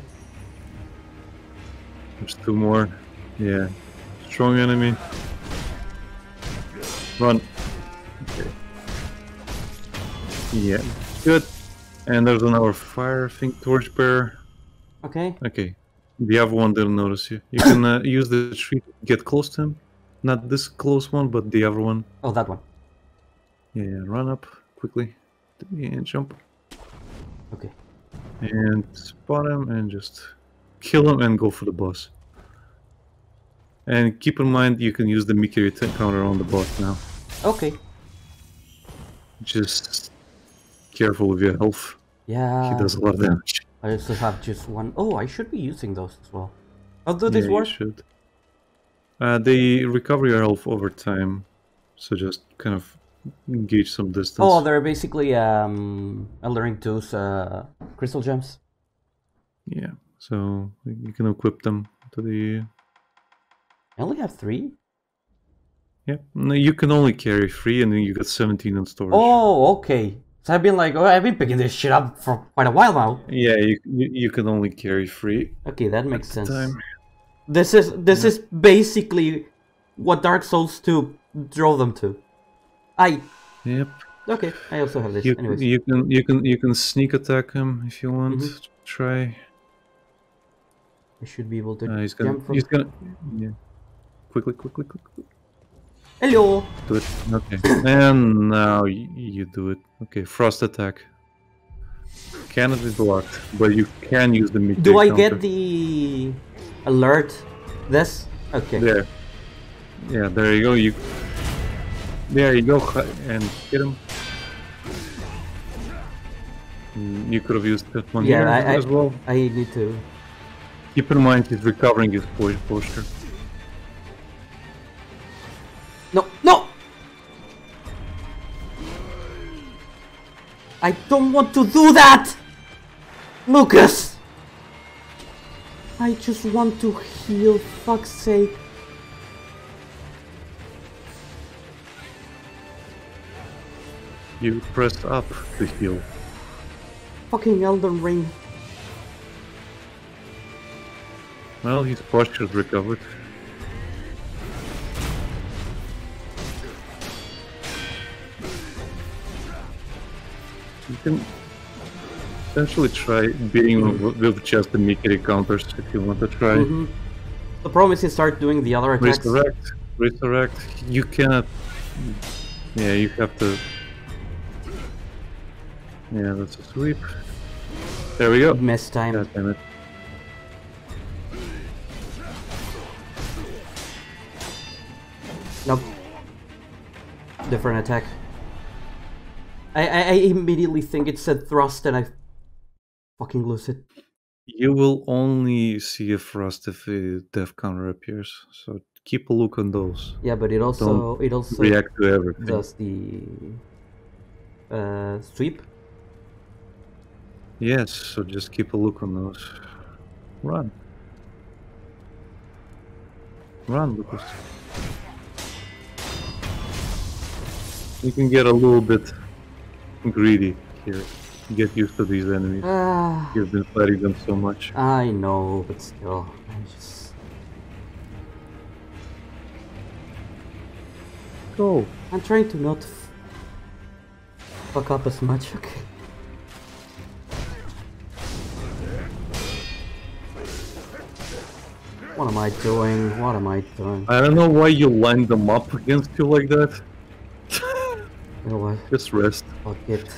There's two more. Yeah. Strong enemy. Run. Okay. Yeah. Good. And there's another fire thing, torch bearer. Okay. Okay. The other one didn't notice you. You can uh, use the tree to get close to him. Not this close one, but the other one. Oh, that one. Yeah, run up quickly. And jump. Okay. And spot him and just kill him and go for the boss. And keep in mind you can use the Mikiri counter on the boss now. Okay. Just careful with your health. Yeah. He does a lot of damage. I also have just one. Oh, I should be using those as well. How do these yeah, work? You should. Uh, they recover your health over time, so just kind of gauge some distance. Oh, they're basically um, Elden Ring two's uh, crystal gems. Yeah, so you can equip them to the. I only have three. Yeah, no, you can only carry three, and then you got seventeen in storage. Oh, okay. So I've been like, oh, I've been picking this shit up for quite a while now. Yeah, you you, you can only carry three. Okay, that makes sense. Time. This is this yeah. is basically what Dark Souls two drove them to. I. Yep. Okay, I also have this. You, Anyways, you can you can you can sneak attack him if you want. Mm-hmm. Try. I should be able to uh, he's gonna, jump from. He's gonna, yeah. Quickly, quickly, quickly. Hello! Do it. Okay. And now you, you do it. Okay, frost attack. Cannot be blocked, but you can use the mid-tier Do I counter. Get the alert? This? Okay. There. Yeah, there you go. You. There you go, and hit him. You could have used that one yeah, here I, as I, well. I need to. Keep in mind he's recovering his posture. No, no! I don't want to do that! Lucas! I just want to heal, fuck's sake. You pressed up to heal. Fucking Elden Ring. Well, his posture's recovered. You can essentially try beating mm-hmm. with just the Mikiri counters if you want to try. Mm-hmm. The problem is you start doing the other attacks. Resurrect, resurrect. You cannot. Yeah, you have to. Yeah, that's a sweep. There we go. Mess time. God damn it. Nope. Different attack. I, I, I immediately think it said thrust and I fucking lose it. You will only see a thrust if a death counter appears, so keep a look on those. Yeah, but it also Don't it also react to everything. Does the uh, sweep? Yes, so just keep a look on those. Run, run, Lucas. You can get a little bit greedy here. Get used to these enemies. Uh, You've been fighting them so much. I know, but still, I just go. I'm trying to not f fuck up as much. Okay. What am I doing? What am I doing? I don't know why you lined them up against you like that. You know what? Just rest. Fuck it.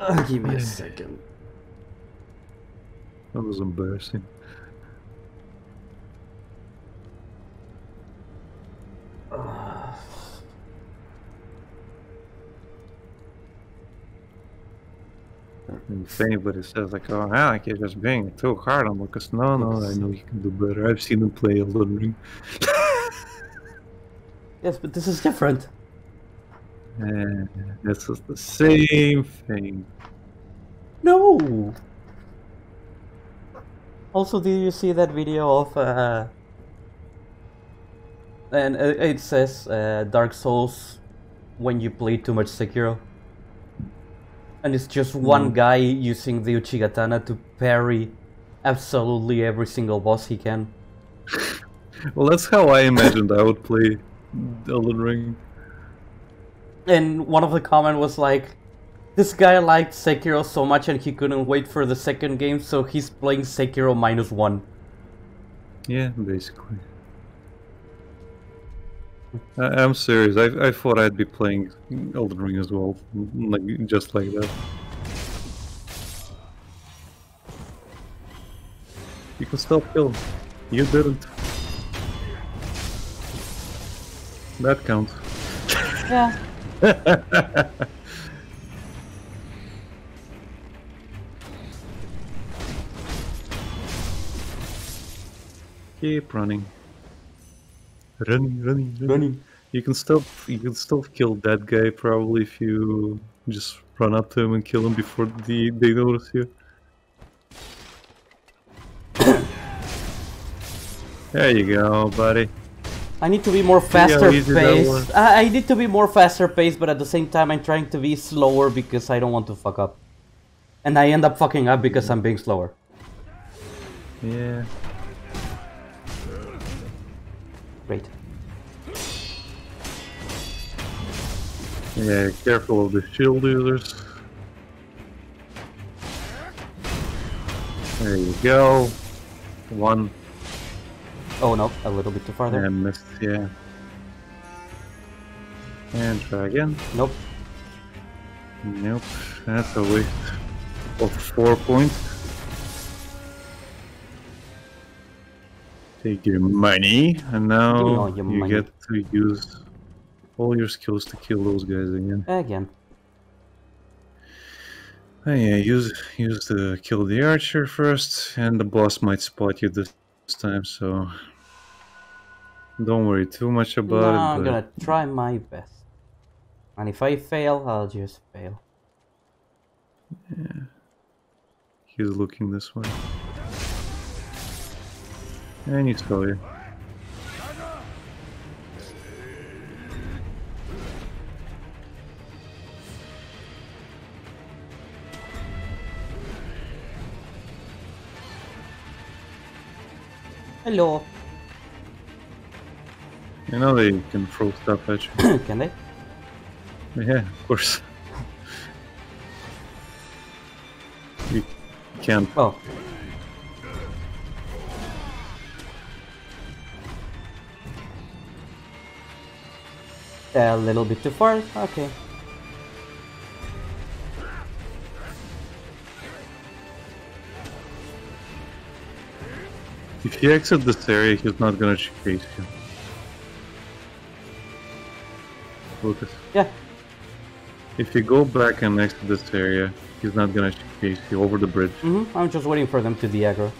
Oh, give me a second. That was embarrassing. Uh. If anybody says like, "Oh, Alec, you're just being too hard on Lucas," no, no, I know he can do better. I've seen him play Elden Ring. Yes, but this is different. Uh, this is the same thing. No! Also, did you see that video of... Uh, and it says uh, Dark Souls when you play too much Sekiro. And it's just one mm. guy using the Uchigatana to parry absolutely every single boss he can. Well, that's how I imagined I would play Elden Ring. And one of the comment was like, this guy liked Sekiro so much and he couldn't wait for the second game, so he's playing Sekiro minus one. Yeah, basically. I I'm serious, I, I thought I'd be playing Elden Ring as well, like just like that. You can stop killing. You didn't. That counts. Yeah. Keep running. Running, running, running. Running. You can still you can still kill that guy probably if you just run up to him and kill him before the, they notice you. There you go, buddy. I need to be more faster paced. I need to be more faster paced, but at the same time I'm trying to be slower because I don't want to fuck up. And I end up fucking up because I'm being slower. Yeah. Great. Yeah, careful of the shield users. There you go. One. Oh no, a little bit too farther. I missed, yeah. And try again. Nope. Nope. That's a waste of four points. Take your money, and now you money. get to use all your skills to kill those guys again. Again. Oh, yeah, use use the kill the archer first, and the boss might spot you this time, so don't worry too much about no, it. I'm gonna try my best, and if I fail, I'll just fail. Yeah, he's looking this way, and he's probably. Hello. You know they can throw stuff at you. Can they? Yeah, of course. You can't. Oh. A little bit too far? Okay. If you exit this area, he's not gonna chase you. Lucas. Yeah. If you go back and exit this area, He's not gonna chase you over the bridge. Mm-hmm. I'm just waiting for them to de-aggro.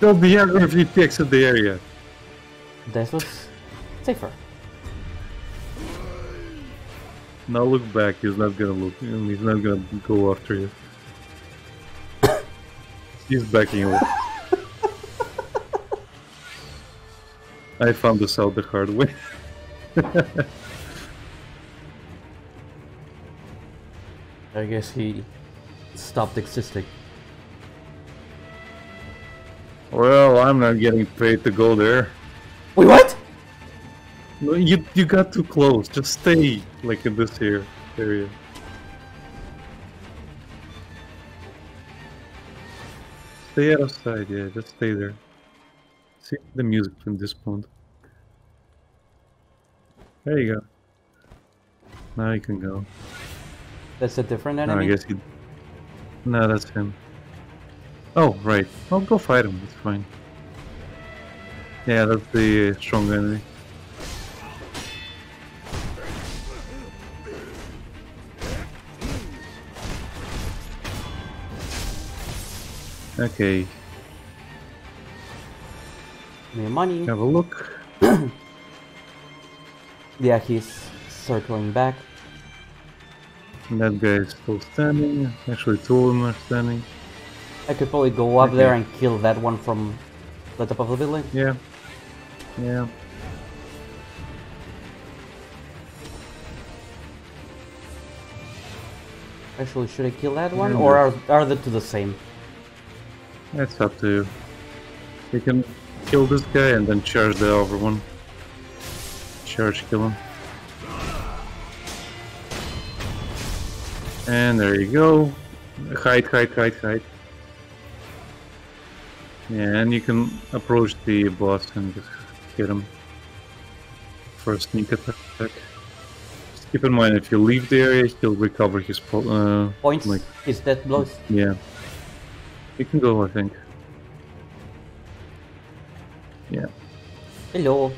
They'll de-aggro if he exit the area. That's what's safer. Now look back, he's not gonna look, he's not gonna go after you. He's backing away. I found this out the hard way. I guess he stopped existing. Well, I'm not getting paid to go there. Wait, what? No, you you got too close. Just stay like in this here area. Stay outside, yeah. Just stay there. See the music from this point. There you go. Now you can go. That's a different enemy? No, I guess he... No, that's him. Oh, right. I'll go fight him, it's fine. Yeah, that's the uh, strong enemy. Okay. Give me money. Have a look. Yeah, he's circling back. And that guy is still standing. Actually, two of them are standing. I could probably go up okay. there and kill that one from the top of the building. Yeah. Yeah. Actually, should I kill that one, yeah. or are are the two the same? That's up to you. You can kill this guy and then charge the other one. Charge kill him. And there you go. Hide, hide, hide, hide. Yeah, and you can approach the boss and just hit him for a sneak attack. Just keep in mind, if you leave the area, he'll recover his po uh, points. Like, his death blows. Yeah. You can go, I think. Yeah. Hello.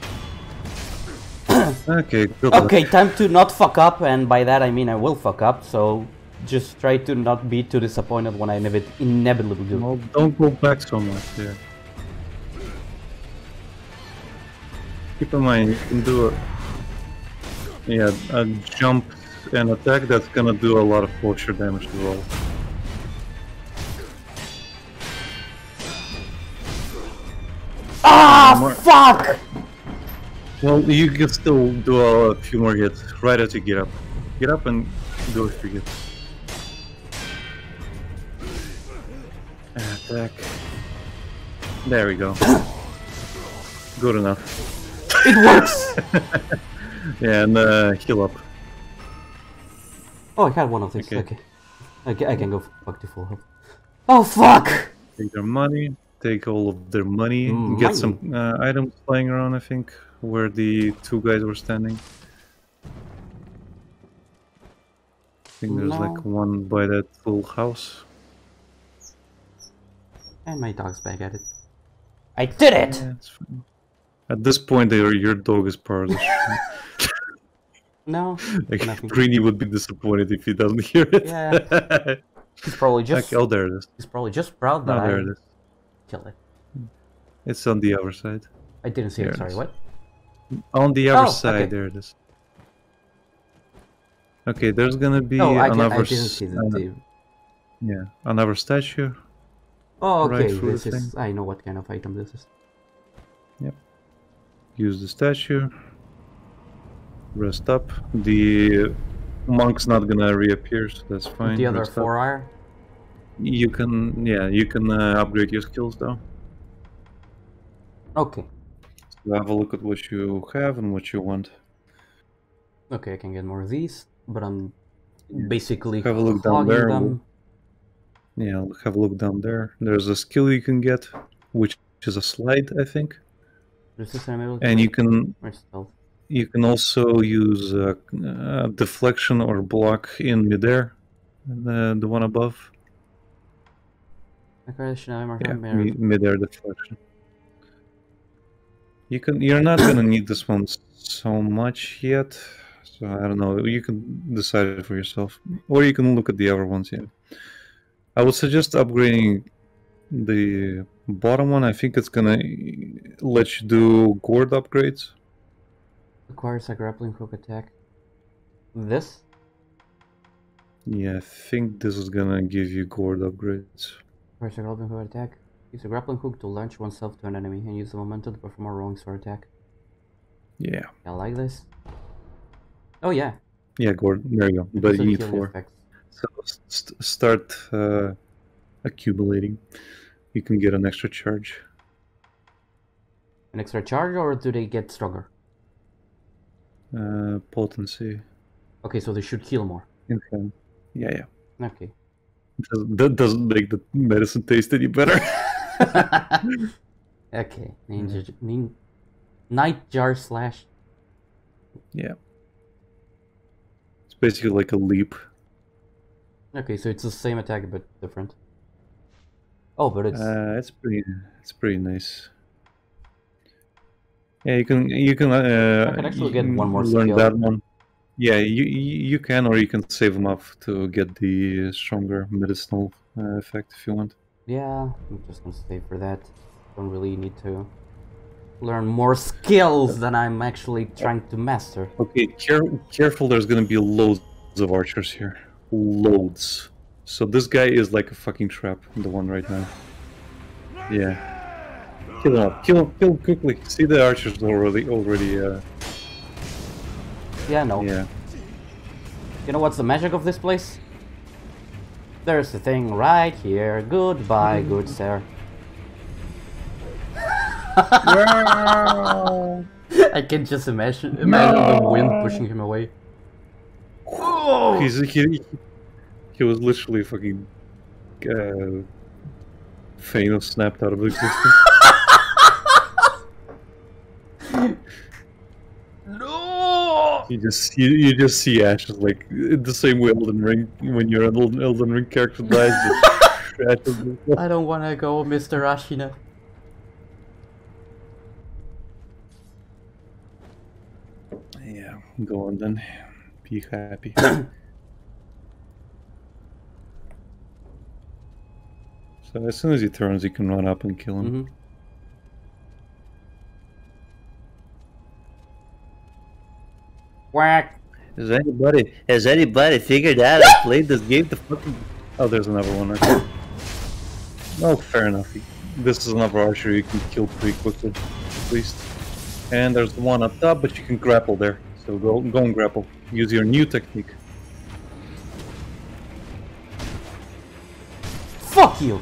Okay, good luck. Okay, time to not fuck up, and by that I mean I will fuck up, so just try to not be too disappointed when I inevitably do. Well, don't go back so much, yeah. Keep in mind, you can do a, yeah, a jump and attack that's gonna do a lot of posture damage as well. Ah, fuck! Well, you can still do a few more hits right as you get up. Get up and do a few hits. Attack. There we go. Good enough. It works! Yeah, and uh, heal up. Oh, I had one of these. Okay. okay. I, can, I can go fuck to full health. Oh, fuck! Take their money. Take all of their money. Mm, get money. some uh, items flying around, I think. Where the two guys were standing. I think there's no. like one by that little house. And my dog's back at it. I did it! Yeah, it's fine. At this point, they are, your dog is part of the show. No. Like, nothing. Greenie would be disappointed if he doesn't hear it. Yeah. He's probably just. Like, oh, there it is. He's probably just proud that oh, there I it is. killed it. It's on the other side. I didn't see there it. Sorry, it what? On the other oh, side, okay. there it is. Okay, there's gonna be oh, I another. Can, I didn't see that uh, yeah, another statue. Oh, okay. Right this is. Thing. I know what kind of item this is. Yep. Use the statue. Rest up. The monk's not gonna reappear, so that's fine. The other rest four up. Are. You can, yeah, you can uh, upgrade your skills though. Okay. Have a look at what you have and what you want. Okay, I can get more of these, but I'm basically have a look down there. Them. Yeah, have a look down there. There's a skill you can get, which is a slide, I think. And you can you can also use a, a deflection or block in midair, the the one above. Yeah, midair deflection. You can. You're not gonna need this one so much yet, So I don't know. You can decide it for yourself, or you can look at the other ones. Yeah, I would suggest upgrading the bottom one. I think it's gonna let you do gourd upgrades. Requires a grappling hook attack. This? Yeah, I think this is gonna give you gourd upgrades. Requires a grappling hook attack. Use a grappling hook to launch oneself to an enemy and use the momentum to perform a rolling sword attack. Yeah. I like this. Oh yeah. Yeah, gourd. There you go. But you need four. Effects. So st start uh, accumulating. You can get an extra charge. An extra charge, or do they get stronger? Uh, potency. Okay, so they should heal more. Okay. Yeah, yeah. Okay. That doesn't make the medicine taste any better. Okay. Ninja, mm. nin Night jar slash. Yeah. It's basically like a leap. Okay, so it's the same attack but different. Oh, but it's uh, it's pretty, it's pretty nice. Yeah, you can, you can. Uh, I can actually get one more skill. Learn that one. Yeah, you you can, or you can save them up to get the stronger medicinal uh, effect if you want. Yeah, I'm just gonna stay for that. Don't really need to learn more skills than I'm actually trying to master. Okay, care careful. There's gonna be loads of archers here. Loads. So this guy is like a fucking trap. The one right now. Yeah. Kill him up. Kill him. Kill him quickly. See, the archers already already. Uh... Yeah, no. Yeah. You know what's the magic of this place? There's the thing right here. Goodbye, mm. good sir. No. I can just imagine imagine no. the wind pushing him away. Oh. He's, he, he was literally fucking uh, Thanos snapped out of existence. You just you, you just see ashes, like the same way Elden Ring, when your Elden, Elden Ring character dies. I don't want to go, Mister Ashina. Yeah, go on then. Be happy. So as soon as he turns, you can run up and kill him. Mm-hmm. Quack. Has anybody has anybody figured out I played this game to fucking... Oh, there's another one. Right? Oh, fair enough. This is another archer you can kill pretty quickly, at least. And there's one up top, but you can grapple there. So go, go and grapple. Use your new technique. Fuck you!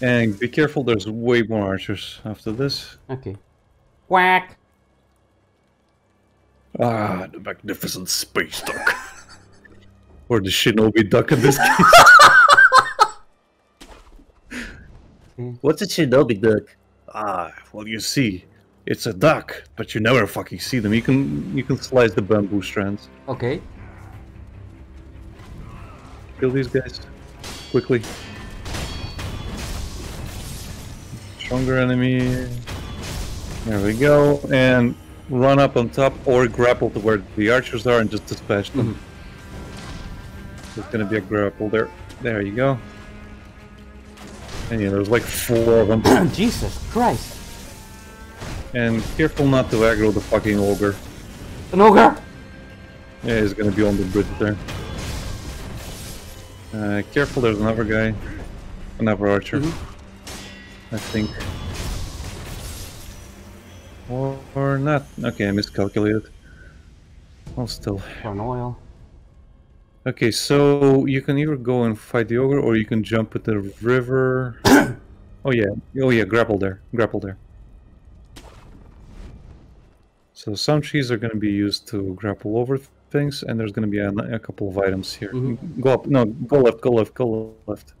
And be careful, there's way more archers after this. Okay. Quack! Ah, the magnificent space duck. Or the shinobi duck in this case. What's a shinobi duck? Ah, well, you see, it's a duck, but you never fucking see them. You can you can slice the bamboo strands. Okay. Kill these guys. Quickly. Stronger enemy. There we go, and... Run up on top or grapple to where the archers are and just dispatch them. Mm-hmm. There's gonna be a grapple there. There you go. And yeah, there's like four of them. Jesus Christ! And careful not to aggro the fucking ogre. An ogre? Yeah, he's gonna be on the bridge there. Uh, careful, there's another guy. Another archer. Mm-hmm. I think. Or, or not. Okay, I miscalculated. Well, still. An oil. Okay, so you can either go and fight the ogre, or you can jump at the river. Oh yeah, oh yeah, grapple there, grapple there. So some trees are going to be used to grapple over things, and there's going to be a, a couple of items here. Mm-hmm. Go up, no, go left, go left, go left.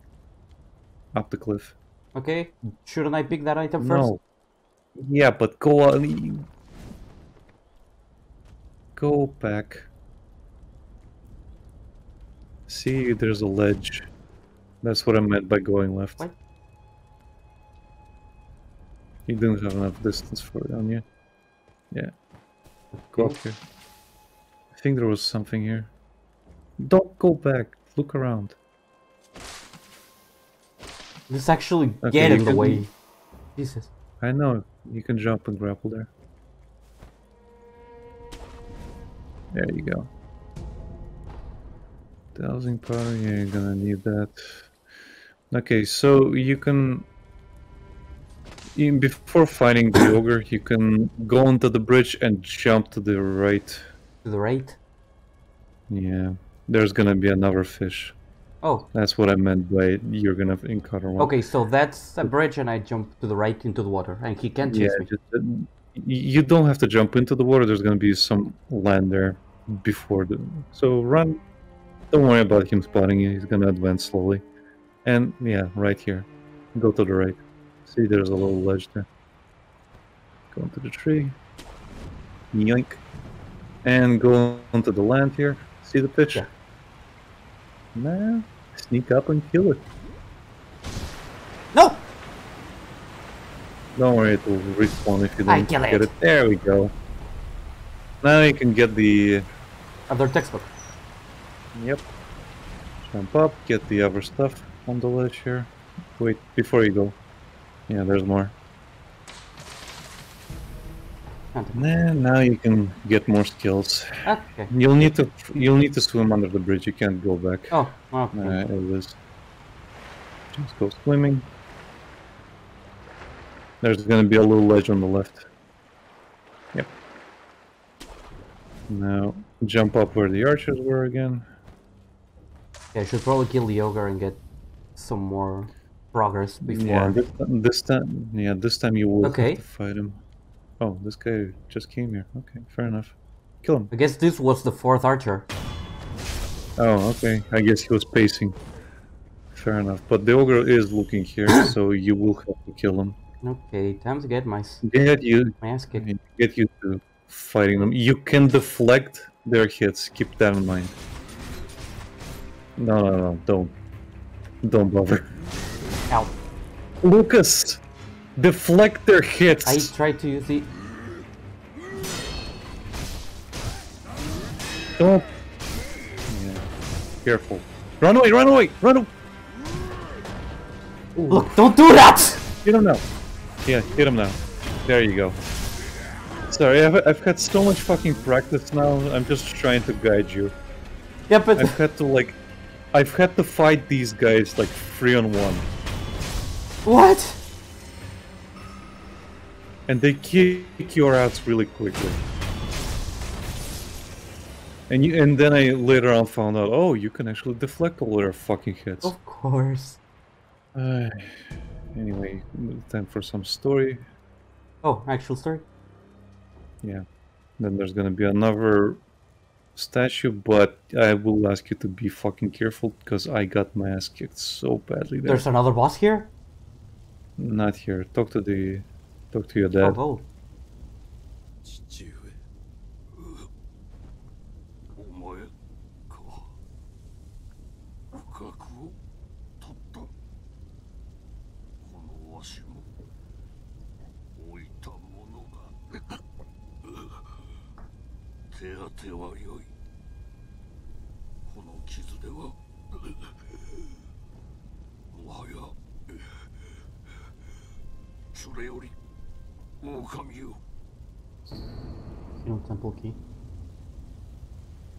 Up the cliff. Okay, shouldn't I pick that item first? No. Yeah, but go on. Go back. See, there's a ledge. That's what I meant by going left. What? You didn't have enough distance for it on you. Yeah. Go up here. I think there was something here. Don't go back. Look around. Let's actually okay, get it away. Can... Jesus. I know. You can jump and grapple there. There you go. Dowsing power. Yeah, you're gonna need that. Okay, so you can... In, before fighting the ogre, you can go onto the bridge and jump to the right. To the right? Yeah. There's gonna be another fish. Oh. That's what I meant by you're gonna encounter one. Okay, so that's a bridge and I jump to the right into the water and he can't chase yeah, me. Just, uh, you don't have to jump into the water, there's gonna be some land there before the... So run. Don't worry about him spotting you, he's gonna advance slowly. And yeah, right here. Go to the right. See, there's a little ledge there. Go into the tree. Yoink. And go onto the land here. See the pitch? Yeah. Nah, sneak up and kill it. No! Don't worry, it will respawn if you don't I kill get it. it. There we go. Now you can get the... other textbook. Yep. Jump up, get the other stuff on the ledge here. Wait, before you go. Yeah, there's more. And now you can get more skills. Okay. You'll need to you'll need to swim under the bridge. You can't go back. Oh, okay. Uh, it was. Just go swimming. There's going to be a little ledge on the left. Yep. Now jump up where the archers were again. Yeah, I should probably kill the ogre and get some more progress before. Yeah, this, this time, yeah, this time you will okay. have to fight him. Oh, this guy just came here. Okay, fair enough. Kill him. I guess this was the fourth archer. Oh, okay. I guess he was pacing. Fair enough. But the ogre is looking here, so you will have to kill him. Okay, time to get my... Get you... My ass kicked. Get you to fighting them. You can deflect their hits. Keep that in mind. No, no, no. Don't. Don't bother. Ow. Lucas! Deflect their hits! I tried to use the... Don't... Yeah. Careful. Run away, run away, run away! Ooh. Look, don't do that! Hit him now. Yeah, hit him now. There you go. Sorry, I've, I've had so much fucking practice now, I'm just trying to guide you. Yeah, but... I've had to, like... I've had to fight these guys, like, three on one. What? And they kick your ass really quickly. And you, and then I later on found out, oh, you can actually deflect all their fucking hits. Of course. Uh, anyway, time for some story. Oh, actual story? Yeah. Then there's gonna be another statue, but I will ask you to be fucking careful, because I got my ass kicked so badly there. There's another boss here? Not here. Talk to the... Talk to your dad. Oh, oh. Come you. No temple key.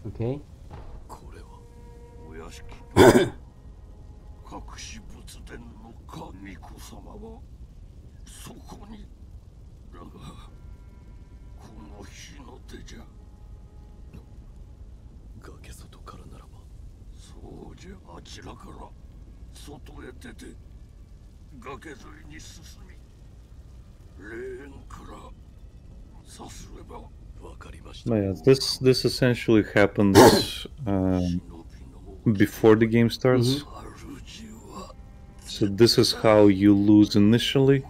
Okay. Yeah, this this essentially happens um, before the game starts. Mm-hmm. So this is how you lose initially,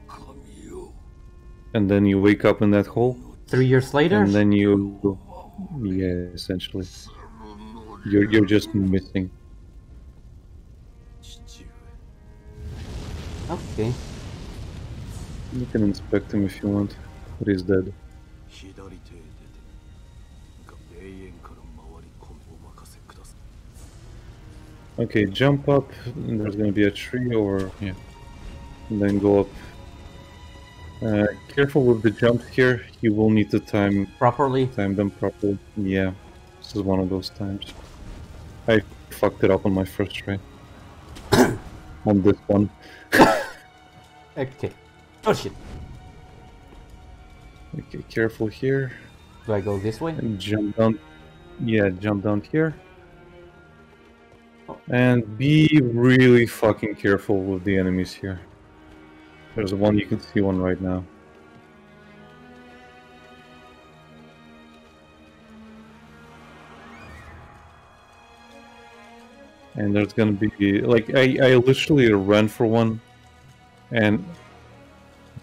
and then you wake up in that hole. Three years later. And then you, yeah, essentially, you're you're just missing. Okay. You can inspect him if you want, but he's dead. Okay, jump up, and there's gonna be a tree over here. And then go up. Uh, careful with the jumps here, you will need to time properly. Time them properly. Yeah, this is one of those times. I fucked it up on my first try. On this one. Okay. Oh shit. Okay, careful here. Do I go this way? And jump down. Yeah, jump down here. Oh. And be really fucking careful with the enemies here. There's one, you can see one right now. And there's gonna be, like, I, I literally ran for one and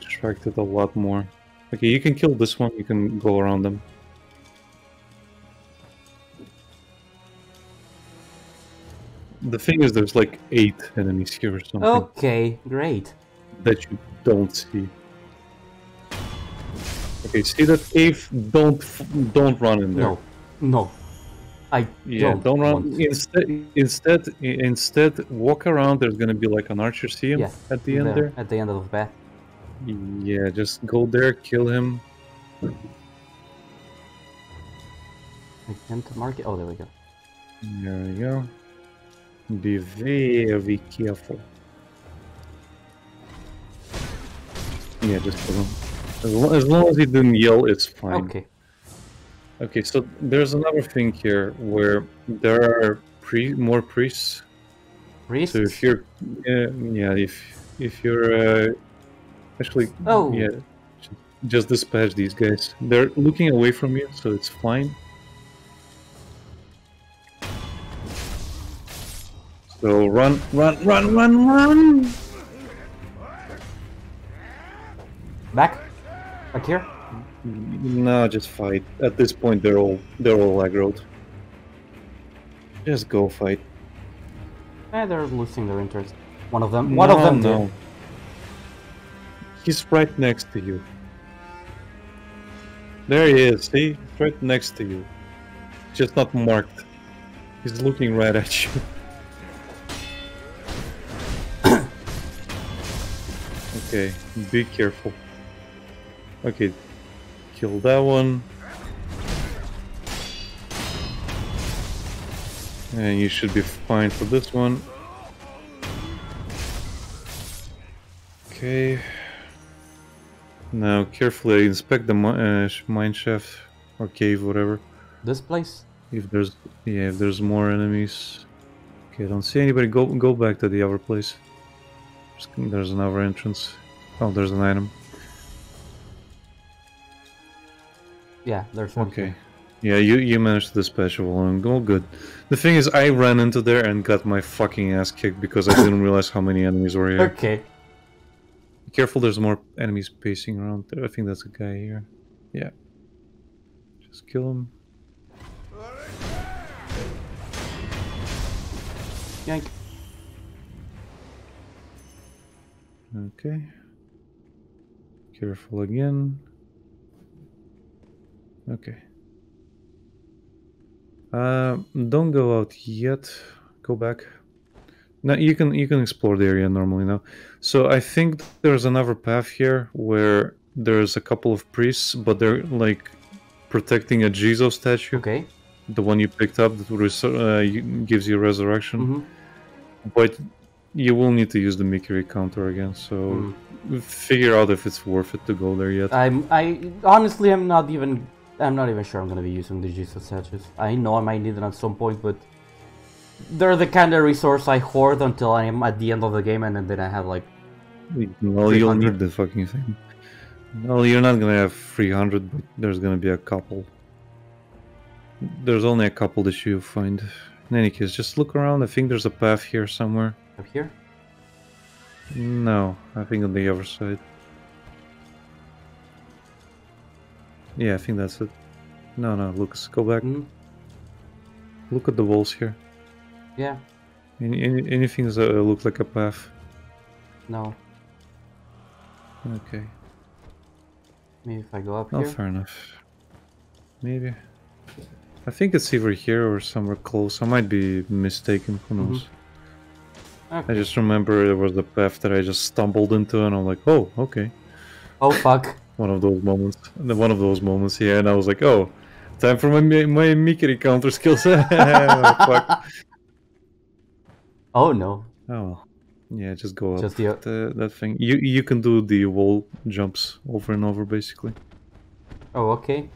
distracted a lot more. Okay, you can kill this one, you can go around them. The thing is, there's like eight enemies here or something. Okay, great. That you don't see. Okay, see that cave? Don't don't run in there. No, no. I yeah, don't, don't run. Instead, instead, instead, walk around. There's gonna be like an archer. See him yes, at the end there, there. At the end of the path. Yeah, just go there, kill him. I can't mark it. Oh, there we go. There we go. Be very careful. Yeah, just as long, as long as you didn't yell, it's fine. Okay. Okay, so there's another thing here where there are pre more priests. Priests. So if you're, uh, yeah, if if you're, uh, actually, oh, yeah, just dispatch these guys. They're looking away from you, so it's fine. So run, run, run, run, run. Back? Back here? No, just fight. At this point, they're all they're all aggroed. Just go fight. Eh, they're losing their interest. One of them. One no, of them. No. Did. He's right next to you. There he is. See, right next to you. Just not marked. He's looking right at you. Okay, be careful. Okay, kill that one. And you should be fine for this one. Okay. Now carefully inspect the uh, mine shaft or cave, whatever. This place? If there's yeah, if there's more enemies. Okay, I don't see anybody. Go go back to the other place. There's another entrance. Oh, there's an item. Yeah, there's one. Okay. Yeah, you, you managed to dispatch of one. All good. The thing is, I ran into there and got my fucking ass kicked because I didn't realize how many enemies were here. Okay. Be careful, there's more enemies pacing around there. I think that's a guy here. Yeah. Just kill him. Yank. Okay. Careful again. Okay. Uh, don't go out yet. Go back. Now you can you can explore the area normally now. So I think there's another path here where there's a couple of priests, but they're like protecting a Jizo statue. Okay. The one you picked up that uh, gives you resurrection. Mm-hmm. But you will need to use the Mikiri counter again, so mm. figure out if it's worth it to go there yet. I'm, I honestly, I'm not even, I'm not even sure I'm gonna be using the Jizo statues. I know I might need them at some point, but they're the kind of resource I hoard until I'm at the end of the game, and then I have like. Well, you'll need the fucking thing. Well, you're not gonna have three hundred, but there's gonna be a couple. There's only a couple that you find. In any case, just look around. I think there's a path here somewhere. Up here? No, I think on the other side. Yeah, I think that's it. No, no, Lucas, go back. Mm. Look at the walls here. Yeah. Any, any, anything that uh, looks like a path? No. Okay. Maybe if I go up oh, here? Oh, fair enough. Maybe. I think it's either here or somewhere close. I might be mistaken, who knows. Mm-hmm. Okay. I just remember it was the path that I just stumbled into, and I'm like, oh, okay. Oh, fuck. One of those moments. One of those moments here, and I was like, oh, time for my, my Mikiri counter skills. Oh, fuck. Oh, no. Oh. Yeah, just go just up the, that thing. You you can do the wall jumps over and over, basically. Oh, okay.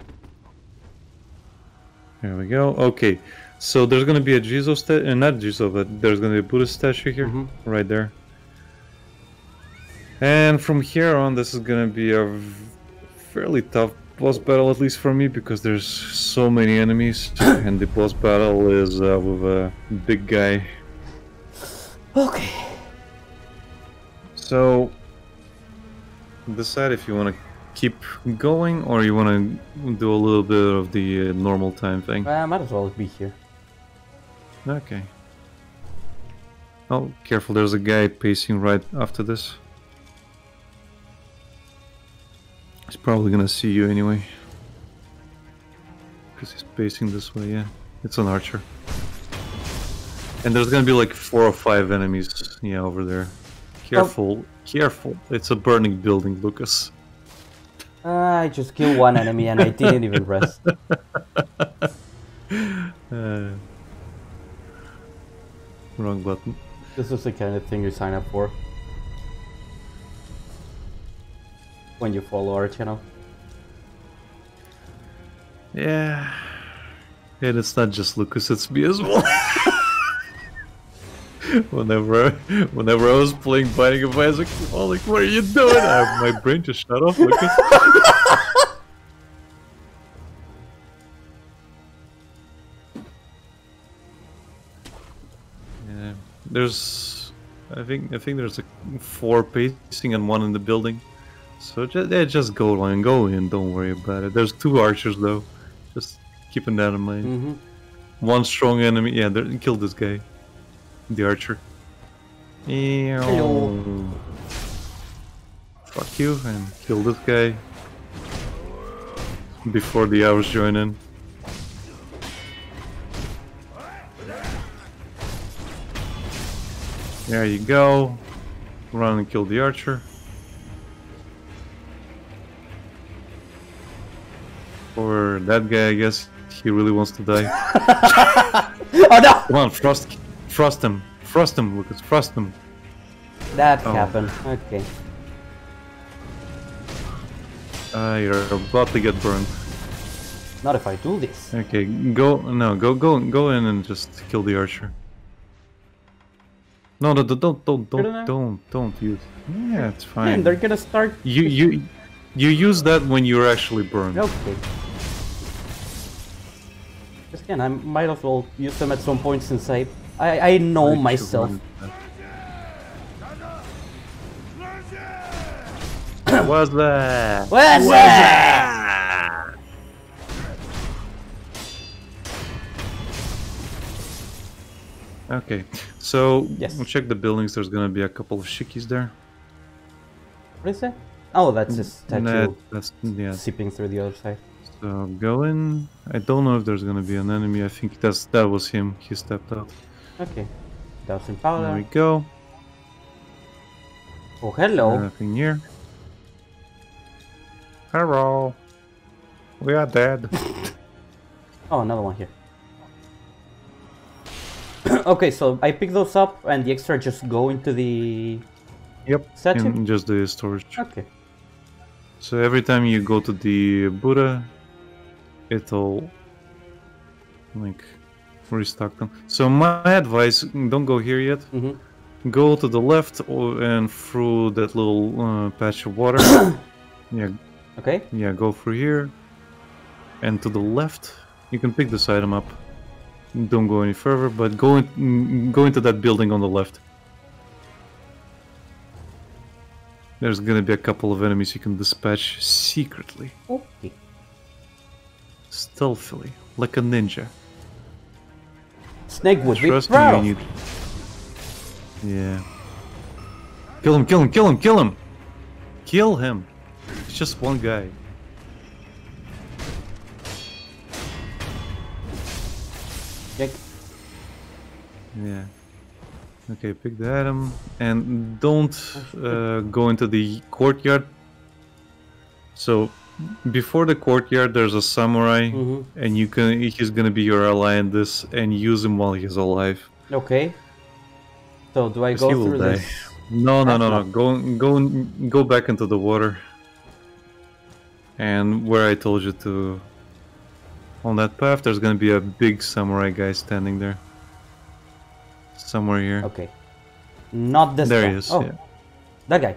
Here we go. Okay, so there's gonna be a Jizo statue, uh, not Jizo, but there's gonna be a Buddhist statue here, mm-hmm. right there. And from here on, this is gonna be a fairly tough boss battle, at least for me, because there's so many enemies, and the boss battle is uh, with a big guy. Okay. So, decide if you want to keep going or you want to do a little bit of the uh, normal time thing. I uh, might as well be here. Okay. Oh, careful, there's a guy pacing right after this. He's probably going to see you anyway. Because he's pacing this way, yeah. It's an archer. And there's going to be like four or five enemies, yeah, over there. Careful, oh. careful. It's a burning building, Lucas. Uh, I just killed one enemy and I didn't even rest. Uh, wrong button. This is the kind of thing you sign up for when you follow our channel. Yeah. And it's not just Lucas, it's me as well. Whenever, whenever I was playing Binding of Isaac, I was like, what are you doing? I, my brain just shut off, Lucas. Yeah, there's, I think, I think there's a four pacing and one in the building. So just, yeah, just go in, go in, don't worry about it. There's two archers though, just keeping that in mind. Mm-hmm. One strong enemy, yeah, kill this guy. The archer. Hello. Fuck you and kill this guy before the hours join in. There you go. Run and kill the archer. Or that guy, I guess he really wants to die. Oh no! Come on, Frost. Frost him. Frost him, Lucas. Frost him. That oh. happened. Okay. Uh, you're about to get burned. Not if I do this. Okay, go. No, go, go, go in and just kill the archer. No, no, don't, don't, don't, don't, don't, don't use. Yeah, it's fine. Man, they're gonna start. You, you, you use that when you're actually burned. Okay. Just again, I might as well use them at some point since I. I, I know myself. What's that? What's, What's that? that? Okay, so yes. We'll check the buildings. There's gonna be a couple of shikis there. What is that? Oh, that's his tattoo. That, that's yeah. Seeping through the other side. So go in. I don't know if there's gonna be an enemy. I think that's that was him. He stepped out. Okay, dousing powder. There we go. Oh, hello. Nothing here. Hello. We are dead. Oh, another one here. Okay, so I pick those up and the extra just go into the... Yep, in just the storage. Okay. So every time you go to the Buddha, it'll... like... restock them. So my advice, don't go here yet. Mm-hmm. Go to the left or, and through that little uh, patch of water. Yeah. Okay. Yeah, go through here. And to the left, you can pick this item up. Don't go any further, but go in, go into that building on the left. There's gonna be a couple of enemies you can dispatch secretly. Okay. Stealthily, like a ninja. Snake would be proud. You need... Yeah. Kill him, kill him, kill him, kill him! Kill him! It's just one guy. Check. Yeah. Okay, pick the item and don't uh, go into the courtyard. So before the courtyard there's a samurai, mm-hmm. and you can he's gonna be your ally in this, and use him while he's alive. Okay. So do I go through this? No, no, no, no. Go, go, go back into the water. And where I told you to, on that path, there's gonna be a big samurai guy standing there. Somewhere here. Okay. Not this guy. There he is. Oh, yeah. That guy.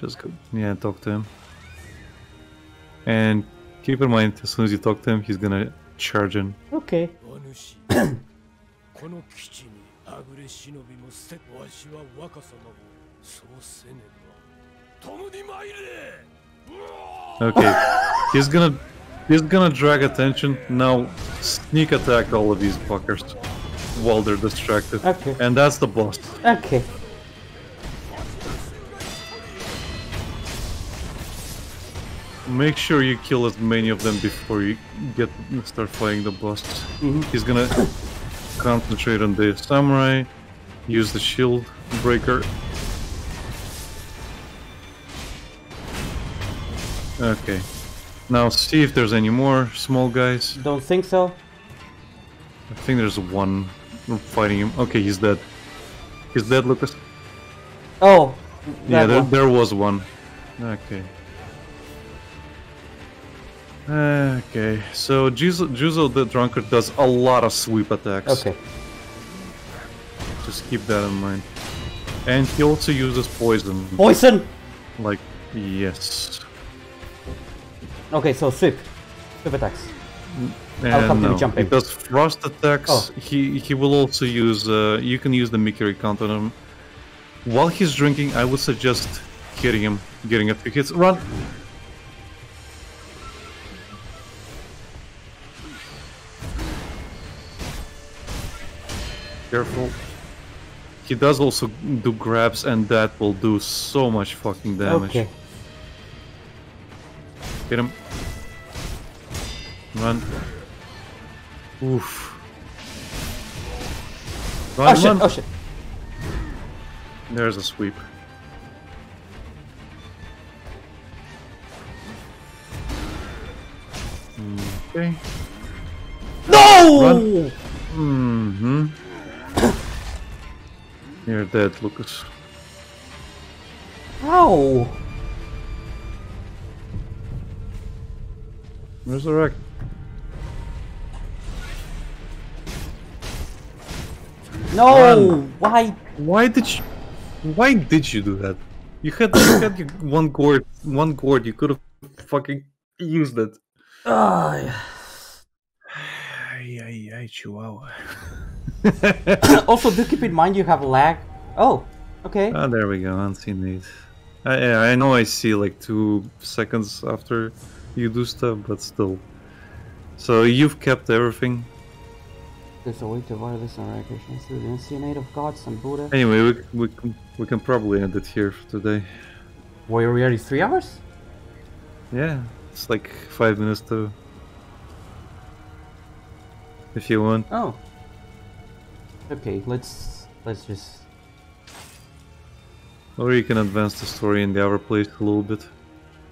Just go. Yeah, talk to him. And keep in mind, as soon as you talk to him, he's gonna charge in. Okay. Okay. He's gonna he's gonna drag attention. Now sneak attack all of these fuckers while they're distracted. Okay. And that's the boss. Okay. Make sure you kill as many of them before you get start fighting the boss. Mm-hmm. He's gonna concentrate on the samurai, use the shield breaker. Okay. Now see if there's any more small guys. Don't think so. I think there's one fighting him. Okay, he's dead. He's dead, Lucas. Oh. Yeah, there, there was one. Okay. Okay, so Juzo, Juzo the Drunkard does a lot of sweep attacks. Okay. Just keep that in mind. And he also uses poison. Poison? Like, yes. Okay, so sweep. Sweep attacks. And I'll come no, to jump in. He does frost attacks. Oh. He he will also use... Uh, you can use the Mikiri count on him. While he's drinking, I would suggest hitting him. Getting a few hits. Run! Careful. He does also do grabs, and that will do so much fucking damage. Okay. Hit him. Run. Oof. Run, oh, shit. Run. Oh shit! There's a sweep. Okay. No! Mm-hmm. You're dead, Lucas. Ow! Resurrect. No! Run. Why? Why did you? Why did you do that? You had, you had your one gourd. One gourd. You could have fucking used it. Ah. Yeah. Ay, ay, ay, Chihuahua. Also, do keep in mind you have lag. Oh, okay. Ah, there we go. Unseen these. I I know I see like two seconds after you do stuff, but still. So you've kept everything. There's a way to wire this on Ragnarsons through the Incinate of Gods and Buddha. Anyway, we we can, we can probably end it here for today. Why are we already three hours? Yeah, it's like five minutes to. If you want. Oh. Okay, let's let's just. Or you can advance the story in the other place a little bit.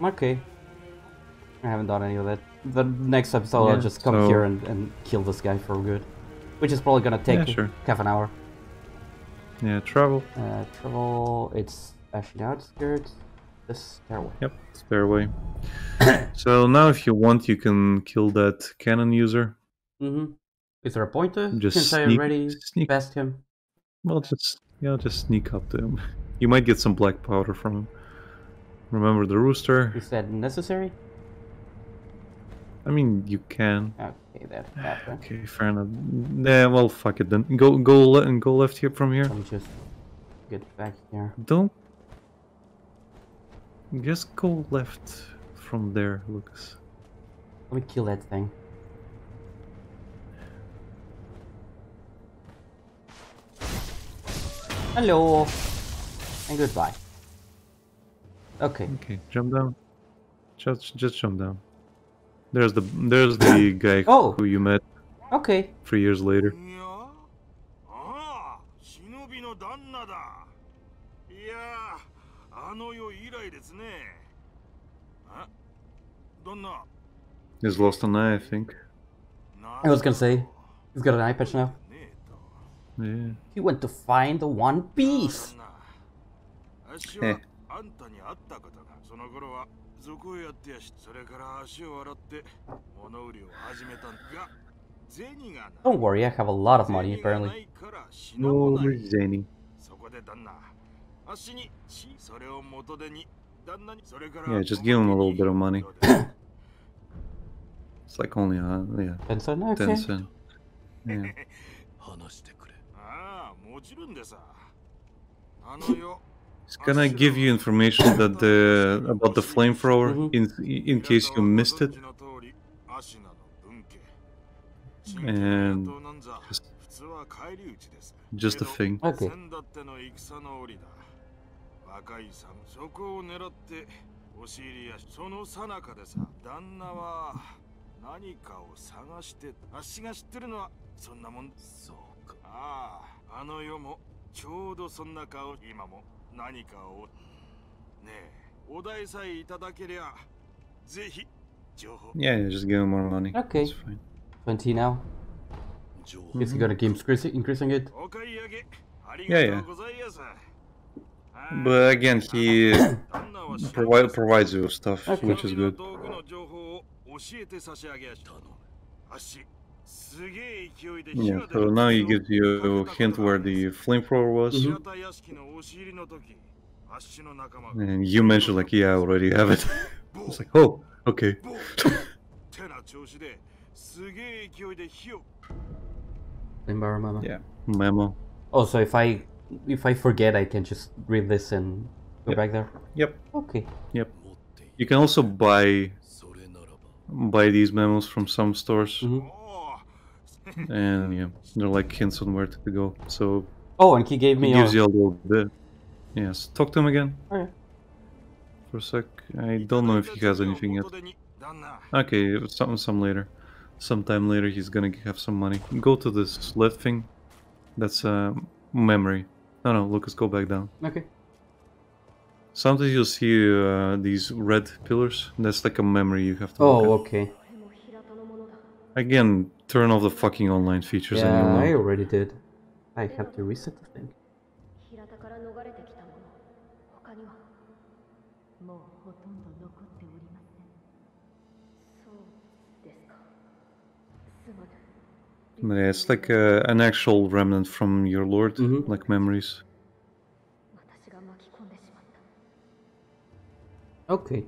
Okay. I haven't done any of that. The next episode, yeah, I'll just come so... here and, and kill this guy for good, which is probably gonna take yeah, sure. half an hour. Yeah, travel. Uh, travel. It's actually outskirts. The stairway. Yep, stairway. So now, if you want, you can kill that cannon user. Mm-hmm. Is there a pointer? Just Since sneak, I already sneak past him. Well, just yeah, just sneak up to him. You might get some black powder from him. Remember the rooster. Is that necessary? I mean, you can. Okay, that happened. Okay, fair enough. Nah, well, fuck it then. Go, go, le and go left here from here. Let me just get back here. Don't. Just go left from there, Lucas. Let me kill that thing. Hello, and goodbye. Okay. Okay, jump down. Just, just jump down. There's the, there's the guy oh. who you met. Okay. Three years later. 旦那だ。いや、あの世以来ですね。あ、旦那。He's lost an eye, I think. I was gonna say, he's got an eye patch now. Yeah. He went to find the One Piece. Hey. Don't worry, I have a lot of money apparently. No, where's Zany? Yeah, just give him a little bit of money. It's like only uh, yeah. Tencent, okay. Tencent. Yeah. It's gonna give you information that the about the flamethrower mm-hmm. in in case you missed it, and just, just a thing. Okay. Yeah, just give him more money. Okay. twenty now. Mm-hmm. Is he gonna keep increasing it? Yeah, yeah. But again, he provi provides you stuff, okay. Which is good. Yeah, so now he gives you a hint where the flamethrower was. Mm-hmm. And you mentioned, like, yeah, I already have it. I was like, oh, okay. Remember, memo. Yeah, memo. Oh, so if I, if I forget, I can just read this and go yep. back there? Yep. Okay. Yep. You can also buy... buy these memos from some stores. Mm-hmm. And yeah, they're like hints on where to go. So oh, and he gave me he gives a... you a little bit. Yes, talk to him again. Okay. For a sec, I don't know if he has anything yet. Okay, some some later, sometime later he's gonna have some money. Go to this left thing. That's a uh, memory. No, no, Lucas, go back down. Okay. Sometimes you'll see uh, these red pillars. That's like a memory you have to look at. Oh, okay. Again, turn off the fucking online features. Yeah, and I already did. I have to reset the thing. Yeah, it's like a, an actual remnant from your lord, mm-hmm. like memories. Okay.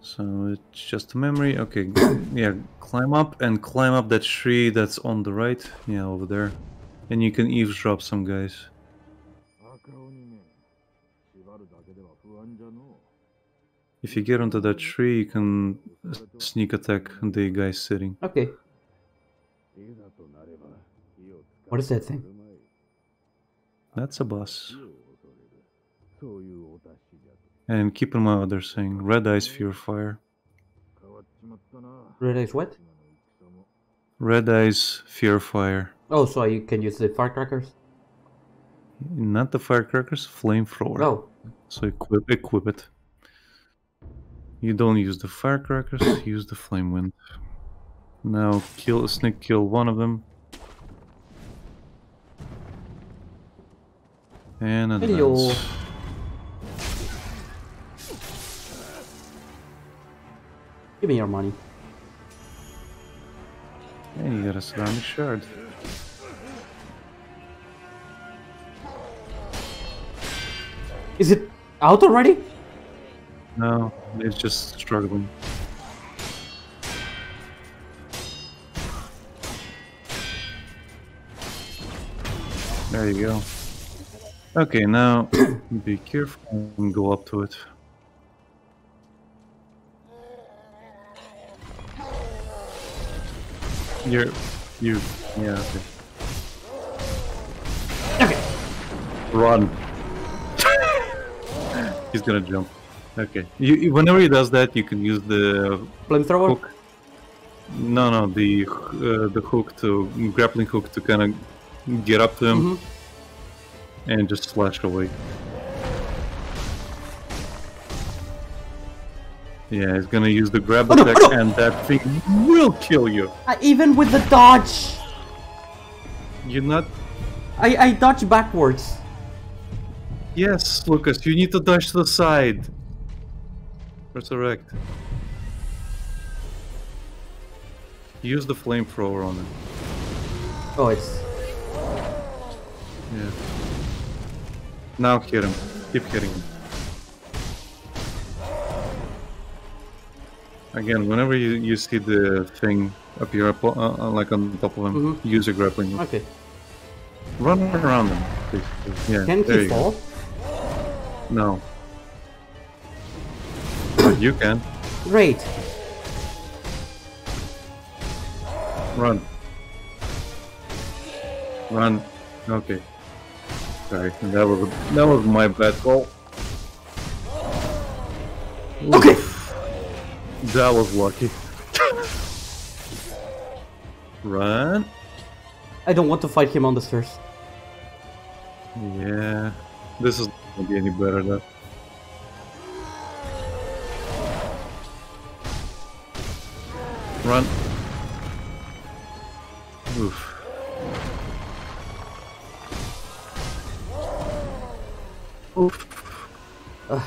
So it's just a memory. Okay, yeah, climb up and climb up that tree that's on the right. Yeah, over there. And you can eavesdrop some guys. If you get onto that tree, you can sneak attack the guy sitting. Okay. What is that thing? That's a boss. And keep in mind what they're saying. Red eyes fear fire. Red eyes what? Red eyes fear fire. Oh, so you can use the firecrackers? Not the firecrackers, flamethrower. Oh. So equip, equip it. You don't use the firecrackers, use the flame wind. Now kill, sneak kill one of them. And advance. Hello. Give me your money. And you got a ceramic shard. Is it out already? No, it's just struggling. There you go. Okay, now be careful and go up to it. You're, you, yeah, okay. Okay. Run. He's gonna jump. Okay. You, whenever he does that, you can use the flamethrower. Hook. No, no, the uh, the hook to grappling hook to kind of get up to him, mm-hmm. and just slash away. Yeah, he's gonna use the grab attack, oh no, oh no. and that thing will kill you. Uh, even with the dodge. You're not. I I dodge backwards. Yes, Lucas, you need to dodge to the side. Resurrect. Use the flamethrower on it. Oh, it's. Yeah. Now hit him. Keep hitting him. Again, whenever you, you see the thing appear up, uh, like on top of him, mm-hmm. use a grappling hook. Okay. Run around him, basically. Yeah, can he fall? Go. No. But you can. Great. Run. Run. Okay. Sorry, that was a, that was my bad call. Ooh. Okay. That was lucky. Run. I don't want to fight him on the stairs. Yeah. This is not going to be any better, though. Run. Oof. Oof. Uh.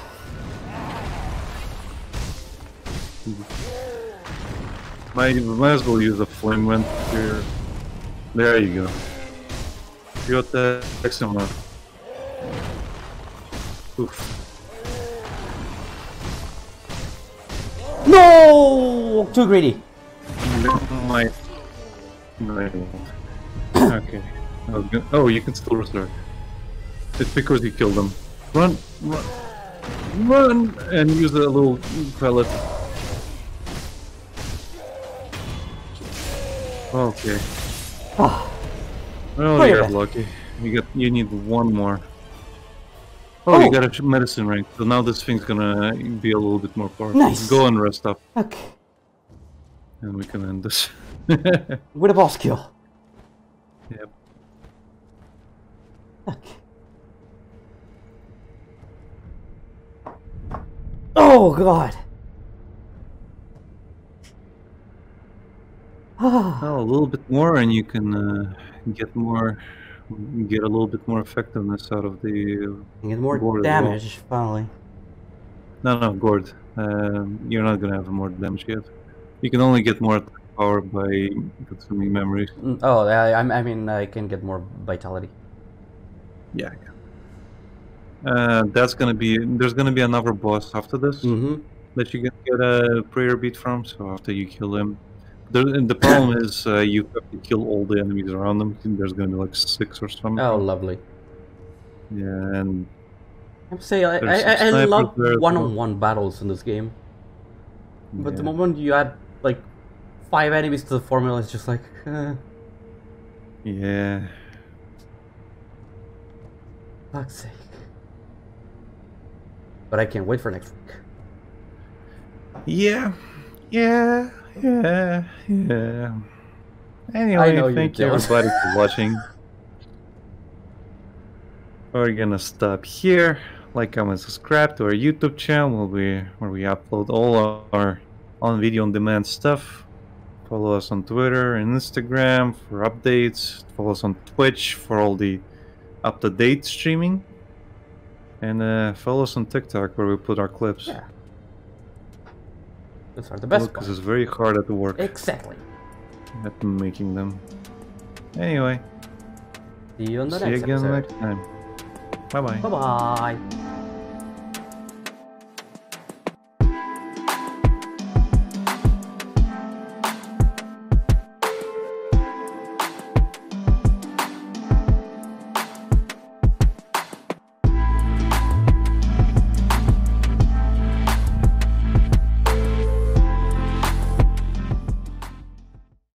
Might, might as well use a flame wind here. There you go. You got the X M up. Oof. No! Too greedy. My... My... Okay. Gonna... Oh, you can still restart. It's because you killed them. Run! Run! Run! And use the little pellet. Okay. Oh, oh you're lucky. You got. You need one more. Oh, oh, you got a medicine rank. So now this thing's gonna be a little bit more powerful. Nice. Go and rest up. Okay. And we can end this. With a boss kill. Yep. Okay. Oh God. Oh, a little bit more, and you can uh, get more, get a little bit more effectiveness out of the. Uh, get more gourd damage, finally. No, no, gourd. Uh, you're not gonna have more damage yet. You can only get more power by consuming memories. Oh, I, I mean, I can get more vitality. Yeah. yeah. Uh, that's gonna be. There's gonna be another boss after this mm-hmm. that you can get a prayer beat from. So after you kill him. The, the problem is uh, you have to kill all the enemies around them. There's going to be like six or something. Oh, lovely. Yeah, and... I'm saying, I, I, I love one-on-one battles in this game. But yeah. the moment you add, like, five enemies to the formula, it's just like... Uh... Yeah. Fuck's sake. But I can't wait for next week. Yeah. Yeah. Yeah, yeah. Anyway, thank you everybody for watching. We're gonna stop here. Like, comment, subscribe to our YouTube channel where we, where we upload all our on video on demand stuff. Follow us on Twitter and Instagram for updates. Follow us on Twitch for all the up to date streaming. And uh, follow us on TikTok where we put our clips. Yeah. Those are the best. Lucas is very hard at work. Exactly. At making them. Anyway. See you on the next episode. See you again next time. Bye bye. Bye bye.